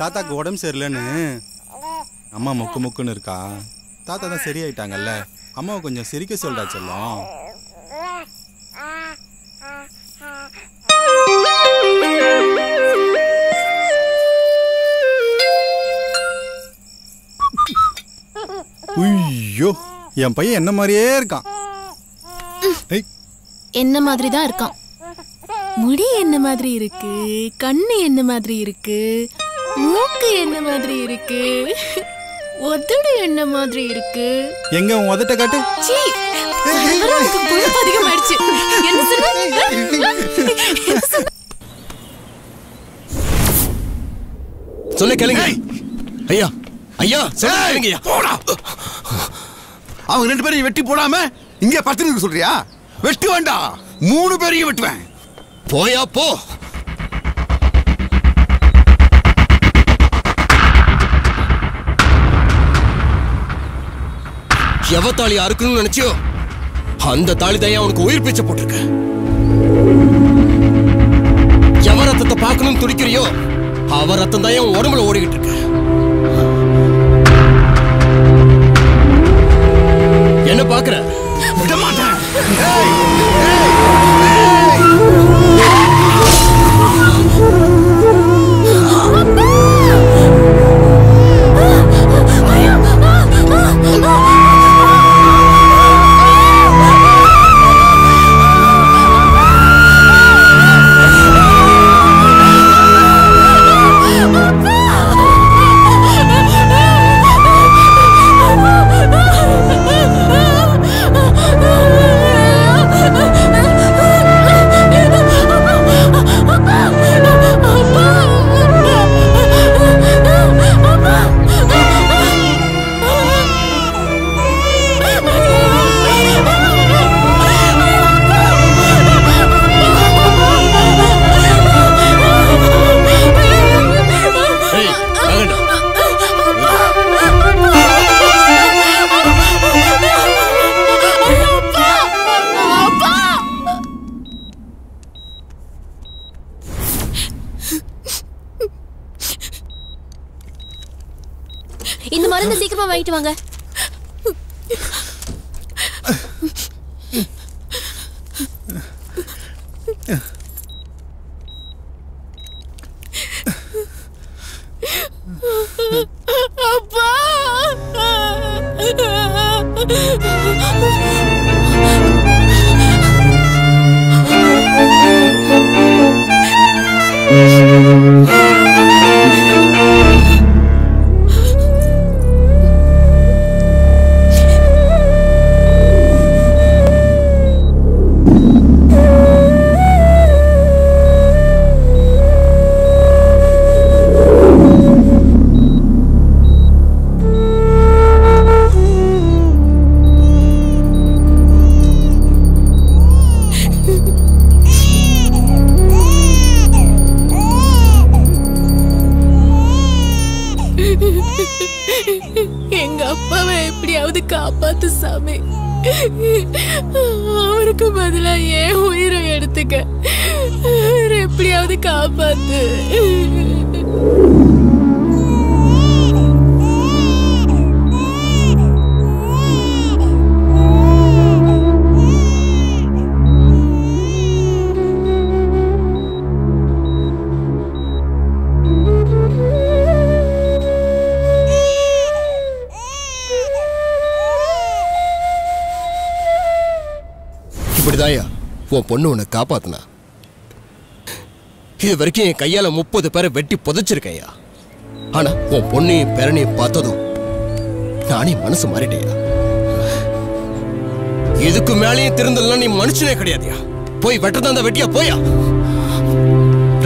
தாத்தாக்கு உடம்பு சரியில்லைன்னு அம்மா மொக்கு மொக்குன்னு இருக்கா. தாத்தா தான் சரியாயிட்டாங்கல்ல, அம்மாவை கொஞ்சம் சிரிக்க சொல்றா செல்லம். ஐயோ, என் பையன் என்ன மாதிரியே இருக்கான். என்ன மாதிரி தான் இருக்கான். முடி என்ன மாதிரி இருக்கு, கண்ணு என்ன மாதிரி இருக்கு, மூக்கு என்ன மாதிரி இருக்கு, உதடு என்ன மாதிரி இருக்கு. எங்க உன் உதட்ட காட்டு. சீ, எனக்கு புழுப்பு அதிகமாயிடுச்சு. என்ன சொல்ற? சொல்ல கேளுங்க ஐயா. ஐயா சொல்ல கேளுங்கயா. போடா, அவங்க ரெண்டு பேரும் வெட்டி போடாம இங்க பத்திரிக்கை சொல்றியா? வெட்டு வேண்டாம், மூணு பேரையும் வெட்டுவேன். போயா போ. எவ தாலி அறுக்கணும்னு நினைச்சியோ அந்த தாலி தான் உனக்கு உயிர் பீச்ச போட்டிருக்க. எவ ரத்தத்தை பார்க்கணும்னு துடிக்கிறியோ அவ ரத்தம் தான் உன் உடம்புல ஓடிக்கிட்டு இருக்க. என்ன பாக்குற? விட மாட்டேன். இதெல்லாம் வாங்கிட்டு வாங்க. பொண்ணு உன்னை காப்பாத்தினா. இது வரைக்கும் என் கையால 30 பேரை வெட்டி புதைச்சிருக்கையா. ஆனா உன் பொண்ணையும் பேரனையும் பார்த்ததும் நானே மனசு மாறிட்டேயா. இதுக்கு மேலேயும் திருந்தெல்லாம் நீ மனுஷனே கிடையாதுயா. போய் வெட்டதான் அந்த வெட்டியா போயா.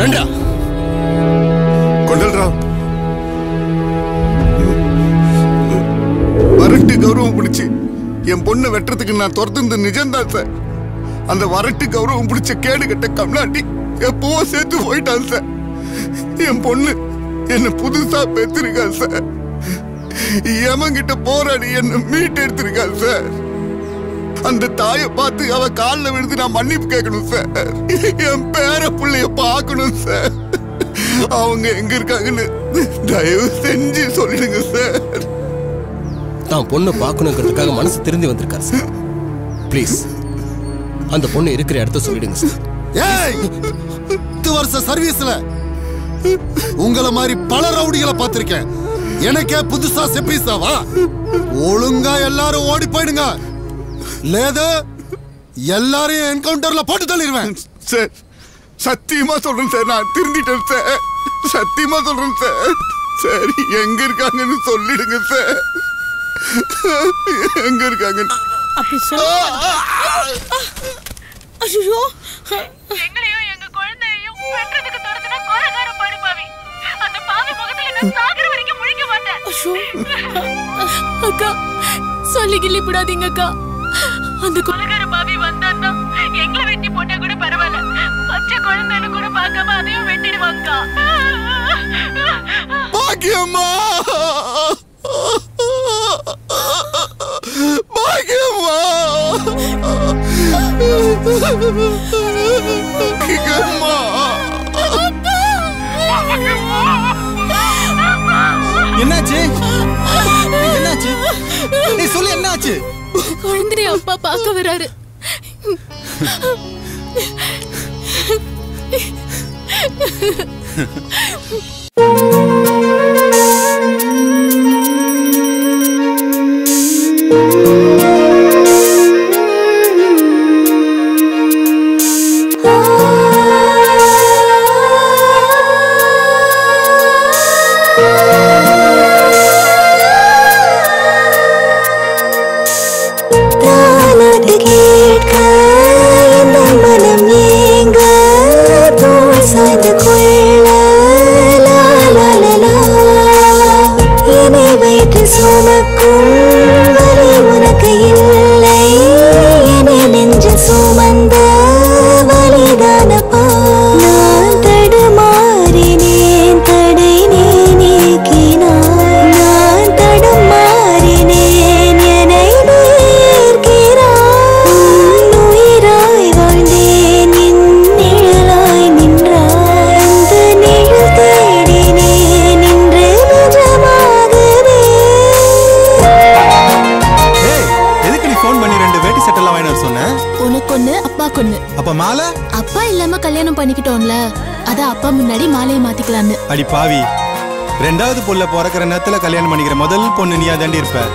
ரெண்டா கொண்டல்ரா வரட்டு கௌரவம் பிடிச்சு என் பொண்ணை வெட்டுறதுக்கு நான் துரத்து நிஜம்தான் சார். அந்த வரட்டு கௌரவம் பிடிச்ச கேடு கட்ட கம்லாண்டி எப்பவோ சேர்த்து போயிட்டான் சார். என் பொண்ணு என்ன புதுசா பெற்றிருக்கான் சார். எமங்கிட்ட போராடி என்ன மீட்டு எடுத்திருக்கான் சார். அந்த தாயை பார்த்து அவ காலில் விழுந்து நான் மன்னிப்பு கேட்கணும் சார். என் பேர பிள்ளைய பார்க்கணும் சார். அவங்க எங்க இருக்காங்கன்னு தயவு செஞ்சு சொல்லிடுங்க சார். தான் பொண்ணை பார்க்கணுங்கிறதுக்காக மனசு திரும்பி வந்திருக்காரு சார். பிளீஸ் அந்த பொண்ணு இருக்கிற இடத்த சொல்லிடுங்க சார். ஏய் 10 வருஷ சர்வீஸ்ல உங்கள மாதிரி பல ரவுடிகளை பார்த்திருக்கேன். எனக்கே புதுசா செப்பீஸாவா? ஒழுங்கா எல்லாரும் ஓடி போயிடுங்க. லேது எல்லாரையும் என்கவுண்டர்ல போட்டு தள்ளிடுவேன் சார். சத்தியமா சொல்றேன் சார், நான் திருந்திட்டேன் சார். சத்தியமா சொல்றேன் சார். சரி எங்க இருக்காங்கன்னு சொல்லிடுங்க சார். எங்க இருக்காங்க அப்படி சொல்லுங்க. எங்களையும் எங்க குழந்தையையும் வெட்றதுக்கு தரதுனா கோலகார பாவி பாவி. அந்த பாவி முகத்துல நான் சாகற வரைக்கும் முழிக்க மாட்டேன். அக்கா சொல்லி கிள்ளிப்படாதீங்க அக்கா. அந்த கோலகார பாவி வந்தான்னா எங்களை வெட்டி போட்டா கூட பரவாயில்ல. பச்சை குழந்தைன்னு கூட பார்க்காம அதையும் வெட்டிடுவாங்க. பாக்கியம்மா பாக்கியம்மா பாக்கியம்மா என்னாச்சு என்னாச்சு நீ சொல்லு என்னாச்சு? குழந்தைய அப்பா பார்க்க வராரு. மெட்டல் எல்லாம் வாங்கி வர சொன்னேன். உனக்கு ஒண்ணு அப்பாக்கு ஒண்ணு. அப்ப மாலை அப்பா இல்லாம கல்யாணம் பண்ணிக்கிட்டோம்ல, அத அப்பா முன்னாடி மாலையை மாத்திக்கலான்னு. அடி பாவி, ரெண்டாவது பொண்ணு பிறக்கிற நேரத்துல கல்யாணம் பண்ணிக்கிற முதல் பொண்ணு நீயா தாண்டி இருப்ப.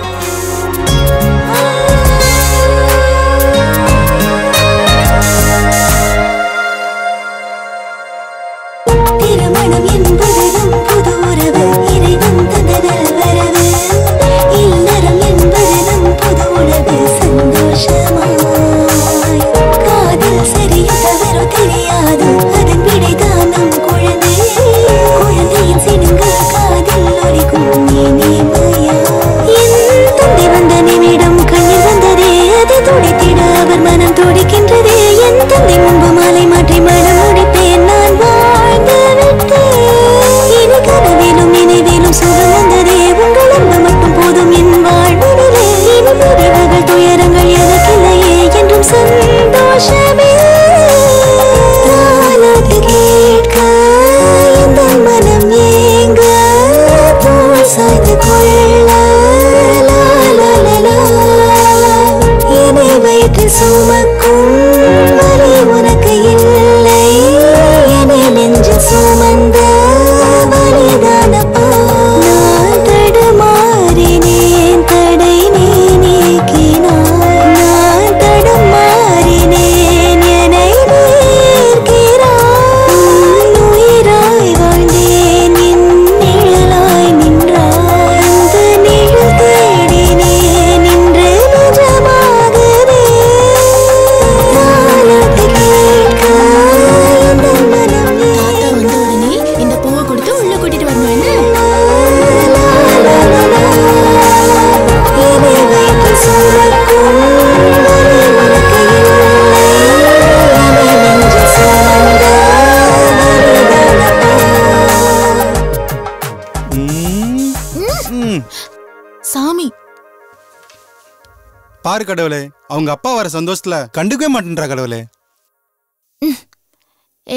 பாரு கடவுளே, அவங்க அப்பா வர சந்தோஷத்துல கண்டுக்கவே மாட்டேன்றா கடவுளே.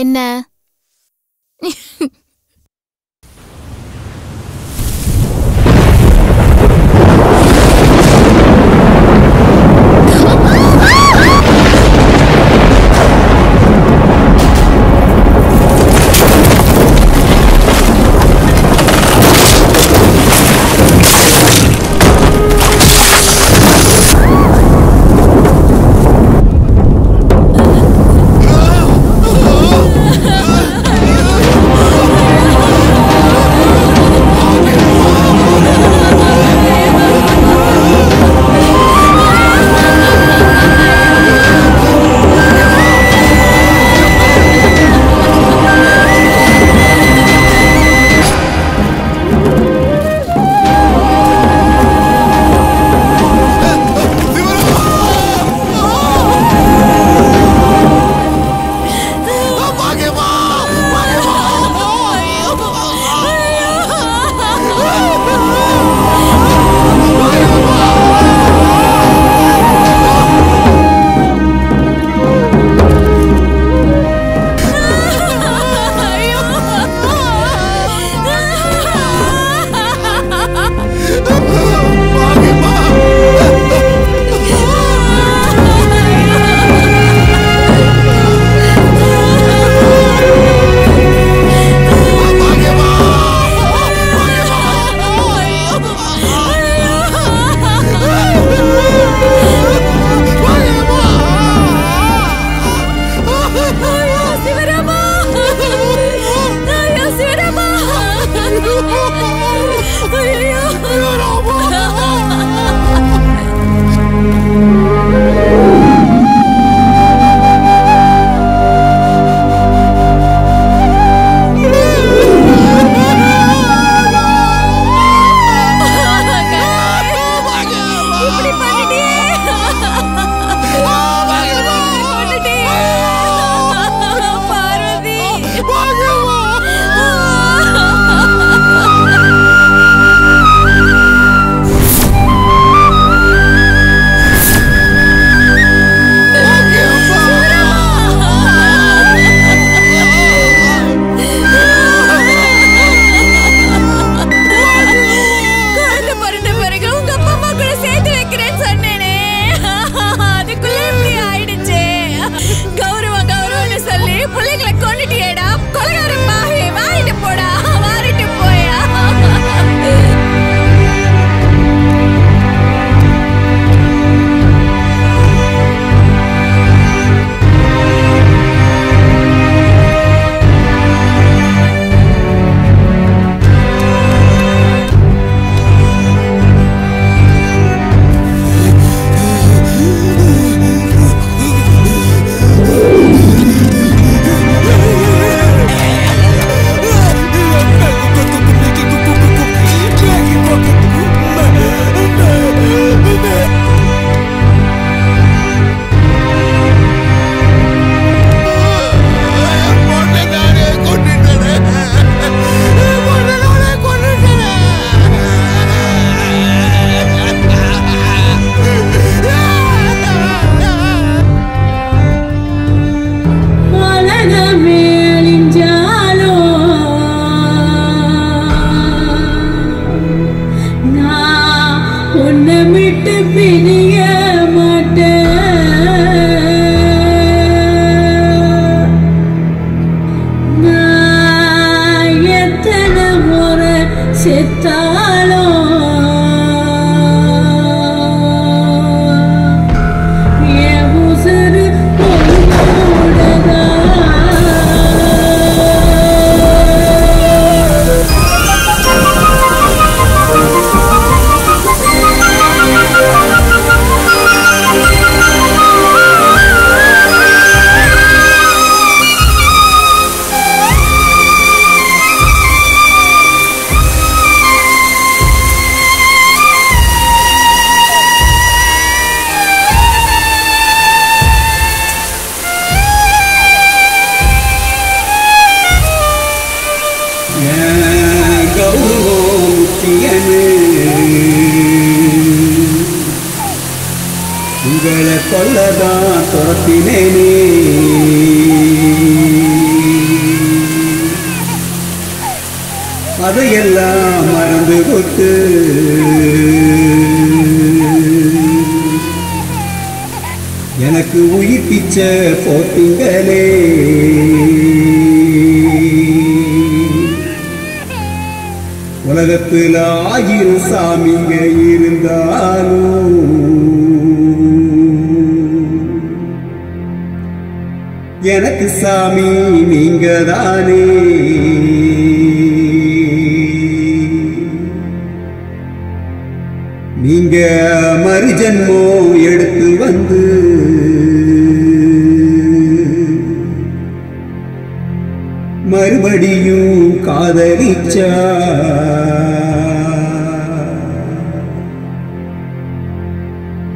என்ன துரத்தினேனே. அதையெல்லாம் மறந்து கொத்து எனக்கு உயிர்ப்பிச்ச போட்டுங்களே. உலகத்தில் ஆயிரம் சாமிங்க இருந்தாலும் எனக்கு சாமி நீங்க தானே. நீங்க மறுஜன்மோ எடுத்து வந்து மறுபடியும் காதலிச்சா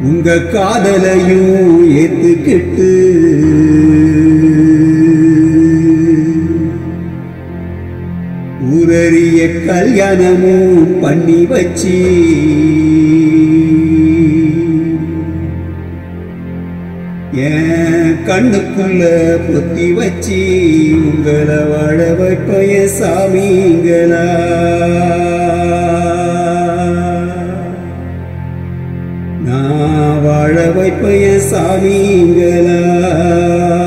உங்க காதலையும் ஏத்துக்கிட்டு ஊரறிய கல்யாணமும் பண்ணி வச்சு என் கண்ணுக்குள்ள பொத்தி வச்சு உங்களை வாழ வைப்பைய சாமிங்களா. நான் வாழ வைப்பைய சாமிங்களா.